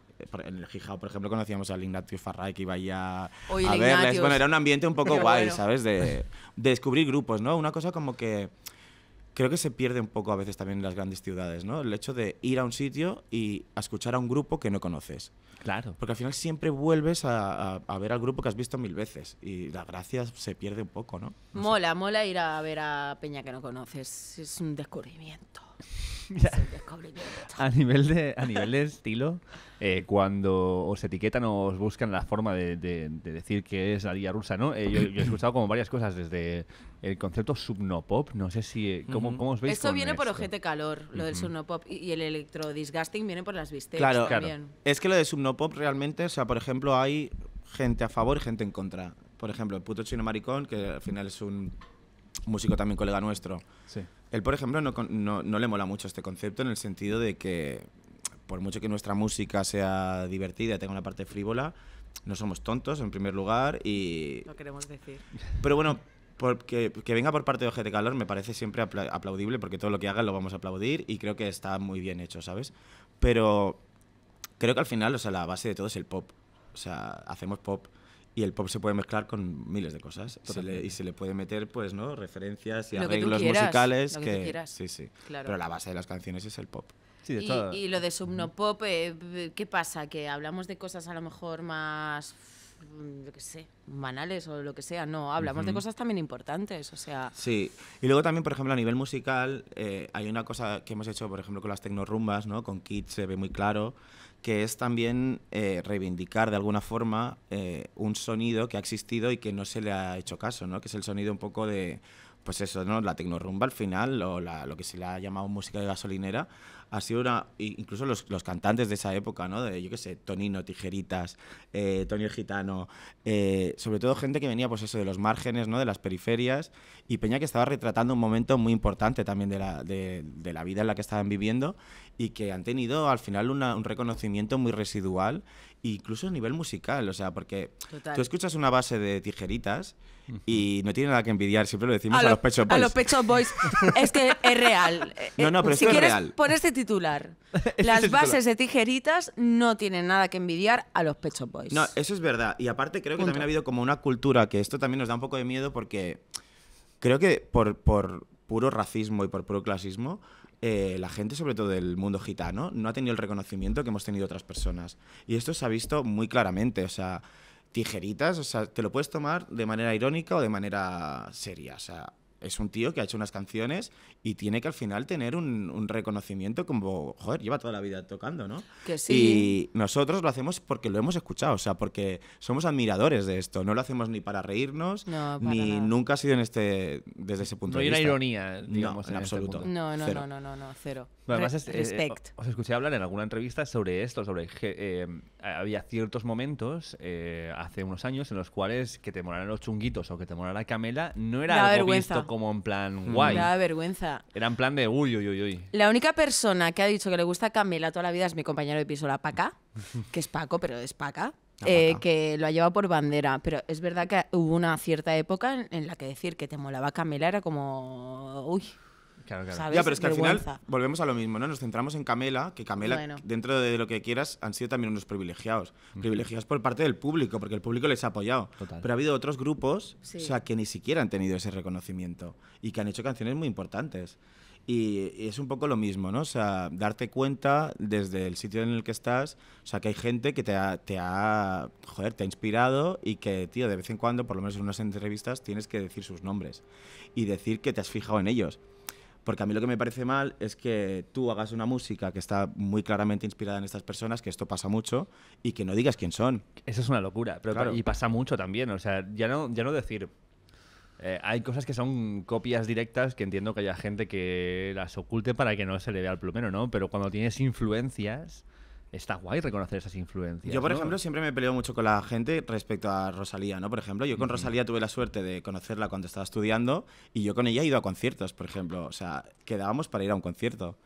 en el Gijao, por ejemplo, conocíamos al Ignacio Farray, que iba allá a verles. Bueno, era un ambiente un poco guay, bueno, ¿sabes? De descubrir grupos, ¿no? Una cosa como que creo que se pierde un poco a veces también en las grandes ciudades, ¿no? El hecho de ir a un sitio y a escuchar a un grupo que no conoces. Claro. Porque al final siempre vuelves a ver al grupo que has visto mil veces y la gracia se pierde un poco, ¿no? No mola, sé. Mola ir a ver a peña que no conoces. Es un descubrimiento. Mira, es un descubrimiento. A nivel de estilo, cuando os etiquetan o os buscan la forma de decir que es la guía rusa, ¿no? Yo he escuchado como varias cosas desde el concepto subnopop. No sé si... ¿Cómo os veis? Esto viene por Ojete Calor, lo del subnopop, y el electrodisgusting viene por las bistecs también. Claro. Es que lo de subnopop pop realmente, o sea, por ejemplo, hay gente a favor y gente en contra. Por ejemplo, el puto chino maricón, que al final es un músico también colega nuestro. Sí. Él, por ejemplo, no le mola mucho este concepto en el sentido de que, por mucho que nuestra música sea divertida y tenga una parte frívola, no somos tontos, en primer lugar, y... Lo queremos decir. Pero bueno... Que venga por parte de Ojete Calor me parece siempre aplaudible, porque todo lo que haga lo vamos a aplaudir y creo que está muy bien hecho, ¿sabes? Pero creo que al final, o sea, la base de todo es el pop. O sea, hacemos pop y el pop se puede mezclar con miles de cosas. Entonces, sí. Y se le puede meter, pues, ¿no? Referencias y lo arreglos que quieras, musicales. Lo que tú quieras. Sí, sí. Claro. Pero la base de las canciones es el pop. Sí, y lo de subnopop, ¿qué pasa? Que hablamos de cosas a lo mejor más... yo qué sé, banales o lo que sea, no, hablamos de cosas también importantes, o sea... Sí, y luego también, por ejemplo, a nivel musical, hay una cosa que hemos hecho, por ejemplo, con las tecnorrumbas, ¿no? Con Kids se ve muy claro, que es también reivindicar de alguna forma un sonido que ha existido y que no se le ha hecho caso, ¿no? Que es el sonido un poco de... Pues eso, ¿no? La tecnorrumba al final, o lo que se le ha llamado música de gasolinera, ha sido una... Incluso los cantantes de esa época, ¿no? De, yo qué sé, Tonino, Tijeritas, Tony el Gitano, sobre todo gente que venía, pues eso, de los márgenes, ¿no? De las periferias, y peña que estaba retratando un momento muy importante también de la vida en la que estaban viviendo y que han tenido al final un reconocimiento muy residual, incluso a nivel musical, o sea, porque total. Tú escuchas una base de Tijeritas y no tiene nada que envidiar, siempre lo decimos, a los Pet Shop Boys. A los Pet Shop Boys. Es que es real. No, pero si esto quieres, es real. Pon este titular. Las bases de Tijeritas no tienen nada que envidiar a los Pet Shop Boys. No, eso es verdad. Y aparte creo que también ha habido como una cultura, que esto también nos da un poco de miedo, porque creo que por puro racismo y por puro clasismo, la gente, sobre todo del mundo gitano, no ha tenido el reconocimiento que hemos tenido otras personas. Y esto se ha visto muy claramente, o sea... Tijeritas, o sea, te lo puedes tomar de manera irónica o de manera seria, o sea, es un tío que ha hecho unas canciones y tiene que al final tener un reconocimiento como, joder, lleva toda la vida tocando, ¿no? Que sí. Y nosotros lo hacemos porque lo hemos escuchado, o sea, porque somos admiradores de esto, no lo hacemos ni para reírnos, no, para ni nada. Nunca ha sido desde ese punto de vista. No hay una ironía, digamos, no, en absoluto. Este no, cero. Bueno, además os escuché hablar en alguna entrevista sobre esto, sobre que había ciertos momentos hace unos años en los cuales que te molaran los chunguitos o que te molara Camela no era algo visto como en plan guay. Me da vergüenza. Era en plan de uy. La única persona que ha dicho que le gusta Camela toda la vida es mi compañero de piso, la Paca, que es Paco, pero es Paca, que lo ha llevado por bandera. Pero es verdad que hubo una cierta época en la que decir que te molaba Camela era como... Uy. Claro. ¿Sabes? Ya, pero es que vergüenza. Al final volvemos a lo mismo, ¿no? Nos centramos en Camela, que Camela, bueno, dentro de lo que quieras, han sido también unos privilegiados. Privilegiados por parte del público, porque el público les ha apoyado. Total. Pero ha habido otros grupos, sí, o sea, que ni siquiera han tenido ese reconocimiento y que han hecho canciones muy importantes. Y es un poco lo mismo, ¿no? O sea, darte cuenta desde el sitio en el que estás, o sea, que hay gente que te ha inspirado y que, tío, de vez en cuando, por lo menos en unas entrevistas, tienes que decir sus nombres y decir que te has fijado en ellos. Porque a mí lo que me parece mal es que tú hagas una música que está muy claramente inspirada en estas personas, que esto pasa mucho, y que no digas quién son. Eso es una locura, pero claro. Y pasa mucho también, o sea, ya no decir... Hay cosas que son copias directas que entiendo que haya gente que las oculte para que no se le vea el plumero, ¿no? Pero cuando tienes influencias, está guay reconocer esas influencias. Yo, por ejemplo, siempre me peleo mucho con la gente respecto a Rosalía, ¿no? Por ejemplo, yo con Rosalía tuve la suerte de conocerla cuando estaba estudiando y yo con ella he ido a conciertos, por ejemplo. O sea, quedábamos para ir a un concierto.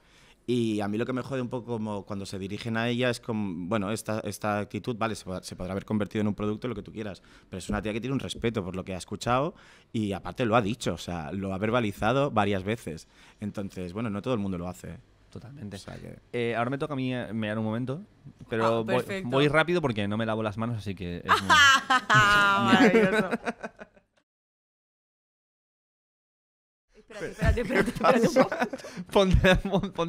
Y a mí lo que me jode un poco como cuando se dirigen a ella es como, bueno, esta actitud, vale, se podrá haber convertido en un producto, lo que tú quieras, pero es una tía que tiene un respeto por lo que ha escuchado y aparte lo ha dicho, o sea, lo ha verbalizado varias veces. Entonces, bueno, no todo el mundo lo hace. Totalmente. O sea que... ahora me toca a mí mear un momento, pero voy rápido porque no me lavo las manos, así que... Es muy... Maravilloso. Espérate, ponte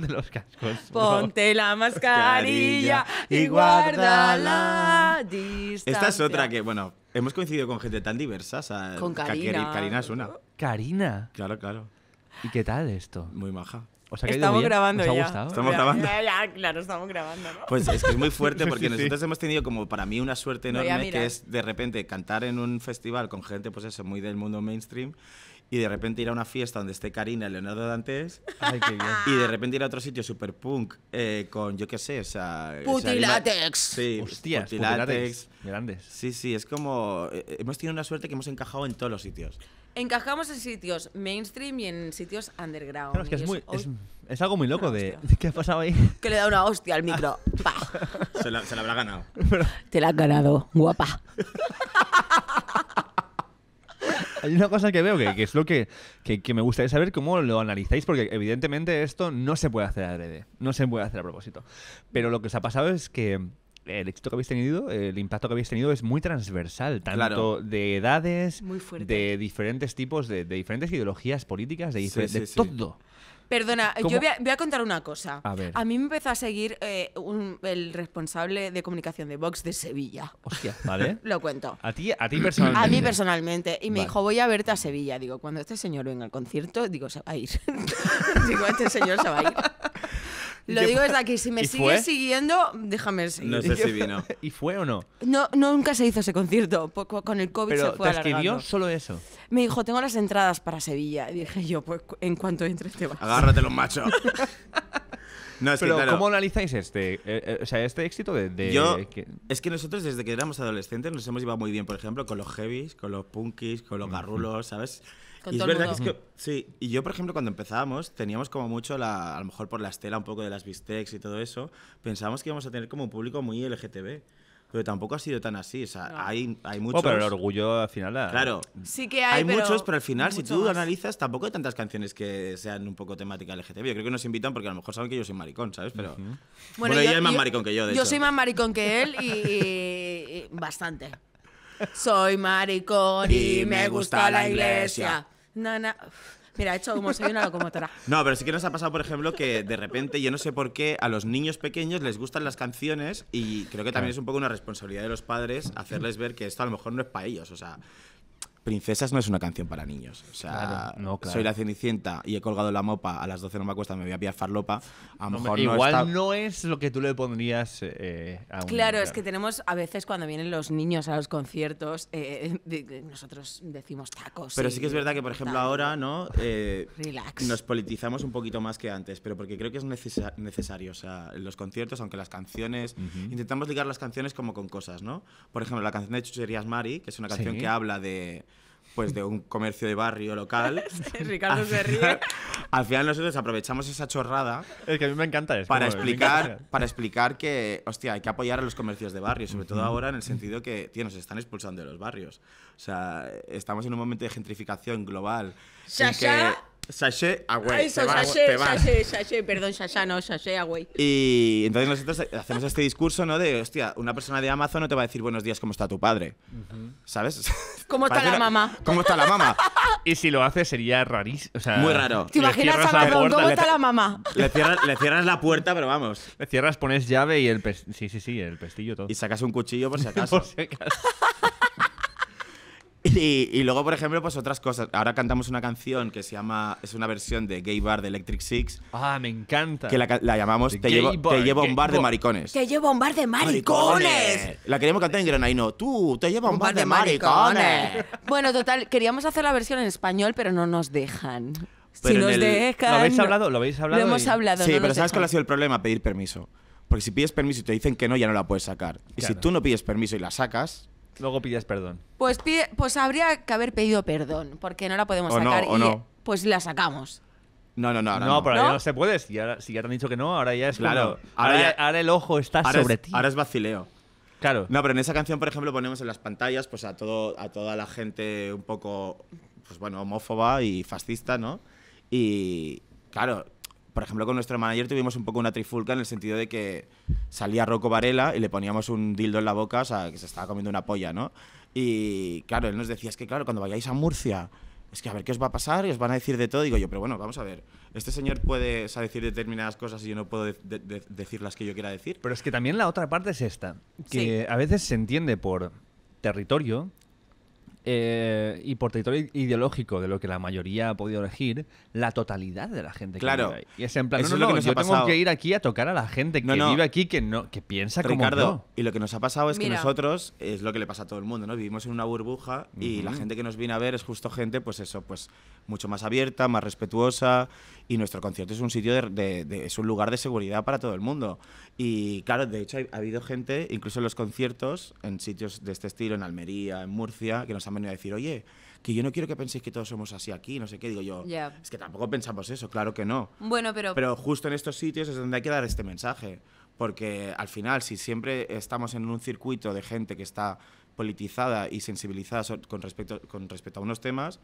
los cascos. Ponte la mascarilla y guarda la distancia. Esta es otra que, bueno, hemos coincidido con gente tan diversa. O sea, con Karina. Karina es una. ¿Karina? Claro, claro. ¿Y qué tal esto? Muy maja. ¿Os ha caído bien? Estamos grabando. ¿No? Pues es que es muy fuerte porque nosotros hemos tenido como para mí una suerte enorme que es de repente cantar en un festival con gente, pues eso, muy del mundo mainstream. Y de repente ir a una fiesta donde esté Karina y Leonardo Dantes. Ay, qué bien. Y de repente ir a otro sitio super punk con, yo qué sé, o sea... Putilátex. Sí, hostias, Putilátex. Grandes. Sí, sí, es como... hemos tenido una suerte que hemos encajado en todos los sitios. Encajamos en sitios mainstream y en sitios underground. Claro, es que es, muy, es algo muy loco de... ¿Qué ha pasado ahí? Que le da una hostia al micro. Se la habrá ganado. Te la has ganado, guapa. Hay una cosa que veo que es lo que me gustaría saber cómo lo analizáis, porque evidentemente esto no se puede hacer adrede, no se puede hacer a propósito. Pero lo que os ha pasado es que el éxito que habéis tenido, el impacto que habéis tenido es muy transversal, tanto de edades, de diferentes tipos, de diferentes ideologías políticas, de todo. Perdona, yo voy a contar una cosa. A mí me empezó a seguir el responsable de comunicación de Vox de Sevilla. Hostia, ¿vale? Lo cuento. ¿A ti personalmente? A mí personalmente. Y me dijo, voy a verte a Sevilla. Digo, cuando este señor venga al concierto, digo, se va a ir. Digo, este señor se va a ir. Lo digo desde aquí, si me sigues siguiendo, déjame seguir. No sé si vino. ¿Y fue o no? No, nunca se hizo ese concierto. Con el COVID se fue alargando. ¿Pero te escribió solo eso? Me dijo, tengo las entradas para Sevilla. Y dije yo, pues en cuanto entres te vas. Agárrate los machos. No, es pero, ¿cómo analizáis este éxito? Es que nosotros desde que éramos adolescentes nos hemos llevado muy bien, por ejemplo, con los heavies, con los punkis, con los garrulos, ¿sabes? Y es verdad que sí, y yo, por ejemplo, cuando empezábamos, teníamos como mucho, a lo mejor por la estela un poco de las bistecs y todo eso, pensábamos que íbamos a tener como un público muy LGTB. Pero tampoco ha sido tan así, o sea, no. hay muchos... pero el orgullo al final... Claro, sí que hay muchos, pero al final, si tú analizas, tampoco hay tantas canciones que sean un poco temática LGTB. Yo creo que nos invitan porque a lo mejor saben que yo soy maricón, ¿sabes? Pero bueno, ella es más maricón que yo, de hecho. Yo soy más maricón que él y bastante. Soy maricón y me gusta la iglesia. Mira, he hecho como soy una locomotora. No, pero sí que nos ha pasado, por ejemplo, que de repente, yo no sé por qué, a los niños pequeños les gustan las canciones y creo que también es un poco una responsabilidad de los padres hacerles ver que esto a lo mejor no es para ellos, o sea... Princesas no es una canción para niños. O sea, claro. Soy la Cenicienta y he colgado la mopa, a las 12 no me acuesta, me voy a pillar farlopa. A lo mejor no es lo que tú le pondrías a un... Claro, es que tenemos, a veces cuando vienen los niños a los conciertos, nosotros decimos tacos. Pero sí que es verdad que, por ejemplo, ahora ¿no? Nos politizamos un poquito más que antes, pero porque creo que es necesario. O sea, en los conciertos, aunque las canciones... Intentamos ligar las canciones como con cosas, ¿no? Por ejemplo, la canción de Chucherías Mari, que es una canción que habla de... pues de un comercio de barrio local. Ricardo se ríe. Al final nosotros aprovechamos esa chorrada. Es que a mí me encanta eso. Para explicar que, hostia, hay que apoyar a los comercios de barrio, sobre todo ahora en el sentido que, tío, nos están expulsando de los barrios. O sea, estamos en un momento de gentrificación global. Sashay away. Eso, sashay away. Y entonces nosotros hacemos este discurso, ¿no? De, hostia, una persona de Amazon no te va a decir buenos días, ¿cómo está tu padre? ¿Sabes? ¿Cómo está la mamá? ¿Cómo está la mamá? Y si lo hace sería rarísimo. O sea, muy raro. ¿Te imaginas a Amazon? ¿Cómo está la mamá? Le cierras la puerta, pero vamos. Le cierras, pones llave y el pestillo. Sí, el pestillo todo. Y sacas un cuchillo por si acaso. Y luego, por ejemplo, pues otras cosas. Ahora cantamos una canción que se llama… Es una versión de Gay Bar de Electric Six. ¡Ah, me encanta! Que la llamamos Te llevo a un bar de maricones. ¡Te llevo a un bar de maricones! La queríamos cantar en granadino. ¡Tú, te llevo a un bar de maricones! Bueno, total, queríamos hacer la versión en español, pero no nos dejan. Pero si nos dejan… ¿Lo habéis hablado? Lo hemos hablado. Sí, no pero ¿sabes cuál ha sido el problema? Pedir permiso. Porque si pides permiso y te dicen que no, ya no la puedes sacar. Claro. Y si tú no pides permiso y la sacas… Luego pides perdón. Pues habría que haber pedido perdón, porque no la podemos sacar y pues la sacamos. No, pero ahora ya no se puede. Si ya te han dicho que no, ahora ya es claro. Como, ahora el ojo está sobre ti. Ahora es vacileo. Claro. No, pero en esa canción, por ejemplo, ponemos en las pantallas pues a toda la gente un poco pues bueno, homófoba y fascista, ¿no? Y claro, por ejemplo, con nuestro manager tuvimos un poco una trifulca en el sentido de que salía Rocco Varela y le poníamos un dildo en la boca, o sea, que se estaba comiendo una polla, ¿no? Y claro, él nos decía, es que claro, cuando vayáis a Murcia, es que a ver qué os va a pasar y os van a decir de todo. Digo yo, pero bueno, vamos a ver, este señor puede decir determinadas cosas y yo no puedo decir las que yo quiera decir. Pero es que también la otra parte es esta, que sí, a veces se entiende por territorio… y por territorio ideológico de lo que la mayoría ha podido elegir, la totalidad de la gente que vive ahí. Y es en plan, yo tengo que ir aquí a tocar a la gente que vive aquí, que piensa Ricardo, como yo. Y lo que nos ha pasado es que nosotros, es lo que le pasa a todo el mundo, ¿no? Vivimos en una burbuja y la gente que nos viene a ver es justo gente, pues eso, pues mucho más abierta, más respetuosa, y nuestro concierto es un sitio es un lugar de seguridad para todo el mundo. Y claro, de hecho ha habido gente, incluso en los conciertos, en sitios de este estilo, en Almería, en Murcia, que nos han venido a decir, oye, que yo no quiero que penséis que todos somos así aquí, no sé qué. Digo yo, es que tampoco pensamos eso, claro que no. Bueno, pero justo en estos sitios es donde hay que dar este mensaje, porque al final, si siempre estamos en un circuito de gente que está politizada y sensibilizada con respecto a unos temas,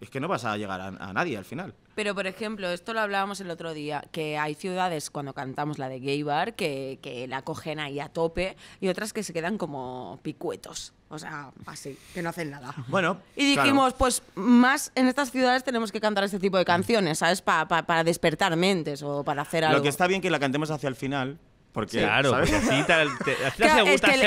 es que no vas a llegar a nadie al final. Pero, por ejemplo, esto lo hablábamos el otro día, que hay ciudades, cuando cantamos la de Gay Bar, que la cogen ahí a tope, y otras que se quedan como picuetos, o sea, así, que no hacen nada. Bueno, y dijimos, pues más en estas ciudades tenemos que cantar este tipo de canciones, ¿sabes? Para despertar mentes o para hacer algo. Lo que está bien que la cantemos hacia el final… Porque, claro, ¿sabes? Así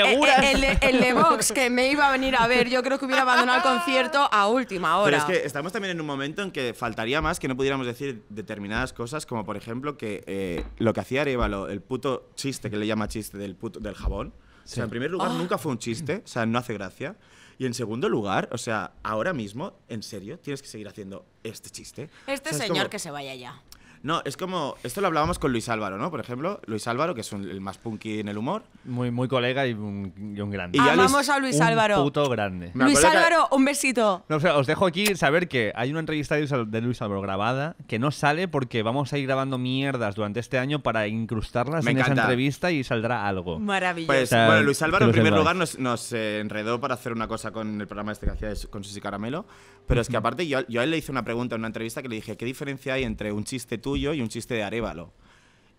el de Vox que me iba a venir a ver, yo creo que hubiera abandonado el concierto a última hora. Pero es que estamos también en un momento en que faltaría más que no pudiéramos decir determinadas cosas, como por ejemplo que lo que hacía Arévalo, el puto chiste que le llama chiste del jabón. Sí. O sea, en primer lugar, nunca fue un chiste, o sea, no hace gracia. Y en segundo lugar, o sea, ahora mismo, en serio, tienes que seguir haciendo este chiste. Este señor que se vaya ya. No, es como… Esto lo hablábamos con Luis Álvaro, ¿no? Por ejemplo, Luis Álvaro, que es el más punky en el humor. Muy colega y un grande. Amamos a Luis Álvaro. Un puto grande. Luis Álvaro, un besito. No, o sea, os dejo aquí saber que hay una entrevista de Luis Álvaro grabada que no sale porque vamos a ir grabando mierdas durante este año para incrustarlas en esa entrevista y saldrá algo. Maravilloso. Pues, bueno, Luis Álvaro, en primer lugar, nos enredó para hacer una cosa con el programa este que hacía con Susi Caramelo. Pero es que aparte yo a él le hice una pregunta en una entrevista que le dije, ¿qué diferencia hay entre un chiste tuyo y un chiste de Arévalo?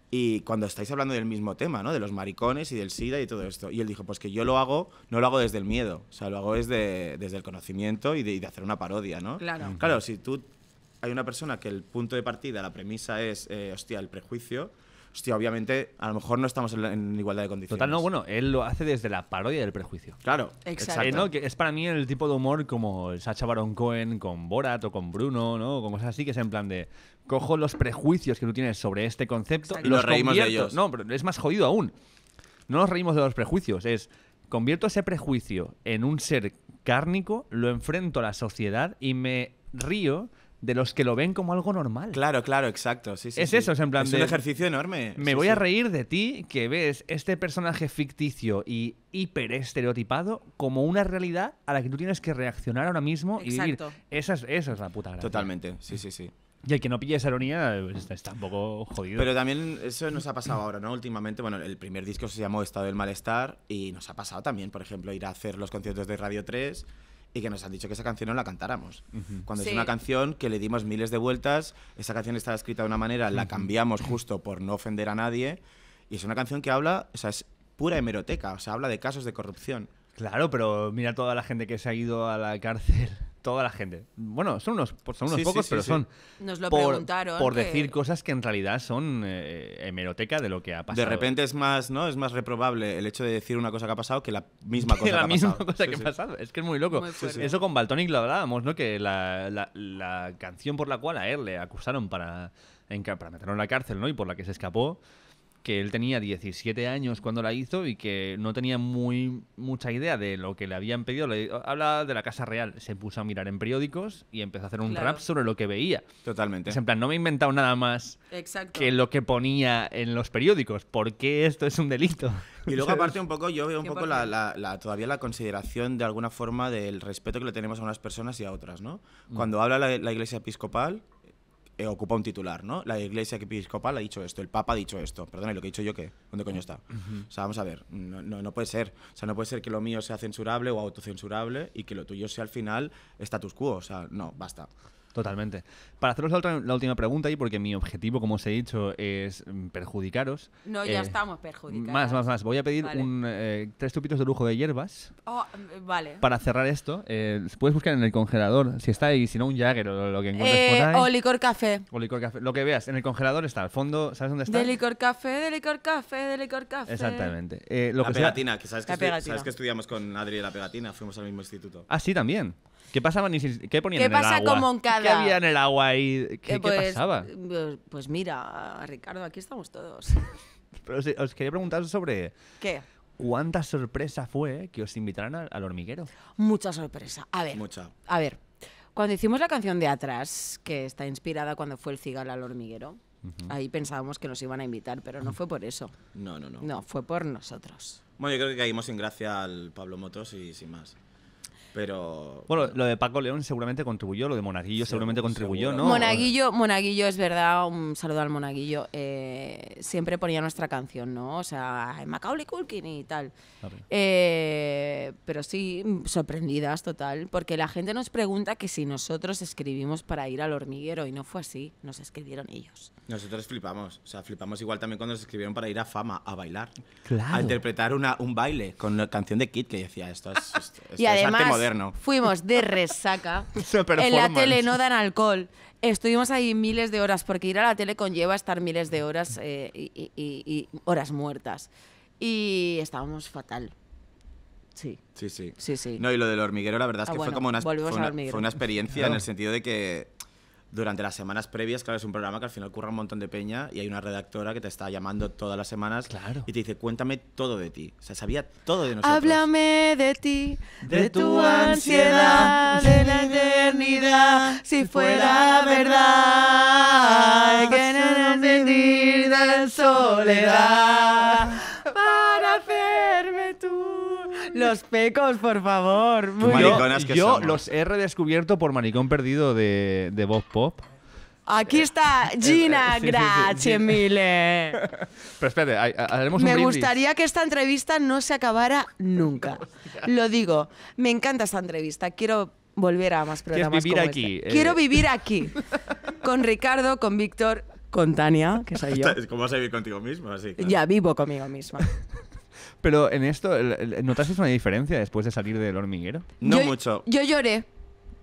Y cuando estáis hablando del mismo tema, ¿no? De los maricones y del SIDA y todo esto. Y él dijo, pues que yo no lo hago desde el miedo, o sea, lo hago desde el conocimiento y de hacer una parodia, ¿no? Claro. Claro, si tú… Hay una persona que el punto de partida, la premisa es, hostia, el prejuicio… Hostia, obviamente, a lo mejor no estamos en igualdad de condiciones. Total, no, bueno, él lo hace desde la parodia del prejuicio. Claro, exacto. ¿No? Que es para mí el tipo de humor como el Sacha Baron Cohen con Borat o con Bruno, ¿no? Como cosas así, que es en plan de… Cojo los prejuicios que tú tienes sobre este concepto… Exacto. Y nos reímos de ellos. No, pero es más jodido aún. No nos reímos de los prejuicios, es… Convierto ese prejuicio en un ser cárnico, lo enfrento a la sociedad y me río… De los que lo ven como algo normal. Claro, exacto. Sí, es eso, es en plan… Es un ejercicio enorme. Me voy a reír de ti que ves este personaje ficticio y hiper estereotipado como una realidad a la que tú tienes que reaccionar ahora mismo y vivir. Esa es la puta gracia. Totalmente, sí. Y el que no pille esa ironía está un poco jodido. Pero también eso nos ha pasado ahora, ¿no? Últimamente, bueno, el primer disco se llamó Estado del Malestar y nos ha pasado también, por ejemplo, ir a hacer los conciertos de Radio 3… Y que nos han dicho que esa canción no la cantáramos. Cuando es una canción que le dimos miles de vueltas, esa canción estaba escrita de una manera, la cambiamos justo por no ofender a nadie, y es una canción que habla, o sea, es pura hemeroteca, o sea, habla de casos de corrupción. Claro, pero mira toda la gente que se ha ido a la cárcel toda la gente. Bueno, son unos pocos, pero son. Nos lo preguntaron. Por decir cosas que en realidad son hemeroteca de lo que ha pasado. De repente es más, ¿no? Es más reprobable el hecho de decir una cosa que ha pasado que la misma cosa que ha pasado. Es que es muy loco. Muy Eso con Valtonic lo hablábamos, ¿no? Que la canción por la cual a él le acusaron para meterlo en la cárcel, ¿no? Y por la que se escapó, que él tenía 17 años cuando la hizo y que no tenía mucha idea de lo que le habían pedido. Habla de la Casa Real, se puso a mirar en periódicos y empezó a hacer un rap sobre lo que veía. Totalmente. Es en plan, no me he inventado nada más que lo que ponía en los periódicos. ¿Por qué esto es un delito? Y luego aparte un poco, yo veo un poco todavía la consideración de alguna forma del respeto que le tenemos a unas personas y a otras, ¿no? Cuando habla la Iglesia Episcopal, ocupa un titular, ¿no? La Iglesia Episcopal ha dicho esto, el Papa ha dicho esto. Perdona, ¿y lo que he dicho yo qué? ¿Dónde coño está? O sea, vamos a ver, no puede ser. O sea, no puede ser que lo mío sea censurable o autocensurable y que lo tuyo sea al final status quo. O sea, no, basta. Totalmente. Para haceros la última pregunta, y porque mi objetivo, como os he dicho, es perjudicaros. No, ya estamos perjudicados. Más. Voy a pedir tres tupitos de lujo de hierbas. Oh, vale. Para cerrar esto, puedes buscar en el congelador, si está ahí, si no, un Jagger o lo que encuentres por ahí. O licor café. O licor café. Lo que veas, en el congelador está. Al fondo, ¿sabes dónde está? De licor café. Exactamente. La pegatina, que sabes que estudiamos con Adri de la pegatina, fuimos al mismo instituto. Ah, sí, también. ¿Qué pasaba? ¿Qué ponían en el agua? ¿Qué pasa con Moncada? ¿Qué había en el agua ahí? ¿Qué pasaba? Pues mira, Ricardo, aquí estamos todos. Pero os quería preguntar sobre... ¿Qué? ¿Cuánta sorpresa fue que os invitaran al Hormiguero? Mucha sorpresa. A ver. Mucha. A ver. Cuando hicimos la canción de Atrás, que está inspirada cuando fue el Cigala al Hormiguero, ahí pensábamos que nos iban a invitar, pero no fue por eso. No. No, fue por nosotros. Bueno, yo creo que caímos en gracia al Pablo Motos y sin más. Pero bueno, lo de Paco León seguramente contribuyó, lo de Monaguillo seguramente contribuyó, ¿no? Monaguillo, es verdad, un saludo al Monaguillo. Siempre ponía nuestra canción, ¿no? O sea, Macaulay Culkin y tal. Pero sí, sorprendidas total, porque la gente nos pregunta que si nosotros escribimos para ir al Hormiguero y no fue así, nos escribieron ellos. Nosotros flipamos, o sea, flipamos igual también cuando nos escribieron para ir a Fama, a bailar, a interpretar un baile con la canción de Kid, que decía, esto y es además, arte moderno. Fuimos de resaca, en la tele no dan alcohol, estuvimos ahí miles de horas, porque ir a la tele conlleva estar miles de horas y horas muertas, y estábamos fatal. Sí. No, y lo del Hormiguero, la verdad es que fue como una experiencia en el sentido de que durante las semanas previas, claro, es un programa que al final curra un montón de peña y hay una redactora que te está llamando todas las semanas y te dice, cuéntame todo de ti. O sea, sabía todo de nosotros. Háblame de ti, de tu ansiedad, de la eternidad, si fuera verdad, que no nos sentirá en soledad para hacerme tú. Los pecos, por favor. Yo los he redescubierto por Maricón Perdido de Vox Pop. Aquí está Gina Grazie mille. Pero espérate, haremos un brindis. Me gustaría que esta entrevista no se acabara nunca. Lo digo, me encanta esta entrevista. Quiero volver a más programas como este. Quiero vivir aquí. Con Ricardo, con Víctor, con Tania, que soy yo. Es como vas a vivir contigo mismo. Así, claro. Ya vivo conmigo misma. Pero en esto, ¿notaste una diferencia después de salir del Hormiguero? No mucho. Yo lloré.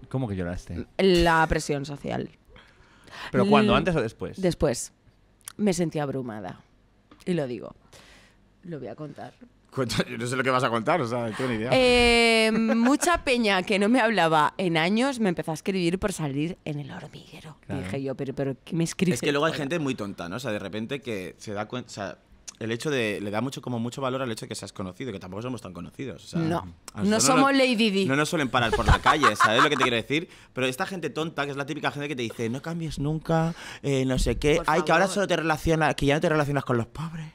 ¿Cómo que lloraste? La presión social. ¿Pero cuándo? ¿Antes o después? Después. Me sentí abrumada. Y lo digo. Lo voy a contar. Yo no sé lo que vas a contar, o sea, no tengo ni idea. Mucha peña que no me hablaba en años me empezó a escribir por salir en el Hormiguero. Claro. Dije yo, pero ¿qué me escribes? Es que luego hay gente muy tonta, ¿no? O sea, de repente que se da cuenta... O sea, el hecho de... Le da mucho valor al hecho de que seas conocido, que tampoco somos tan conocidos. O sea, no somos Lady Di. No nos suelen parar por la calle, ¿sabes lo que te quiero decir? Pero esta gente tonta, que es la típica gente que te dice no cambies nunca, no sé qué, ay, que ahora solo te relacionas, que ya no te relacionas con los pobres.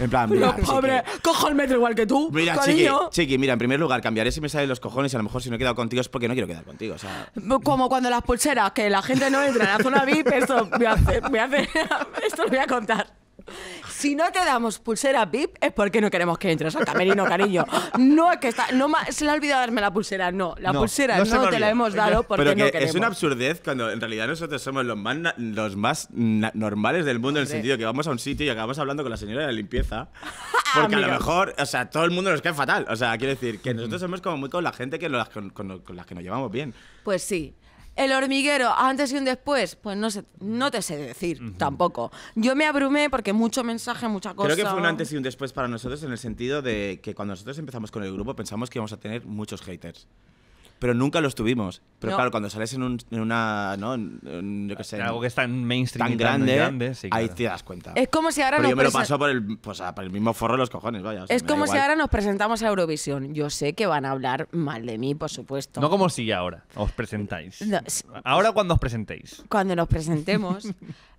En plan, mira, los pobres, cojo el metro igual que tú, mira, cariño. Chiqui, mira, en primer lugar, cambiaré si me salen los cojones y a lo mejor si no he quedado contigo es porque no quiero quedar contigo. O sea. Como cuando las pulseras, que la gente no entra en la zona VIP, esto lo voy a contar. Si no te damos pulsera VIP es porque no queremos que entres al camerino, cariño. No es que está, no se le ha olvidado darme la pulsera, no. La pulsera no te la hemos dado porque pero que no queremos. Es una absurdez cuando en realidad nosotros somos los más normales del mundo, en el sentido que vamos a un sitio y acabamos hablando con la señora de la limpieza. Porque a lo mejor, o sea, todo el mundo nos cae fatal. O sea, quiero decir que nosotros somos como muy con la gente que con las que nos llevamos bien. Pues sí. El hormiguero, antes y un después, pues no sé, no te sé decir tampoco. Yo me abrumé porque mucho mensaje, mucha cosa. Creo que fue un antes y un después para nosotros, en el sentido de que cuando nosotros empezamos con el grupo pensamos que íbamos a tener muchos haters. Pero nunca los tuvimos. Pero claro, cuando sales en una ¿no? Yo qué sé, algo que es tan mainstream, tan grande, sí, claro, ahí te das cuenta. Es como si ahora yo me lo paso por el mismo forro de los cojones, vaya. O sea, es como si ahora nos presentamos a Eurovisión. Yo sé que van a hablar mal de mí, por supuesto. No como si ahora os presentáis. No, ahora cuando os presentéis. Cuando nos presentemos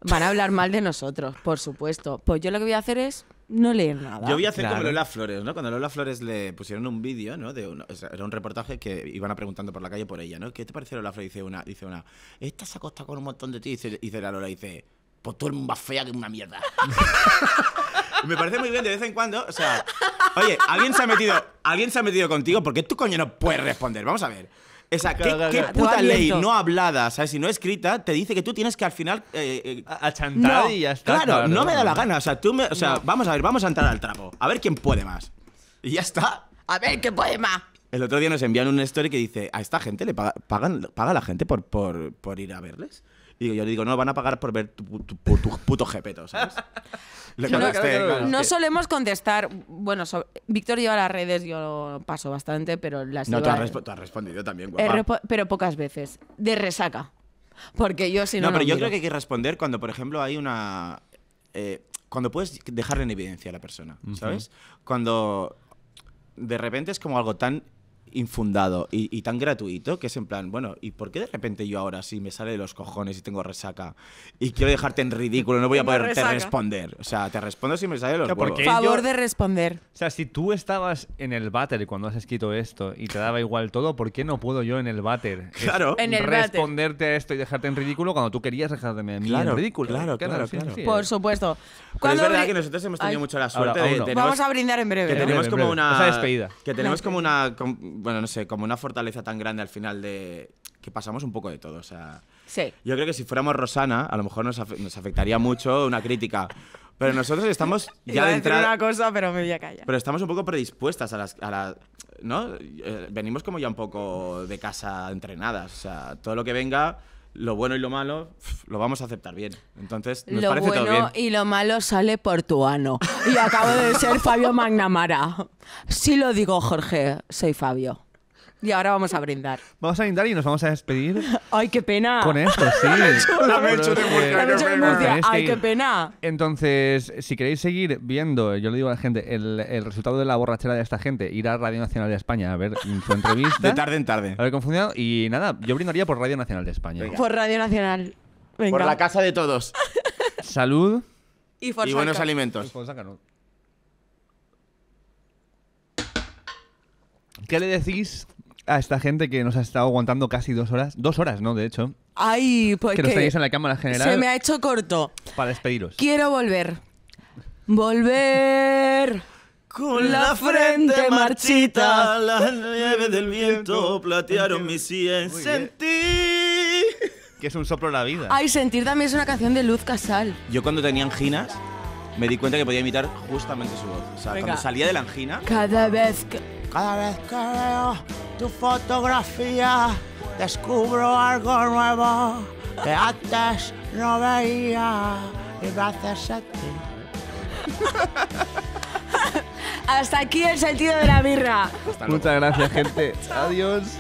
van a hablar mal de nosotros, por supuesto. Pues yo lo que voy a hacer es no leer nada. Yo voy a hacer como Lola Flores, ¿no? Cuando Lola Flores le pusieron un vídeo, ¿no? Era un reportaje que iban preguntando por la calle por ella, ¿no? ¿Qué te pareció Lola Flores? Dice una, esta se acosta con un montón de ti. Dice la Lola, dice, pues tú eres más fea que una mierda. Me parece muy bien de vez en cuando, o sea, oye, alguien se ha metido contigo, ¿por qué tú coño no puedes responder? Vamos a ver. O sea, ¿qué puta ley no hablada, ¿sabes? Si no escrita, te dice que tú tienes que al final achantar y ya está. Claro, no me da la gana. O sea, vamos a ver, vamos a entrar al trapo. A ver quién puede más. Y ya está. A ver quién puede más. El otro día nos envían una story que dice, ¿a esta gente le paga la gente por ir a verles? Y yo le digo, no, van a pagar por ver tu puto jepeto, ¿sabes? No solemos contestar. Bueno, Víctor lleva las redes, yo paso bastante, pero las... No, tú has respondido también, guapa. Pero pocas veces. De resaca. Porque yo si no... No, pero yo creo que hay que responder cuando, por ejemplo, hay una... cuando puedes dejarle en evidencia a la persona, ¿sabes? Cuando de repente es como algo tan infundado y tan gratuito que es en plan, bueno, ¿y por qué de repente yo ahora si me sale de los cojones y tengo resaca y quiero dejarte en ridículo, no voy a poderte responder? O sea, te respondo si me sale de los huevos. Por favor de responder. O sea, si tú estabas en el váter cuando has escrito esto y te daba igual todo, ¿por qué no puedo yo en el váter responderte a esto y dejarte en ridículo cuando tú querías dejarme en ridículo? Claro. Por supuesto. Pero es verdad que nosotros hemos tenido mucha la suerte de... Vamos a brindar en breve. Que tenemos como una... Esa despedida. Que tenemos como una... Bueno, no sé, como una fortaleza tan grande al final de que pasamos un poco de todo, o sea... Sí. Yo creo que si fuéramos Rosana, a lo mejor nos afectaría mucho una crítica. Pero nosotros estamos ya de entrada... Iba a decir una cosa, pero me voy a callar. Pero estamos un poco predispuestas a la ¿no? Venimos como ya un poco de casa entrenadas, o sea, todo lo que venga... Lo bueno y lo malo lo vamos a aceptar bien. Entonces, nos parece todo bien. Lo bueno y lo malo sale por tu ano. Y acabo de ser Fabio Magnamara. Sí lo digo, Jorge, soy Fabio. Y ahora vamos a brindar. Vamos a brindar y nos vamos a despedir. ¡Ay, qué pena! Con esto, sí. La he hecho de Murcia. ¡Ay, qué pena! Entonces, si queréis seguir viendo, yo le digo a la gente, el resultado de la borrachera de esta gente, ir a Radio Nacional de España a ver su entrevista. De tarde en tarde. A ver, confundido. Y nada, yo brindaría por Radio Nacional de España. Venga. Por Radio Nacional. Venga. Por la casa de todos. Salud. Y buenos alimentos. ¿Qué le decís a esta gente que nos ha estado aguantando casi 2 horas? 2 horas, ¿no? De hecho. Ay, pues que nos tenéis en la cámara general. Se me ha hecho corto. Para despediros. Quiero volver. Volver. Con la frente marchita, la nieve del viento platearon mis sien. Sentir. Que es un soplo la vida. Ay, Sentir también es una canción de Luz Casal. Yo cuando tenía anginas me di cuenta que podía imitar justamente su voz. O sea, cuando salía de la angina. Cada vez que veo tu fotografía, descubro algo nuevo que antes no veía. Y gracias a ti. Hasta aquí el sentido de la birra. Muchas gracias, gente. Adiós.